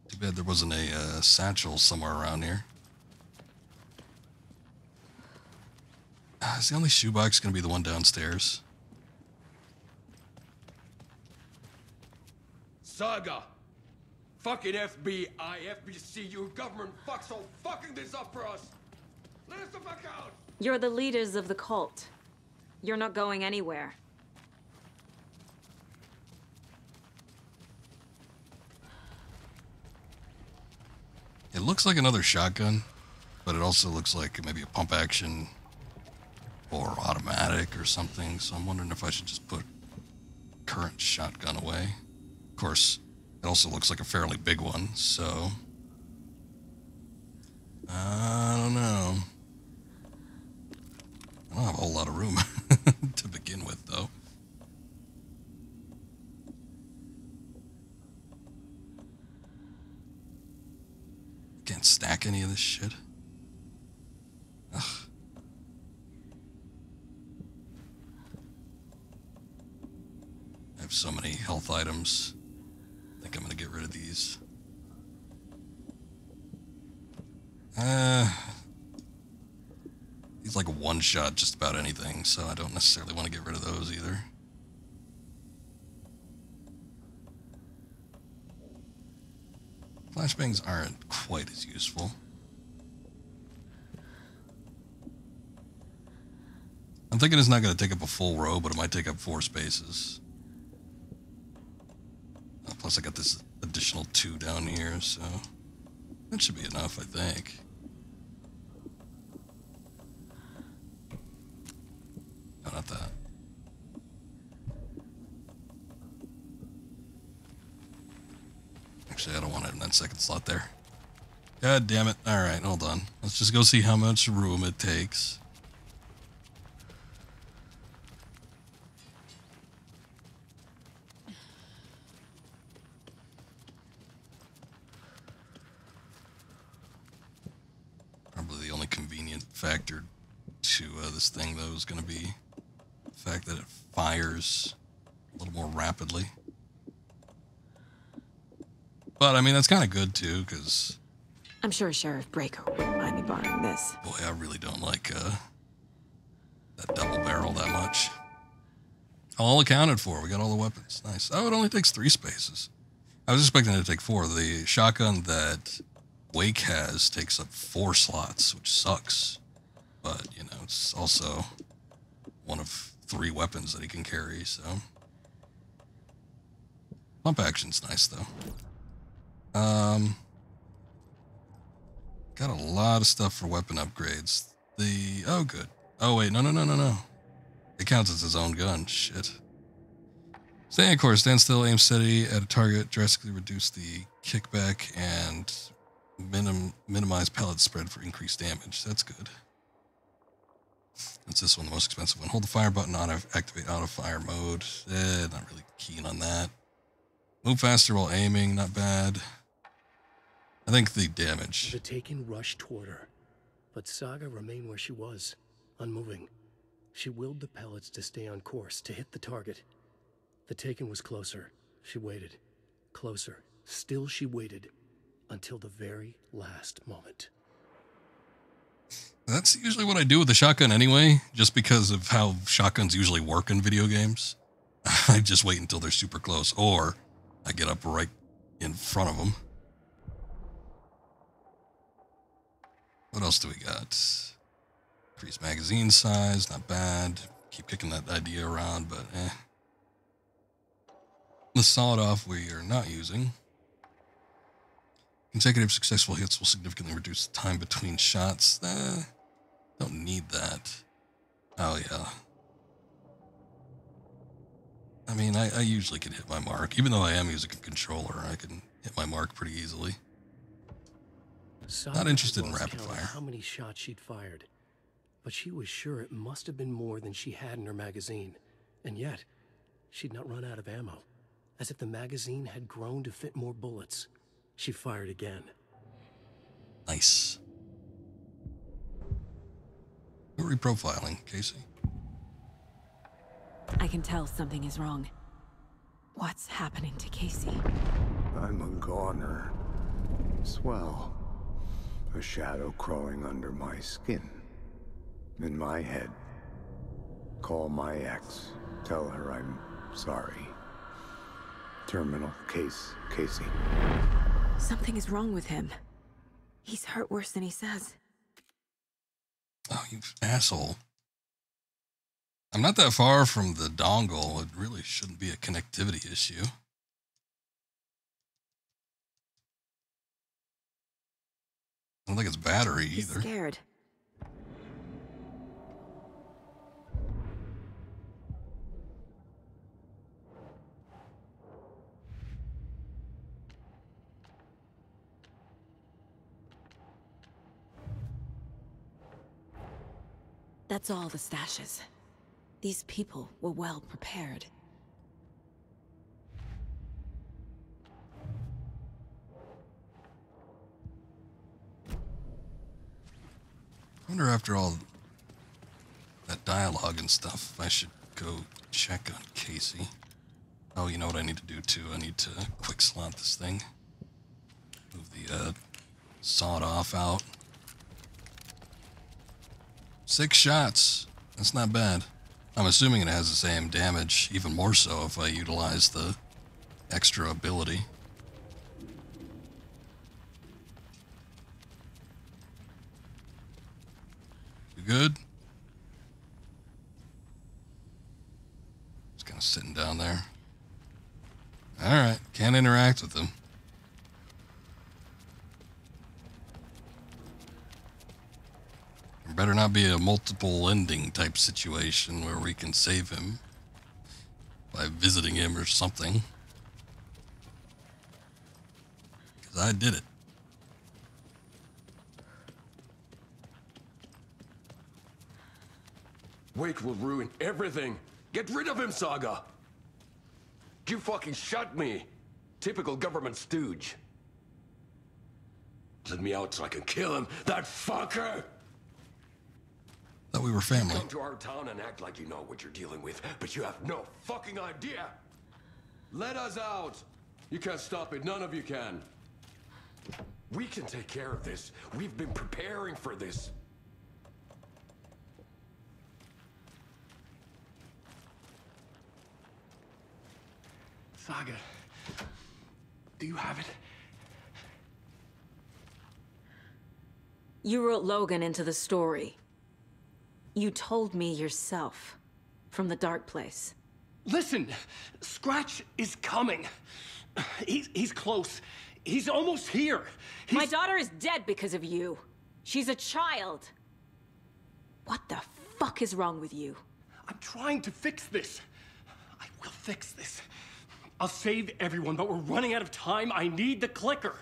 Too bad there wasn't a uh, satchel somewhere around here. Ah, is the only shoebox going to be the one downstairs? Saga! Fucking F B I, F B C U, government fucks all fucking this up for us! Let us the fuck out! You're the leaders of the cult. You're not going anywhere. It looks like another shotgun, but it also looks like maybe a pump action or automatic or something, so I'm wondering if I should just put current shotgun away. Of course, it also looks like a fairly big one, so I don't know. I don't have a whole lot of room to begin with, though. Can't stack any of this shit. Ugh. I have so many health items. I think I'm gonna get rid of these. Uh, he's like a one-shot just about anything, so I don't necessarily want to get rid of those either. Flashbangs aren't quite as useful. I'm thinking it's not going to take up a full row, but it might take up four spaces. Oh, plus I got this additional two down here, so that should be enough, I think. No, not that. Actually, I don't want it in that second slot there. God damn it. Alright, hold on. Let's just go see how much room it takes. Factor to uh, this thing, though, is going to be the fact that it fires a little more rapidly. But, I mean, that's kind of good, too, because... I'm sure Sheriff Braco wouldn't mind me borrowing this. Boy, I really don't like uh, that double barrel that much. All accounted for. We got all the weapons. Nice. Oh, it only takes three spaces. I was expecting it to take four. The shotgun that Wake has takes up four slots, which sucks. But, you know, it's also one of three weapons that he can carry, so. Pump action's nice, though. Um, got a lot of stuff for weapon upgrades. The, oh, good. Oh, wait, no, no, no, no, no. It counts as his own gun, shit. Staying course, stand still, aim steady at a target, drastically reduce the kickback, and minim minimize pellet spread for increased damage. That's good. That's this one, the most expensive one. Hold the fire button, auto activate auto fire mode. Eh, not really keen on that. Move faster while aiming, not bad. I think the damage. The Taken rushed toward her, but Saga remained where she was, unmoving. She willed the pellets to stay on course, to hit the target. The Taken was closer. She waited. Closer. Still she waited, until the very last moment. That's usually what I do with the shotgun anyway, just because of how shotguns usually work in video games. I just wait until they're super close, or I get up right in front of them. What else do we got? Increase magazine size, not bad. Keep kicking that idea around, but eh. The sawed off we are not using. Consecutive successful hits will significantly reduce the time between shots. Eh, don't need that. Oh, yeah. I mean, I, I usually can hit my mark. Even though I am using a controller, I can hit my mark pretty easily. Saga Not interested in rapid fire. How many shots she'd fired, but she was sure it must have been more than she had in her magazine. And yet, she'd not run out of ammo, as if the magazine had grown to fit more bullets. She fired again. Nice. Who are we profiling, Casey? can tell something is wrong. What's happening to Casey? I'm a goner. Swell. A shadow crawling under my skin. In my head. Call my ex. Tell her I'm sorry. Terminal case, Casey. Something is wrong with him. He's hurt worse than he says. Oh, you asshole. I'm not that far from the dongle. It really shouldn't be a connectivity issue. I don't think it's battery He's either. Scared. That's all the stashes. These people were well prepared. I wonder after all that dialogue and stuff, I should go check on Casey. Oh, you know what I need to do too? I need to quick slot this thing. Move the uh, sawed off out. Six shots. That's not bad. I'm assuming it has the same damage, even more so if I utilize the extra ability. You good? Just kind of sitting down there. Alright, can't interact with them. Better not be a multiple ending type situation where we can save him by visiting him or something. Because I did it. Wake will ruin everything. Get rid of him, Saga. You fucking shot me. Typical government stooge. Let me out so I can kill him, that fucker! That we were family. You come to our town and act like you know what you're dealing with, but you have no fucking idea. Let us out. You can't stop it. None of you can. We can take care of this. We've been preparing for this. Saga, do you have it? You wrote Logan into the story. You told me yourself, from the Dark Place. Listen, Scratch is coming. He's, he's close. He's almost here. He's... My daughter is dead because of you. She's a child. What the fuck is wrong with you? I'm trying to fix this. I will fix this. I'll save everyone, but we're running out of time. I need the clicker.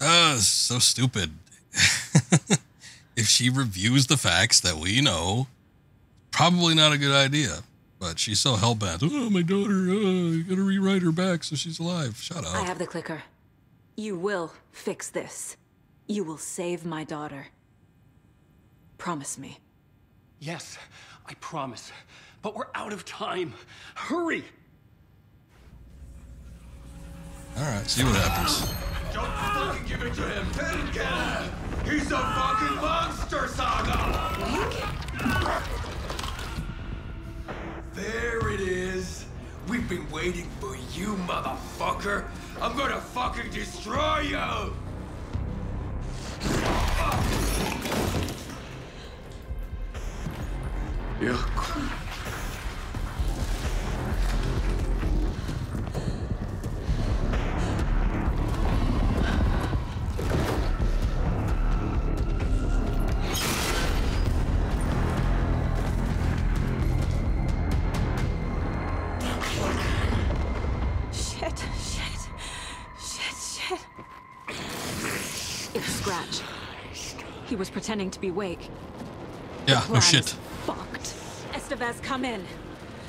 Ah, uh, so stupid. If she reviews the facts that we know, probably not a good idea. But she's so hell-bent. Oh, my daughter, oh, you gotta rewrite her back so she's alive. Shut up. I have the clicker. You will fix this. You will save my daughter. Promise me. Yes, I promise. But we're out of time. Hurry! Alright, see what happens. Don't fucking give it to him! Get him, get him! He's a fucking monster, Saga! There it is! We've been waiting for you, motherfucker! I'm gonna fucking destroy you! Yuck. Was pretending to be Wake. Yeah, no shit. Fucked. Estevez, come in.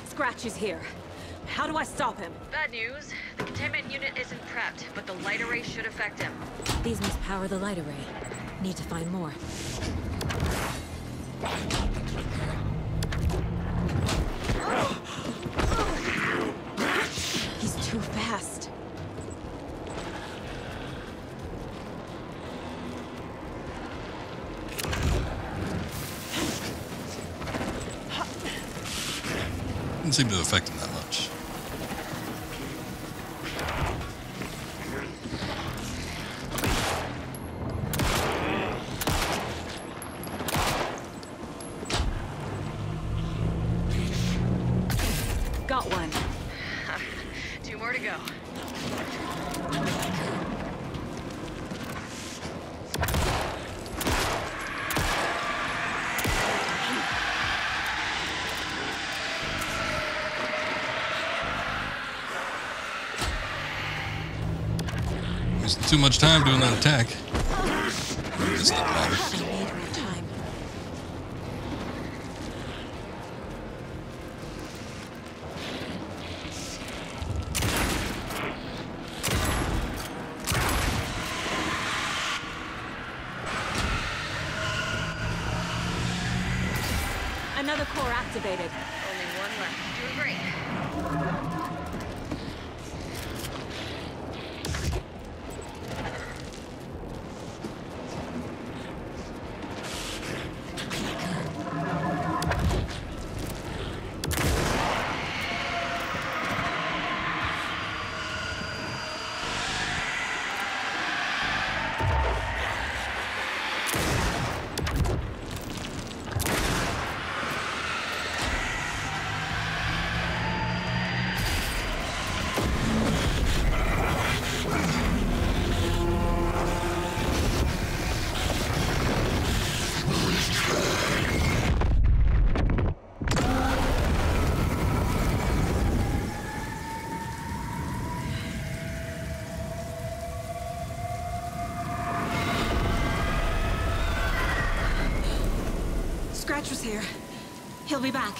Scratch is here. How do I stop him? Bad news. The containment unit isn't prepped, but the light array should affect him. These must power the light array. Need to find more. He's too fast. Didn't seem to affect him that much. Too much time doing that attack. It's not matter. Another core activated. Only one left. Do a break. Scratch was here. He'll be back.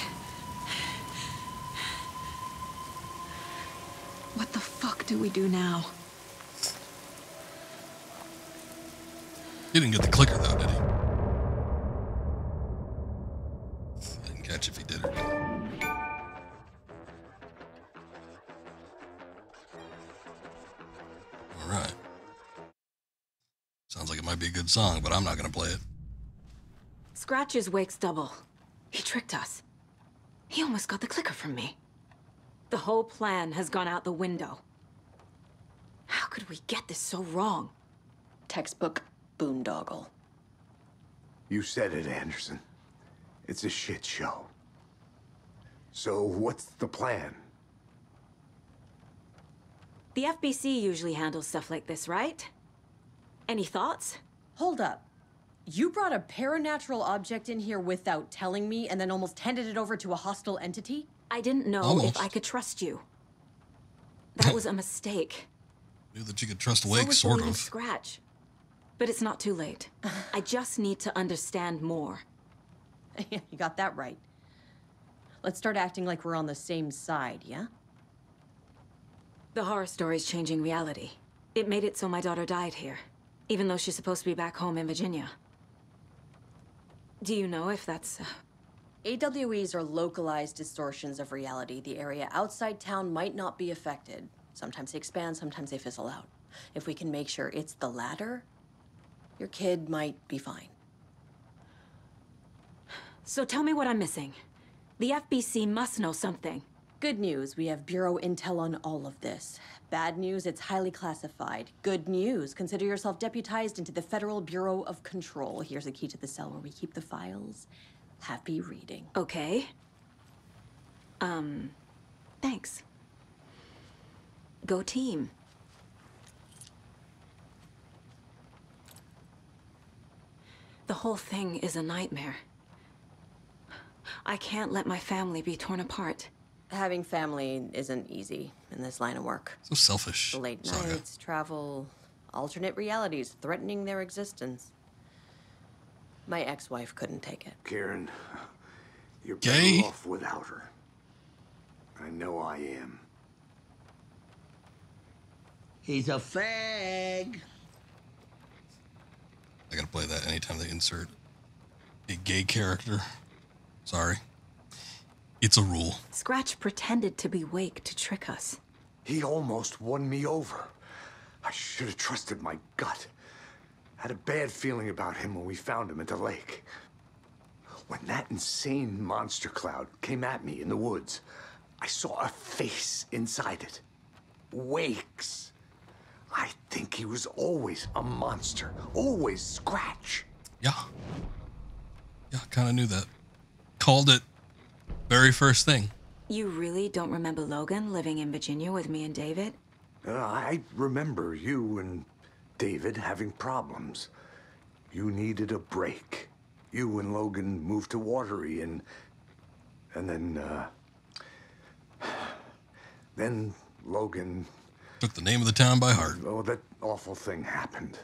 What the fuck do we do now? He didn't get the clicker though, did he? I didn't catch if he did or not. Alright. Sounds like it might be a good song, but I'm not gonna play it. Scratch's wakes double. He tricked us. He almost got the clicker from me. The whole plan has gone out the window. How could we get this so wrong? Textbook boondoggle. You said it, Anderson. It's a shit show. So what's the plan? The F B C usually handles stuff like this, right? Any thoughts? Hold up. You brought a paranatural object in here without telling me and then almost handed it over to a hostile entity? I didn't know almost. If I could trust you. That was a mistake. Knew that you could trust Wake, so sort of. Scratch. But it's not too late. I just need to understand more. Yeah, you got that right. Let's start acting like we're on the same side, yeah? The horror story's changing reality. It made it so my daughter died here, even though she's supposed to be back home in Virginia. Do you know if that's... Uh... A W Es are localized distortions of reality. The area outside town might not be affected. Sometimes they expand, sometimes they fizzle out. If we can make sure it's the latter, your kid might be fine. So tell me what I'm missing. The F B C must know something. Good news, we have Bureau intel on all of this. Bad news, it's highly classified. Good news, consider yourself deputized into the Federal Bureau of Control. Here's a key to the cell where we keep the files. Happy reading. Okay. Um, thanks. Go team. The whole thing is a nightmare. I can't let my family be torn apart. Having family isn't easy in this line of work. So selfish. The late nights, travel, alternate realities threatening their existence. My ex-wife couldn't take it. Kiran, you're better off without her. I know I am. He's a fag. I gotta play that anytime they insert a gay character. Sorry. It's a rule. Scratch pretended to be Wake to trick us. He almost won me over. I should have trusted my gut. I had a bad feeling about him when we found him at the lake. When that insane monster cloud came at me in the woods, I saw a face inside it. Wake's. I think he was always a monster. Always Scratch. Yeah. Yeah, kind of knew that. Called it. Very first thing. You really don't remember Logan living in Virginia with me and David? Uh, I remember you and David having problems. You needed a break. You and Logan moved to Watery and... And then, uh... Then Logan... Took the name of the town by heart. Oh, that awful thing happened.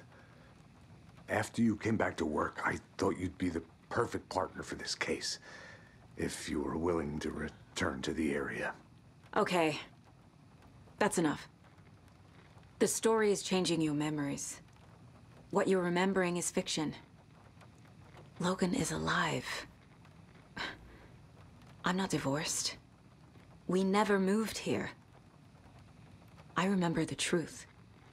After you came back to work, I thought you'd be the perfect partner for this case. If you were willing to return to the area. Okay. That's enough. The story is changing your memories. What you're remembering is fiction. Logan is alive. I'm not divorced. We never moved here. I remember the truth.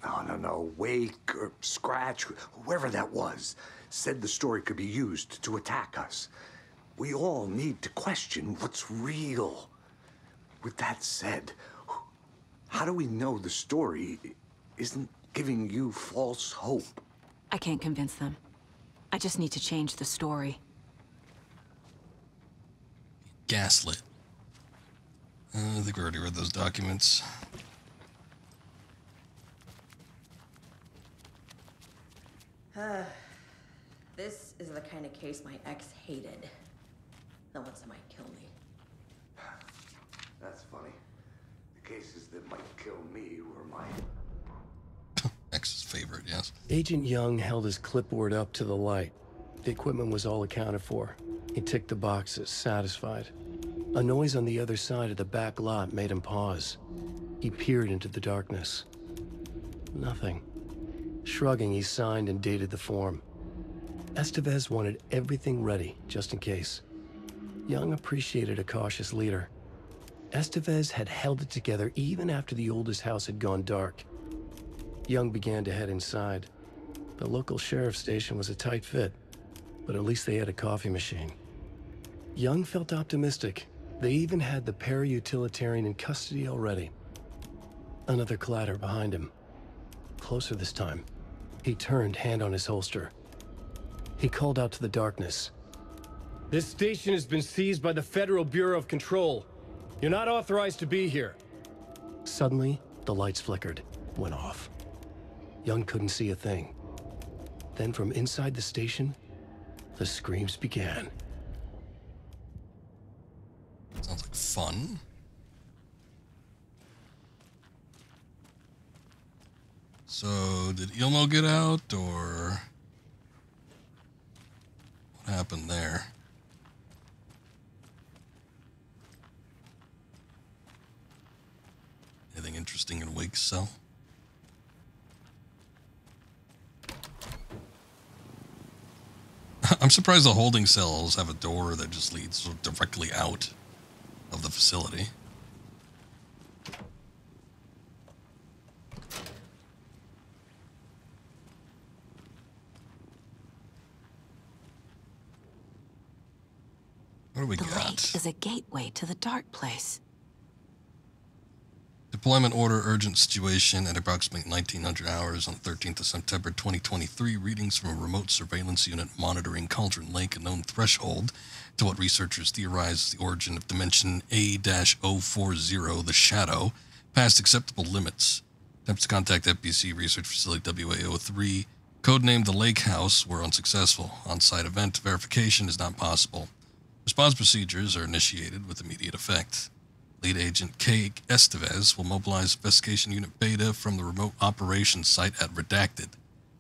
No, no, no. Wake or Scratch, whoever that was, said the story could be used to attack us. We all need to question what's real. With that said, how do we know the story isn't giving you false hope? I can't convince them. I just need to change the story. Gaslit. Uh, I think we already read those documents. Uh, this is the kind of case my ex hated. No one said might kill me. That's funny. The cases that might kill me were mine. Ex's favorite, yes. Agent Young held his clipboard up to the light. The equipment was all accounted for. He ticked the boxes, satisfied. A noise on the other side of the back lot made him pause. He peered into the darkness. Nothing. Shrugging, he signed and dated the form. Estevez wanted everything ready, just in case. Young appreciated a cautious leader. Estevez had held it together even after the oldest house had gone dark. Young began to head inside. The local sheriff's station was a tight fit, but at least they had a coffee machine. Young felt optimistic. They even had the para-utilitarian in custody already. Another clatter behind him. Closer this time. He turned, hand on his holster. He called out to the darkness. This station has been seized by the Federal Bureau of Control. You're not authorized to be here. Suddenly, the lights flickered, went off. Young couldn't see a thing. Then from inside the station, the screams began. Sounds like fun. So, did Ilmo get out, or what happened there? Anything interesting in Wake's cell? I'm surprised the holding cells have a door that just leads directly out of the facility. What do we got? The lake is a gateway to the Dark Place. Deployment order, urgent situation at approximately nineteen hundred hours on thirteenth of September twenty twenty-three. Readings from a remote surveillance unit monitoring Cauldron Lake, a known threshold to what researchers theorize is the origin of dimension A zero four zero, the Shadow, past acceptable limits. Attempts to contact F B C Research Facility W A zero three, codenamed the Lake House, were unsuccessful. On-site event verification is not possible. Response procedures are initiated with immediate effect. Lead Agent K. Estevez will mobilize Investigation Unit Beta from the remote operations site at Redacted.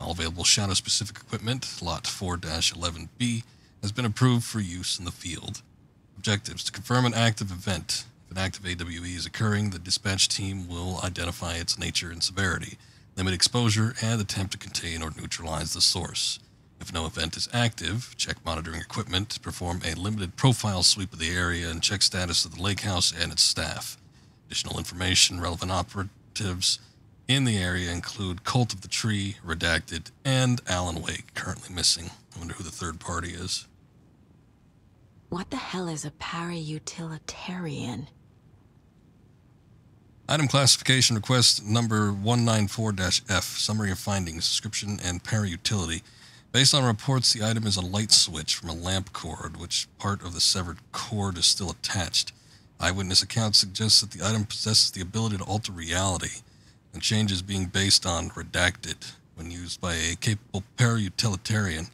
All available Shadow-specific equipment, Lot four eleven B, has been approved for use in the field. Objectives: to confirm an active event. If an active A W E is occurring, the dispatch team will identify its nature and severity, limit exposure, and attempt to contain or neutralize the source. If no event is active, check monitoring equipment, perform a limited profile sweep of the area, and check status of the lake house and its staff. Additional information, relevant operatives in the area include Cult of the Tree, Redacted, and Alan Wake, currently missing. I wonder who the third party is. What the hell is a para-utilitarian? Item classification request number one nine four F, summary of findings, description, and para-utility. Based on reports, the item is a light switch from a lamp cord, which part of the severed cord is still attached. Eyewitness accounts suggest that the item possesses the ability to alter reality, and changes being based on Redacted when used by a capable para-utilitarian.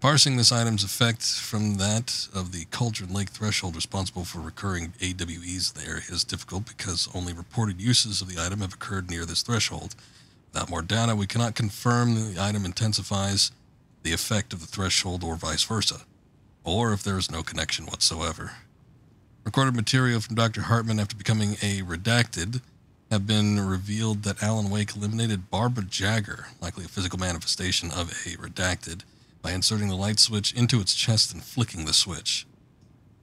Parsing this item's effect from that of the Cauldron Lake threshold responsible for recurring A W Es in the area is difficult because only reported uses of the item have occurred near this threshold. Without more data, we cannot confirm that the item intensifies the effect of the threshold or vice versa, or if there is no connection whatsoever. Recorded material from Doctor Hartman after becoming a Redacted have been revealed that Alan Wake eliminated Barbara Jagger, likely a physical manifestation of a Redacted, by inserting the light switch into its chest and flicking the switch.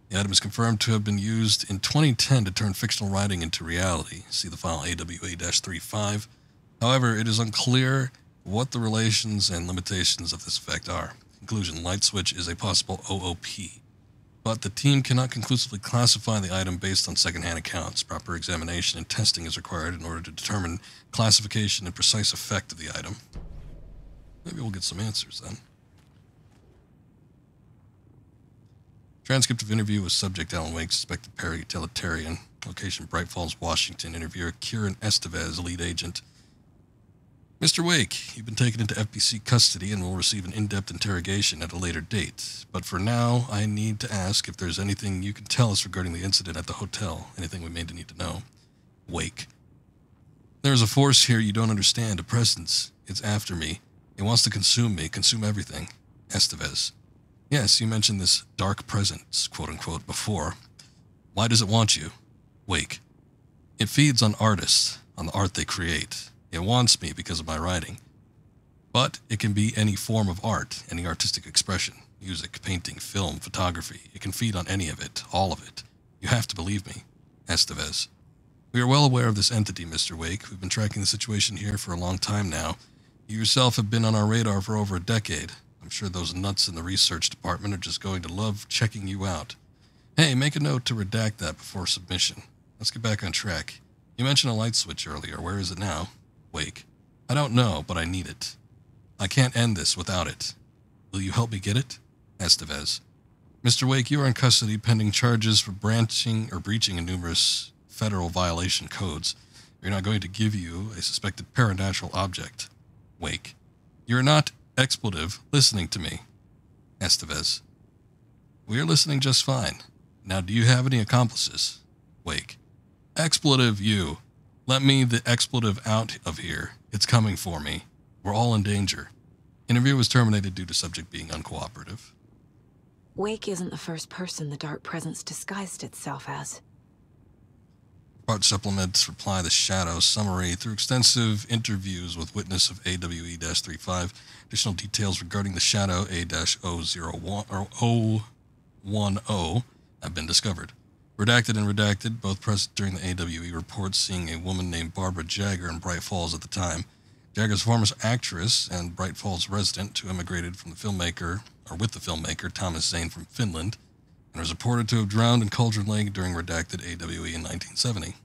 The item is confirmed to have been used in twenty ten to turn fictional writing into reality. See the file A W A thirty-five. However, it is unclear what the relations and limitations of this effect are. Conclusion: light switch is a possible O O P. But the team cannot conclusively classify the item based on secondhand accounts. Proper examination and testing is required in order to determine classification and precise effect of the item. Maybe we'll get some answers then. Transcript of interview with subject Alan Wake, suspected para-utilitarian. Location Bright Falls, Washington. Interviewer Kiran Estevez, lead agent. Mister Wake, you've been taken into F B C custody and will receive an in-depth interrogation at a later date. But for now, I need to ask if there's anything you can tell us regarding the incident at the hotel. Anything we may need to know. Wake. There's a force here you don't understand, a presence. It's after me. It wants to consume me, consume everything. Estevez. Yes, you mentioned this dark presence, quote-unquote, before. Why does it want you? Wake. It feeds on artists, on the art they create. It wants me because of my writing. But it can be any form of art, any artistic expression. Music, painting, film, photography. It can feed on any of it, all of it. You have to believe me. Estevez. We are well aware of this entity, Mister Wake. We've been tracking the situation here for a long time now. You yourself have been on our radar for over a decade. I'm sure those nuts in the research department are just going to love checking you out. Hey, make a note to redact that before submission. Let's get back on track. You mentioned a light switch earlier. Where is it now? Wake. I don't know, but I need it. I can't end this without it. Will you help me get it? Estevez. Mister Wake, you are in custody pending charges for branching or breaching in numerous federal violation codes. You're not going to give you a suspected paranormal object. Wake. You're not... expletive, listening to me. Estevez. We are listening just fine. Now, do you have any accomplices? Wake. Expletive, you. Let me the expletive out of here. It's coming for me. We're all in danger. Interview was terminated due to subject being uncooperative. Wake isn't the first person the dark presence disguised itself as. Part supplements, reply the shadow, summary, through extensive interviews with witness of A W E thirty-five, additional details regarding the shadow A zero one zero have been discovered. Redacted and redacted, both present during the A W E report, seeing a woman named Barbara Jagger in Bright Falls at the time. Jagger's former actress and Bright Falls resident who immigrated from the filmmaker, or with the filmmaker, Thomas Zane from Finland, and was reported to have drowned in Cauldron Lake during Redacted A W E in nineteen seventy.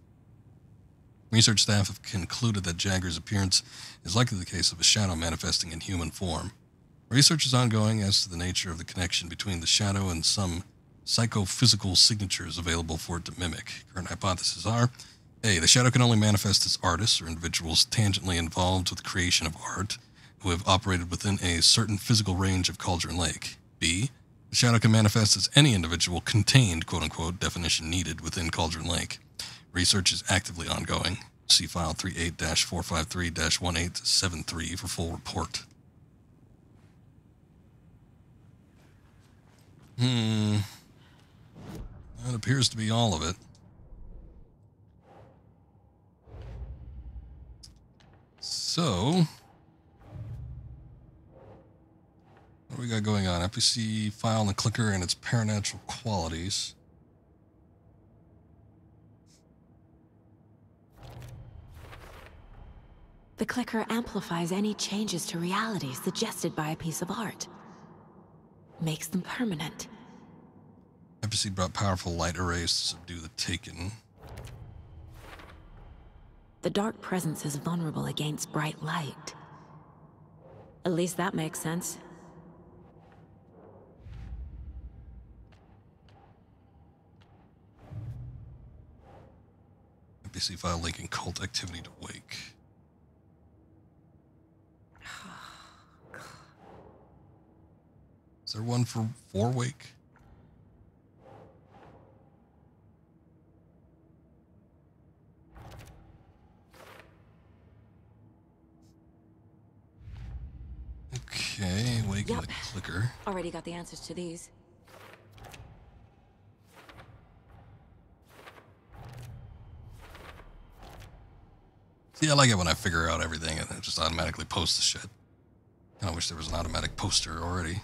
Research staff have concluded that Jagger's appearance is likely the case of a shadow manifesting in human form. Research is ongoing as to the nature of the connection between the shadow and some psychophysical signatures available for it to mimic. Current hypotheses are: A. The shadow can only manifest as artists or individuals tangentially involved with the creation of art who have operated within a certain physical range of Cauldron Lake. B. The shadow can manifest as any individual contained, quote-unquote, definition needed within Cauldron Lake. Research is actively ongoing. See file thirty-eight dash four fifty-three dash eighteen seventy-three for full report. Hmm. That appears to be all of it. So... got going on? F P C file and clicker and its paranatural qualities. The clicker amplifies any changes to reality suggested by a piece of art. Makes them permanent. F P C brought powerful light arrays to subdue the Taken. The dark presence is vulnerable against bright light. At least that makes sense. N P C file linking cult activity to Wake. Is there one for, for Wake? Okay, Wake yep. The clicker. Already got the answers to these. See, I like it when I figure out everything and it just automatically posts the shit. I wish there was an automatic poster already.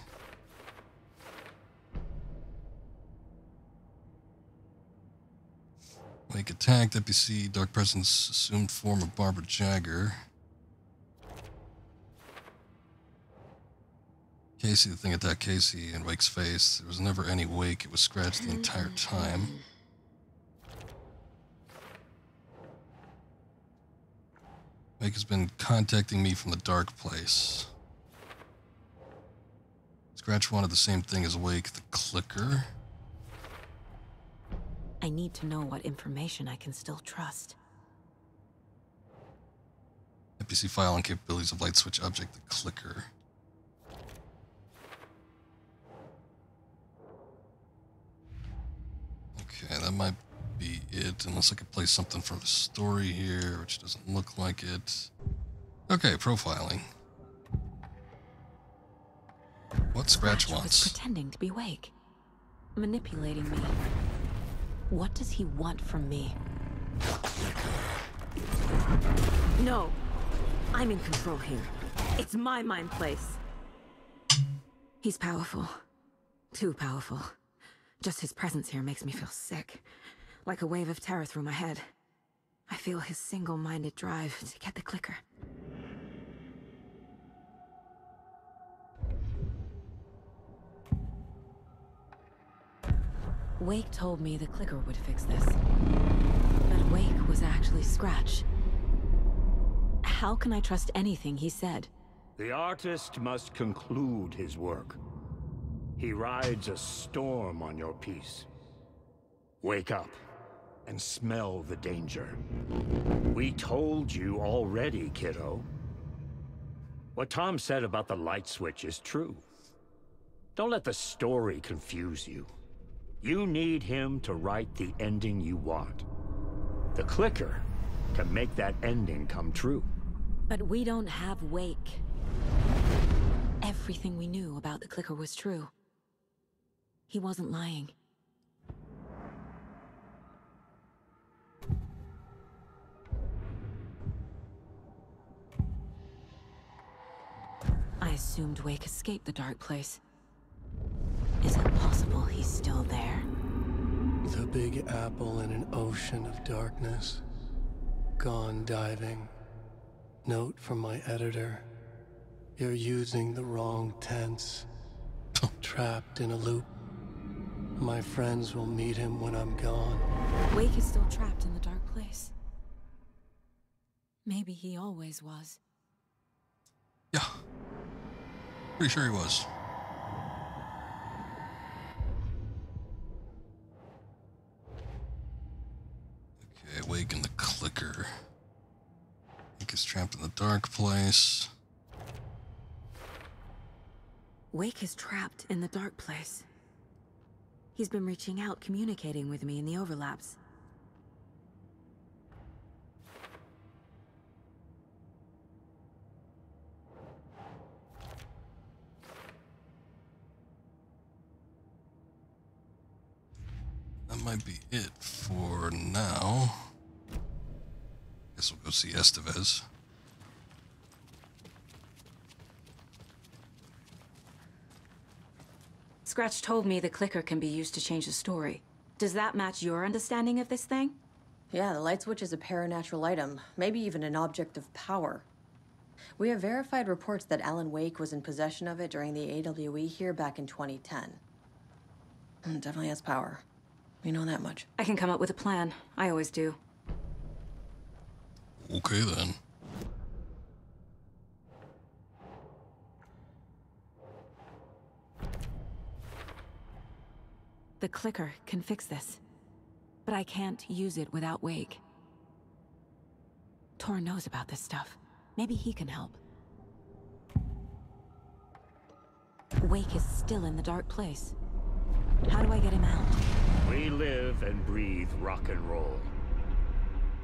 Wake attacked, N P C, dark presence, assumed form of Barbara Jagger. Casey, the thing attacked Casey in Wake's face. There was never any Wake. It was Scratch the entire time. Wake has been contacting me from the Dark Place. Scratch wanted the same thing as Wake, the clicker. I need to know what information I can still trust. N P C file and capabilities of light switch object, the clicker. Okay, that might be it, unless I could play something from the story here, which doesn't look like it. Okay, profiling. What Scratch wants. Was pretending to be Wake. Manipulating me. What does he want from me? No. I'm in control here. It's my mind place. He's powerful. Too powerful. Just his presence here makes me feel sick, like a wave of terror through my head. I feel his single-minded drive to get the clicker. Wake told me the clicker would fix this, but Wake was actually Scratch. How can I trust anything he said? The artist must conclude his work. He rides a storm on your piece. Wake up and smell the danger. We told you already, kiddo. What Tom said about the light switch is true. Don't let the story confuse you. You need him to write the ending you want. The clicker can make that ending come true. But we don't have Wake. Everything we knew about the clicker was true. He wasn't lying. I assumed Wake escaped the Dark Place. Is it possible he's still there? The Big Apple in an ocean of darkness. Gone diving. Note from my editor. You're using the wrong tense. Trapped in a loop. My friends will meet him when I'm gone. Wake is still trapped in the Dark Place. Maybe he always was. Yeah. Pretty sure he was. Okay, Wake and the clicker. Wake is trapped in the Dark Place. Wake is trapped in the Dark Place. He's been reaching out, communicating with me in the overlaps. That might be it for now. Guess we'll go see Estevez. Scratch told me the clicker can be used to change the story. Does that match your understanding of this thing? Yeah, the light switch is a paranatural item, maybe even an object of power. We have verified reports that Alan Wake was in possession of it during the A W E here back in twenty ten. It definitely has power. We know that much. I can come up with a plan. I always do. Okay, then. The clicker can fix this. But I can't use it without Wake. Tor knows about this stuff. Maybe he can help. Wake is still in the Dark Place. How do I get him out? We live and breathe rock and roll.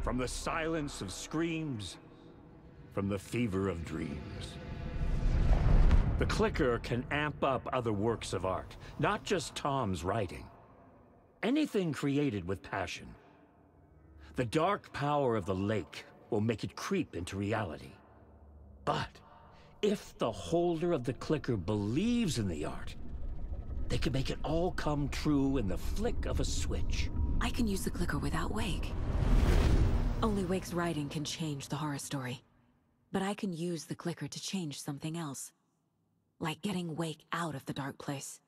From the silence of screams, from the fever of dreams. The clicker can amp up other works of art, not just Tom's writing. Anything created with passion. The dark power of the lake will make it creep into reality. But if the holder of the clicker believes in the art, they can make it all come true in the flick of a switch. I can use the clicker without Wake. Only Wake's writing can change the horror story. But I can use the clicker to change something else. Like getting Wake out of the Dark Place.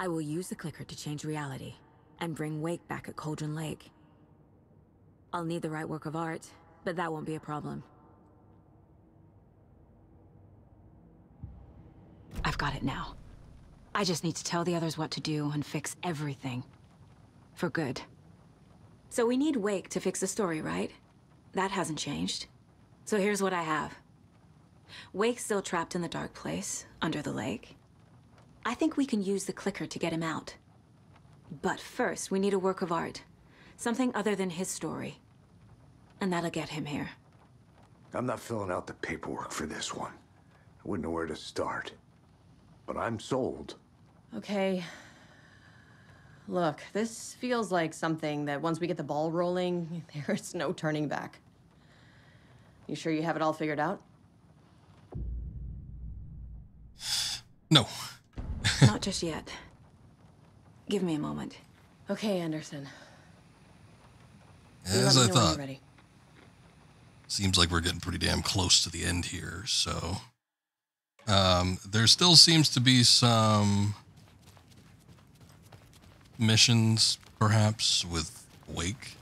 I will use the clicker to change reality and bring Wake back at Cauldron Lake. I'll need the right work of art, but that won't be a problem. I've got it now. I just need to tell the others what to do and fix everything. For good. So we need Wake to fix the story, right? That hasn't changed. So here's what I have. Wake's still trapped in the Dark Place, under the lake. I think we can use the clicker to get him out. But first, we need a work of art. Something other than his story. And that'll get him here. I'm not filling out the paperwork for this one. I wouldn't know where to start. But I'm sold. Okay. Look, this feels like something that once we get the ball rolling, there's no turning back. You sure you have it all figured out? No. Not just yet. Give me a moment. Okay, Anderson. As I thought. Seems like we're getting pretty damn close to the end here, so... Um, there still seems to be some missions, perhaps, with Wake.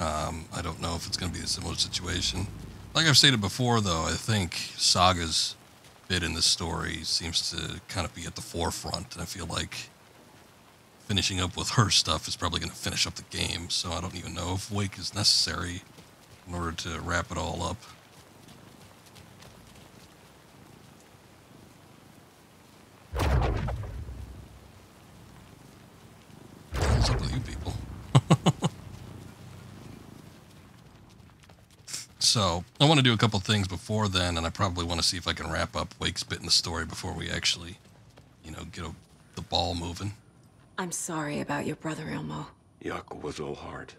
Um, I don't know if it's going to be a similar situation. Like I've stated before, though, I think Saga's bit in the story seems to kind of be at the forefront, and I feel like finishing up with her stuff is probably going to finish up the game, so I don't even know if Wake is necessary in order to wrap it all up. What's up with you people? So, I want to do a couple things before then, and I probably want to see if I can wrap up Wake's bit in the story before we actually, you know, get a, the ball moving. I'm sorry about your brother, Ilmo. Jaakko was all heart.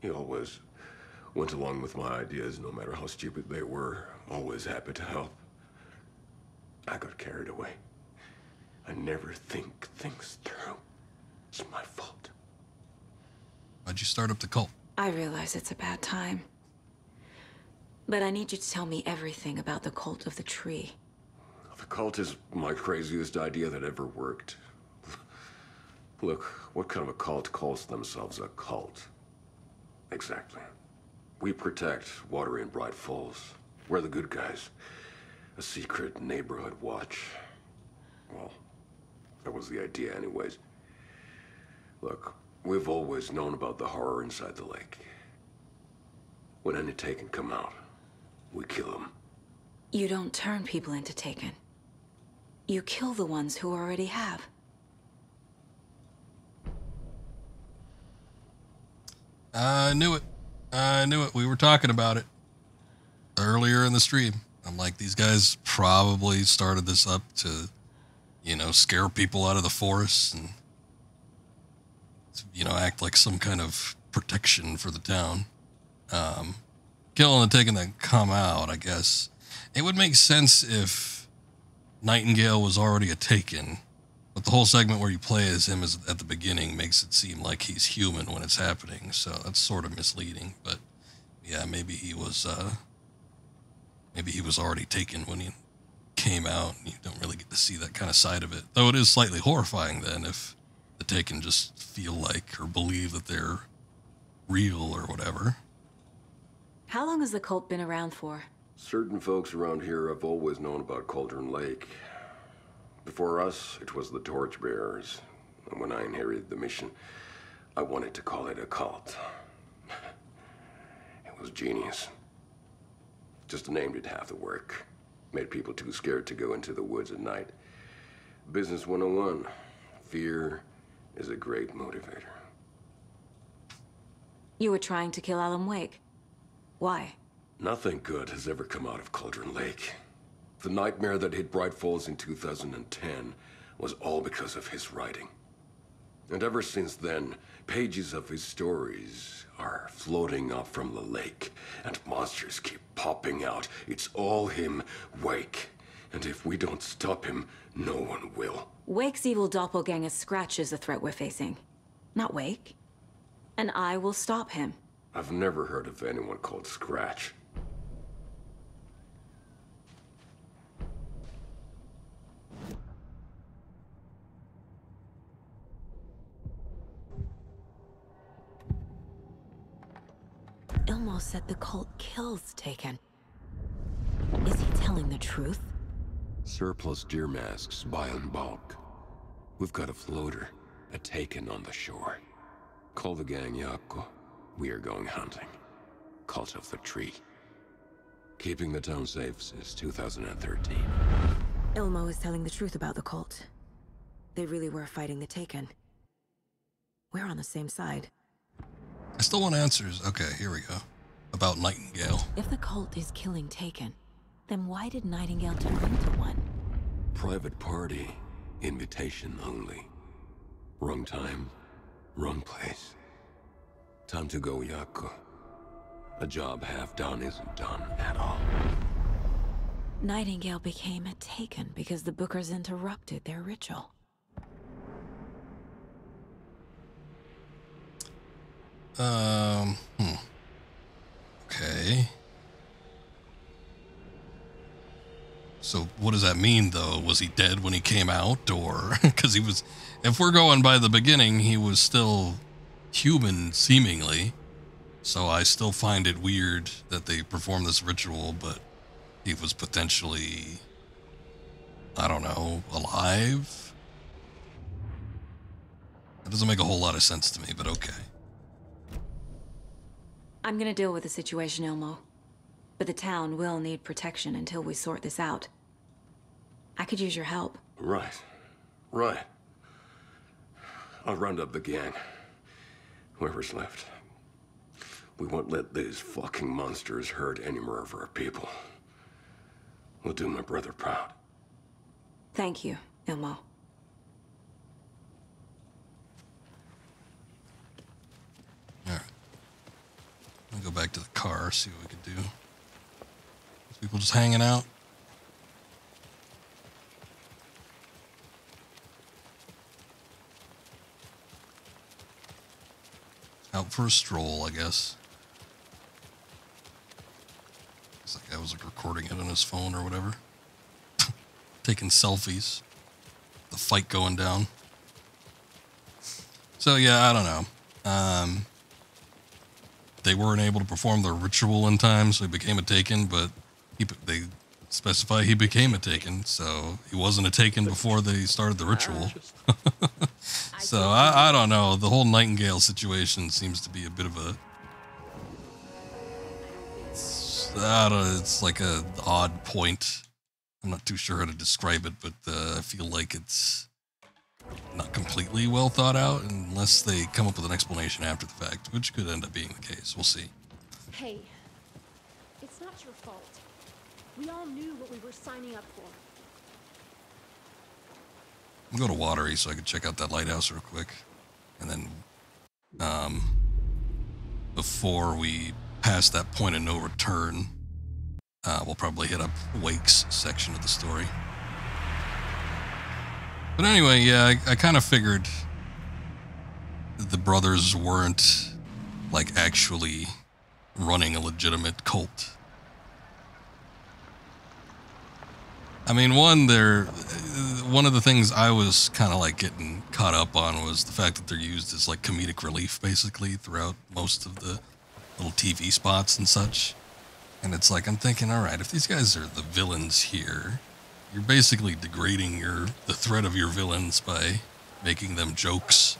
He always went along with my ideas, no matter how stupid they were, always happy to help. I got carried away. I never think things through. It's my fault. Why'd you start up the cult? I realize it's a bad time. But I need you to tell me everything about the Cult of the Tree. The cult is my craziest idea that ever worked. Look, what kind of a cult calls themselves a cult? Exactly. We protect Watery and Bright Falls. We're the good guys. A secret neighborhood watch. Well, that was the idea anyways. Look, we've always known about the horror inside the lake. When any Taken come out, we kill them. You don't turn people into Taken. You kill the ones who already have. I knew it. I knew it. We were talking about it earlier in the stream. I'm like, these guys probably started this up to, you know, scare people out of the forest and you know, act like some kind of protection for the town. Um, killing and taking that come out, I guess. It would make sense if Nightingale was already a Taken, but the whole segment where you play as him is at the beginning makes it seem like he's human when it's happening, so that's sort of misleading. But yeah, maybe he was uh, maybe he was already Taken when he came out, and you don't really get to see that kind of side of it. Though it is slightly horrifying then if the Taken just feel like or believe that they're real or whatever. How long has the cult been around for? Certain folks around here have always known about Cauldron Lake. Before us, it was the Torchbearers, and when I inherited the mission, I wanted to call it a cult. It was genius. Just named it half the work. Made people too scared to go into the woods at night. Business one oh one. Fear is a great motivator. You were trying to kill Alan Wake. Why? Nothing good has ever come out of Cauldron Lake. The nightmare that hit Bright Falls in two thousand ten was all because of his writing. And ever since then, pages of his stories are floating up from the lake, and monsters keep popping out. It's all him, Wake. And if we don't stop him, no one will. Wake's evil doppelganger Scratch is the threat we're facing, not Wake. And I will stop him. I've never heard of anyone called Scratch. Ilmo said the cult kills Taken. Is he telling the truth? Surplus deer masks buy in bulk. We've got a floater, a Taken on the shore. Call the gang, Jaakko. We are going hunting. Cult of the Tree. Keeping the town safe since two thousand thirteen. Ilmo is telling the truth about the cult. They really were fighting the Taken. We're on the same side. I still want answers. Okay, here we go. About Nightingale. If the cult is killing Taken, then why did Nightingale turn into one? Private party. Invitation only. Wrong time. Wrong place. Time to go, Jaakko. A job half done isn't done at all. Nightingale became a Taken because the Bookers interrupted their ritual. Um, hmm. Okay. So what does that mean, though? Was he dead when he came out, or... Because he was... If we're going by the beginning, he was still human, seemingly. So I still find it weird that they perform this ritual, but he was potentially, I don't know, alive? That doesn't make a whole lot of sense to me, but okay. I'm gonna deal with the situation, Ilmo. But the town will need protection until we sort this out. I could use your help. Right. Right. I'll round up the gang. Whoever's left. We won't let these fucking monsters hurt any more of our people. We'll do my brother proud. Thank you, Ilmo. Alright. I'll go back to the car, see what we can do. These people just hanging out. Out for a stroll, I guess. Looks like I was like recording it on his phone or whatever. Taking selfies. The fight going down. So yeah, I don't know. Um, they weren't able to perform their ritual in time, so he became a Taken, but he, they specify he became a Taken, so he wasn't a Taken before they started the ritual. So, I, I don't know. The whole Nightingale situation seems to be a bit of a... It's, I don't know, it's like an odd point. I'm not too sure how to describe it, but uh, I feel like it's not completely well thought out unless they come up with an explanation after the fact, which could end up being the case. We'll see. Hey, it's not your fault. We all knew what we were signing up for. I'll go to Watery so I can check out that lighthouse real quick. And then um, before we pass that point of no return, uh, we'll probably hit up Wake's section of the story. But anyway, yeah, I, I kind of figured the brothers weren't, like, actually running a legitimate cult. I mean, one, they're, one of the things I was kind of, like, getting caught up on was the fact that they're used as, like, comedic relief, basically, throughout most of the little T V spots and such. And it's like, I'm thinking, all right, if these guys are the villains here, you're basically degrading your the threat of your villains by making them jokes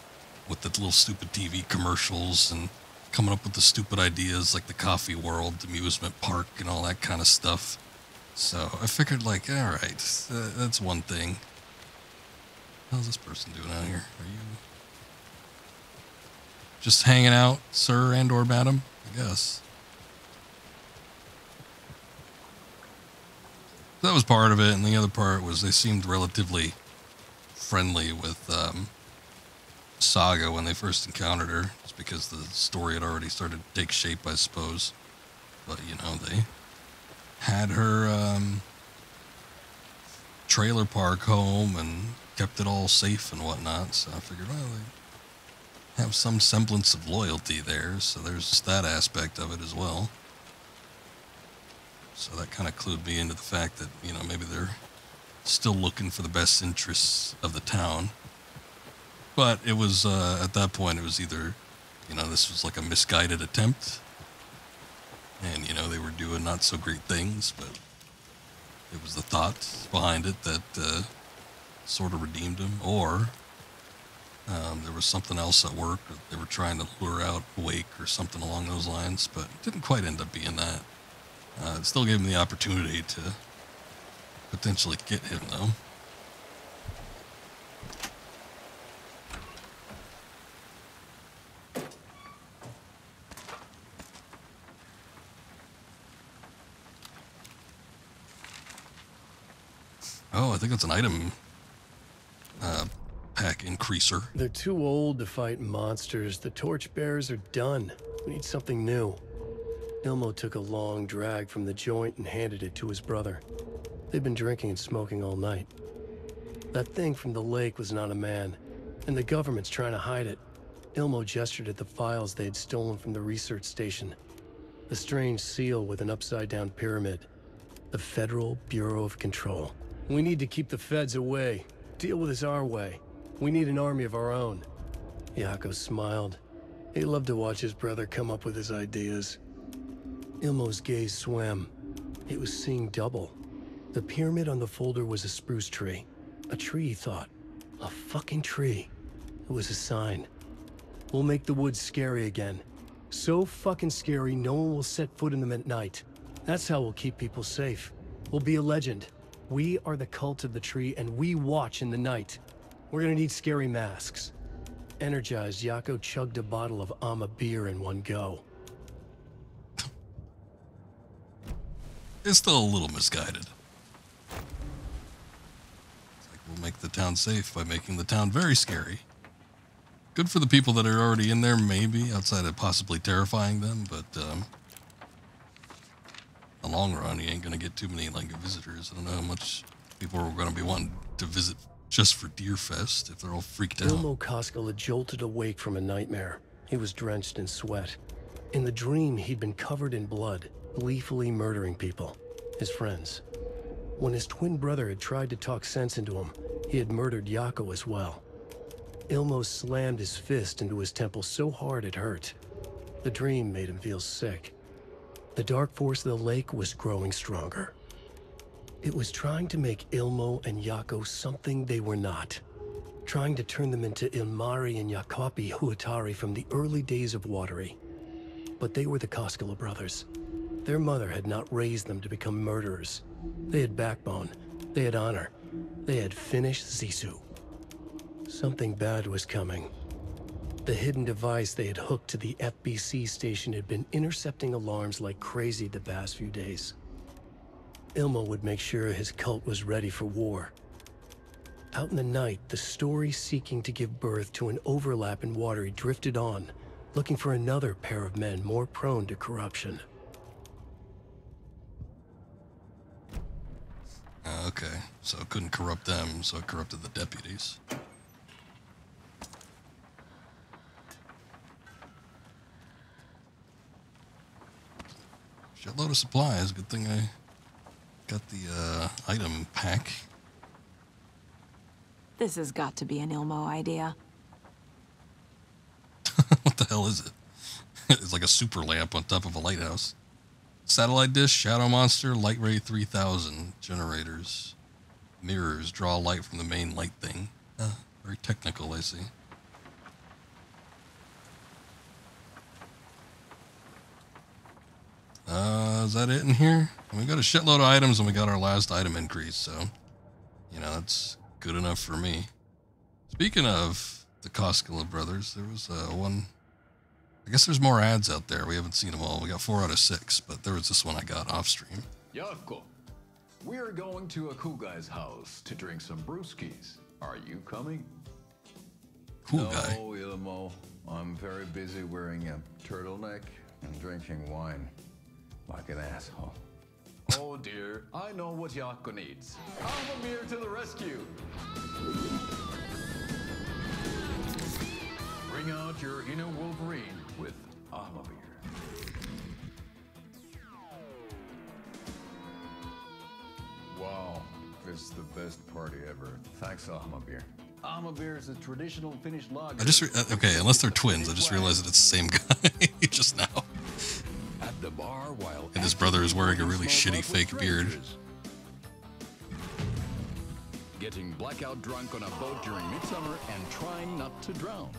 with the little stupid T V commercials and coming up with the stupid ideas like the coffee world, amusement park, and all that kind of stuff. So I figured, like, all right, uh, that's one thing. How's this person doing out here? Are you just hanging out, sir and or madam? I guess. That was part of it, and the other part was they seemed relatively friendly with um, Saga when they first encountered her. It's because the story had already started to take shape, I suppose. But, you know, they had her um, trailer park home and kept it all safe and whatnot, so I figured, well, they have some semblance of loyalty there, so there's that aspect of it as well. So that kind of clued me into the fact that, you know, maybe they're still looking for the best interests of the town. But it was, uh, at that point, it was either, you know, this was like a misguided attempt, and, you know, they were doing not so great things, but it was the thought behind it that uh, sort of redeemed them. Or um, there was something else at work. Or they were trying to lure out Wake or something along those lines, but it didn't quite end up being that. Uh, it still gave him the opportunity to potentially get him, though. Oh, I think that's an item uh, pack increaser. They're too old to fight monsters. The torchbearers are done. We need something new. Ilmo took a long drag from the joint and handed it to his brother. They'd been drinking and smoking all night. That thing from the lake was not a man, and the government's trying to hide it. Ilmo gestured at the files they had stolen from the research station. A strange seal with an upside-down pyramid. The Federal Bureau of Control. We need to keep the feds away. Deal with this our way. We need an army of our own. Jaakko smiled. He loved to watch his brother come up with his ideas. Ilmo's gaze swam. It was seeing double. The pyramid on the folder was a spruce tree. A tree, he thought. A fucking tree. It was a sign. We'll make the woods scary again. So fucking scary, no one will set foot in them at night. That's how we'll keep people safe. We'll be a legend. We are the cult of the tree, and we watch in the night. We're gonna need scary masks. Energized, Jaakko chugged a bottle of Ahma Beer in one go. It's still a little misguided. It's like, we'll make the town safe by making the town very scary. Good for the people that are already in there, maybe, outside of possibly terrifying them, but um, in the long run, you ain't gonna get too many like visitors. I don't know how much people are gonna be wanting to visit just for Deer Fest if they're all freaked out. Ilmo Koskela jolted awake from a nightmare. He was drenched in sweat. In the dream, he'd been covered in blood, gleefully murdering people, his friends. When his twin brother had tried to talk sense into him, he had murdered Jaakko as well. Ilmo slammed his fist into his temple so hard it hurt. The dream made him feel sick. The dark force of the lake was growing stronger. It was trying to make Ilmo and Jaakko something they were not, trying to turn them into Ilmari and Yaakapi Huatari from the early days of Watery. But they were the Koskela brothers. Their mother had not raised them to become murderers. They had backbone. They had honor. They had finished Zisu. Something bad was coming. The hidden device they had hooked to the F B C station had been intercepting alarms like crazy the past few days. Ilmo would make sure his cult was ready for war. Out in the night, the story seeking to give birth to an overlap in Watery drifted on, looking for another pair of men more prone to corruption. Uh, okay, so it couldn't corrupt them, so it corrupted the deputies. Shitload of supplies. Good thing I got the uh, item pack. This has got to be an Ilmo idea. What the hell is it? It's like a super lamp on top of a lighthouse. Satellite dish, shadow monster, light ray three thousand, generators, mirrors, draw light from the main light thing. Uh, very technical, I see. Uh, is that it in here? And we got a shitload of items and we got our last item increase, so, you know, that's good enough for me. Speaking of the Koskela Brothers, there was uh, one... I guess there's more ads out there. We haven't seen them all. We got four out of six, but there was this one I got off stream. Jaakko, we're going to a cool guy's house to drink some brewskis. Are you coming? Cool guy. No, Ilmo. I'm very busy wearing a turtleneck and drinking wine like an asshole. Oh dear, I know what Jaakko needs. Ahma Beer to the rescue. Bring out your inner Wolverine with Ahma Beer. Wow, it's the best party ever. Thanks, Ahma Beer. Ahma Beer is a traditional Finnish lager. I just re okay, unless they're twins, I just realized that it's the same guy just now. At the bar, while and his brother is wearing a really shitty fake beard. Getting blackout drunk on a boat during midsummer and trying not to drown.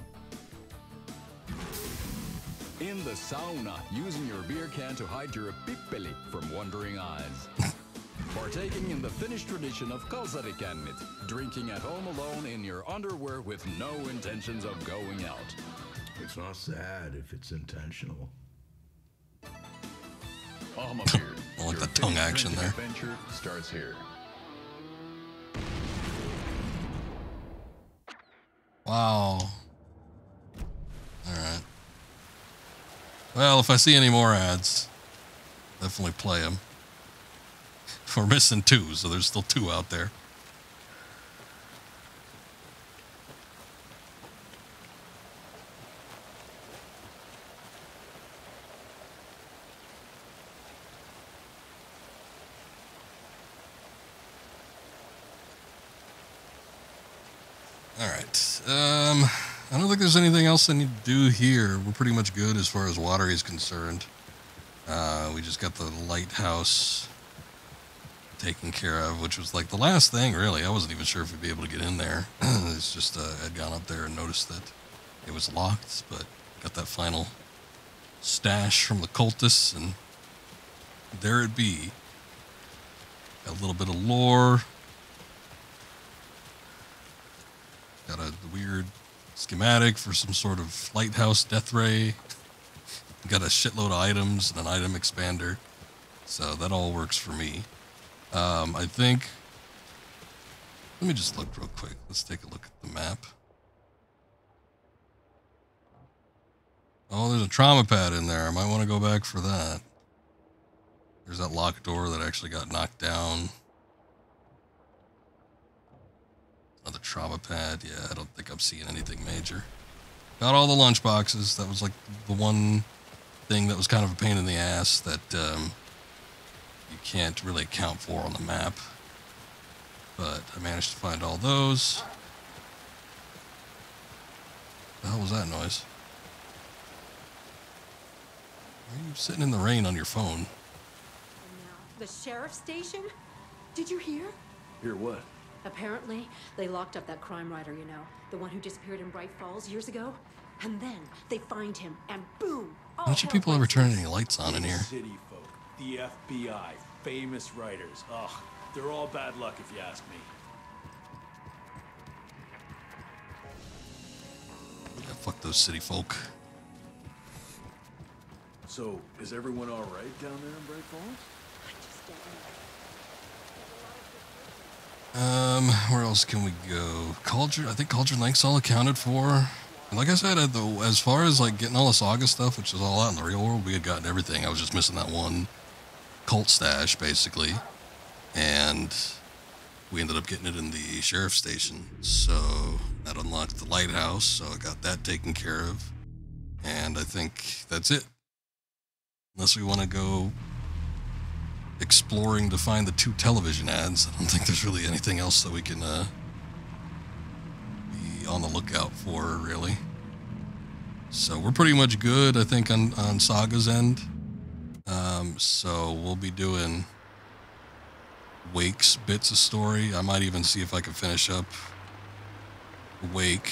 In the sauna, using your beer can to hide your pippeli from wandering eyes. Partaking in the Finnish tradition of kalsarikannit, drinking at home alone in your underwear with no intentions of going out. It's not sad if it's intentional. Ahma Beer. I like that tongue action there. Adventure starts here. Wow. Alright. Well, if I see any more ads, definitely play them. We're missing two, so there's still two out there. Alright, um, I don't think there's anything else I need to do here. We're pretty much good as far as Watery is concerned. Uh, we just got the lighthouse taken care of, which was like the last thing, really. I wasn't even sure if we'd be able to get in there. It's just, uh, I'd gone up there and noticed that it was locked, but got that final stash from the cultists, and there it be. Got a little bit of lore. Got a weird schematic for some sort of lighthouse death ray. Got a shitload of items and an item expander. So that all works for me. Um, I think... Let me just look real quick. Let's take a look at the map. Oh, there's a trauma pad in there. I might want to go back for that. There's that locked door that actually got knocked down. Another trauma pad. Yeah, I don't think I'm seeing anything major. Got all the lunch boxes. That was like the one thing that was kind of a pain in the ass that um, you can't really account for on the map. But I managed to find all those. What the hell was that noise? Why are you sitting in the rain on your phone? Now, the sheriff's station? Did you hear? Hear what? Apparently, they locked up that crime writer, you know, the one who disappeared in Bright Falls years ago. And then they find him, and boom! How much people ever turn any lights on in here? City folk, the F B I, famous writers. Ugh, they're all bad luck if you ask me. Yeah, fuck those city folk. So, is everyone all right down there in Bright Falls? I just don't know. Um, where else can we go? Cauldron, I think Cauldron Lake's all accounted for. Like I said, though, as far as like getting all the Saga stuff, which is all out in the real world, we had gotten everything. I was just missing that one cult stash, basically. And we ended up getting it in the sheriff's station. So that unlocked the lighthouse. So I got that taken care of. And I think that's it. Unless we want to go exploring to find the two television ads. I don't think there's really anything else that we can uh, be on the lookout for, really. So we're pretty much good, I think, on, on Saga's end. Um, so we'll be doing Wake's bits of story. I might even see if I can finish up Wake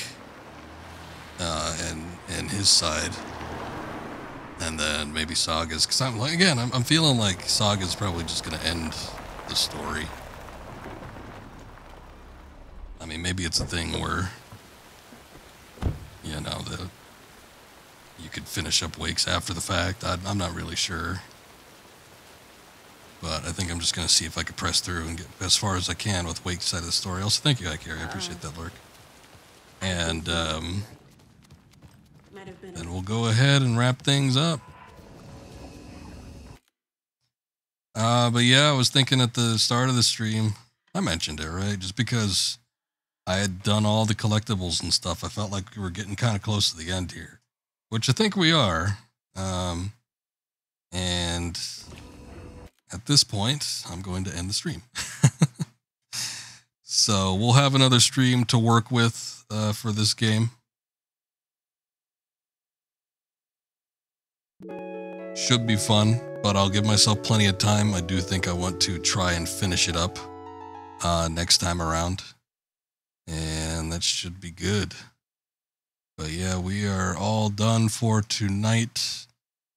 uh, and, and his side. And then maybe Saga's, because I'm like, again, I'm, I'm feeling like Saga's probably just going to end the story. I mean, maybe it's a thing where, you know, the, you could finish up Wake's after the fact. I, I'm not really sure. But I think I'm just going to see if I could press through and get as far as I can with Wake's side of the story. Also, thank you, Ikari. I appreciate that, Lurk. And, um... and we'll go ahead and wrap things up. Uh, but yeah, I was thinking at the start of the stream, I mentioned it, right? Just because I had done all the collectibles and stuff, I felt like we were getting kind of close to the end here, which I think we are. Um, and at this point, I'm going to end the stream. So we'll have another stream to work with uh, for this game. Should be fun, but I'll give myself plenty of time. I do think I want to try and finish it up uh, next time around. And that should be good. But yeah, we are all done for tonight.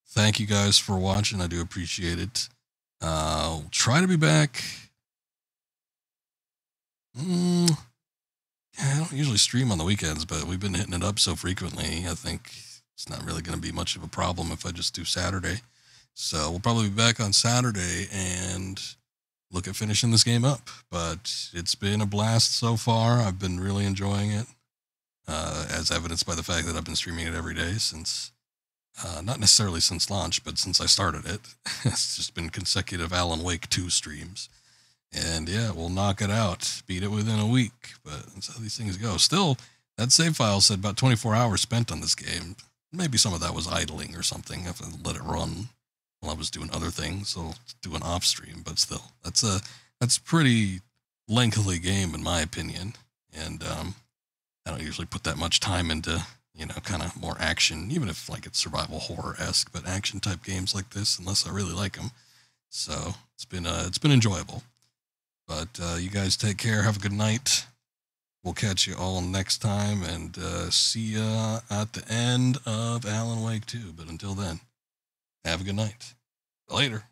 Thank you guys for watching. I do appreciate it. Uh, I'll try to be back. Mm, yeah, I don't usually stream on the weekends, but we've been hitting it up so frequently, I think it's not really going to be much of a problem if I just do Saturday. So we'll probably be back on Saturday and look at finishing this game up. But it's been a blast so far. I've been really enjoying it, uh, as evidenced by the fact that I've been streaming it every day since, uh, not necessarily since launch, but since I started it. It's just been consecutive Alan Wake two streams. And yeah, we'll knock it out, beat it within a week. But that's how these things go. Still, that save file said about twenty-four hours spent on this game. Maybe some of that was idling or something. If I let it run while I was doing other things, so I'll do an off stream. But still, that's a that's a pretty lengthy game in my opinion. And um, I don't usually put that much time into, you know, kind of more action, even if like it's survival horror esque, but action type games like this, unless I really like them. So it's been uh, it's been enjoyable. But uh, you guys take care. Have a good night. We'll catch you all next time, and uh, see ya at the end of Alan Wake two. But until then, have a good night. Later.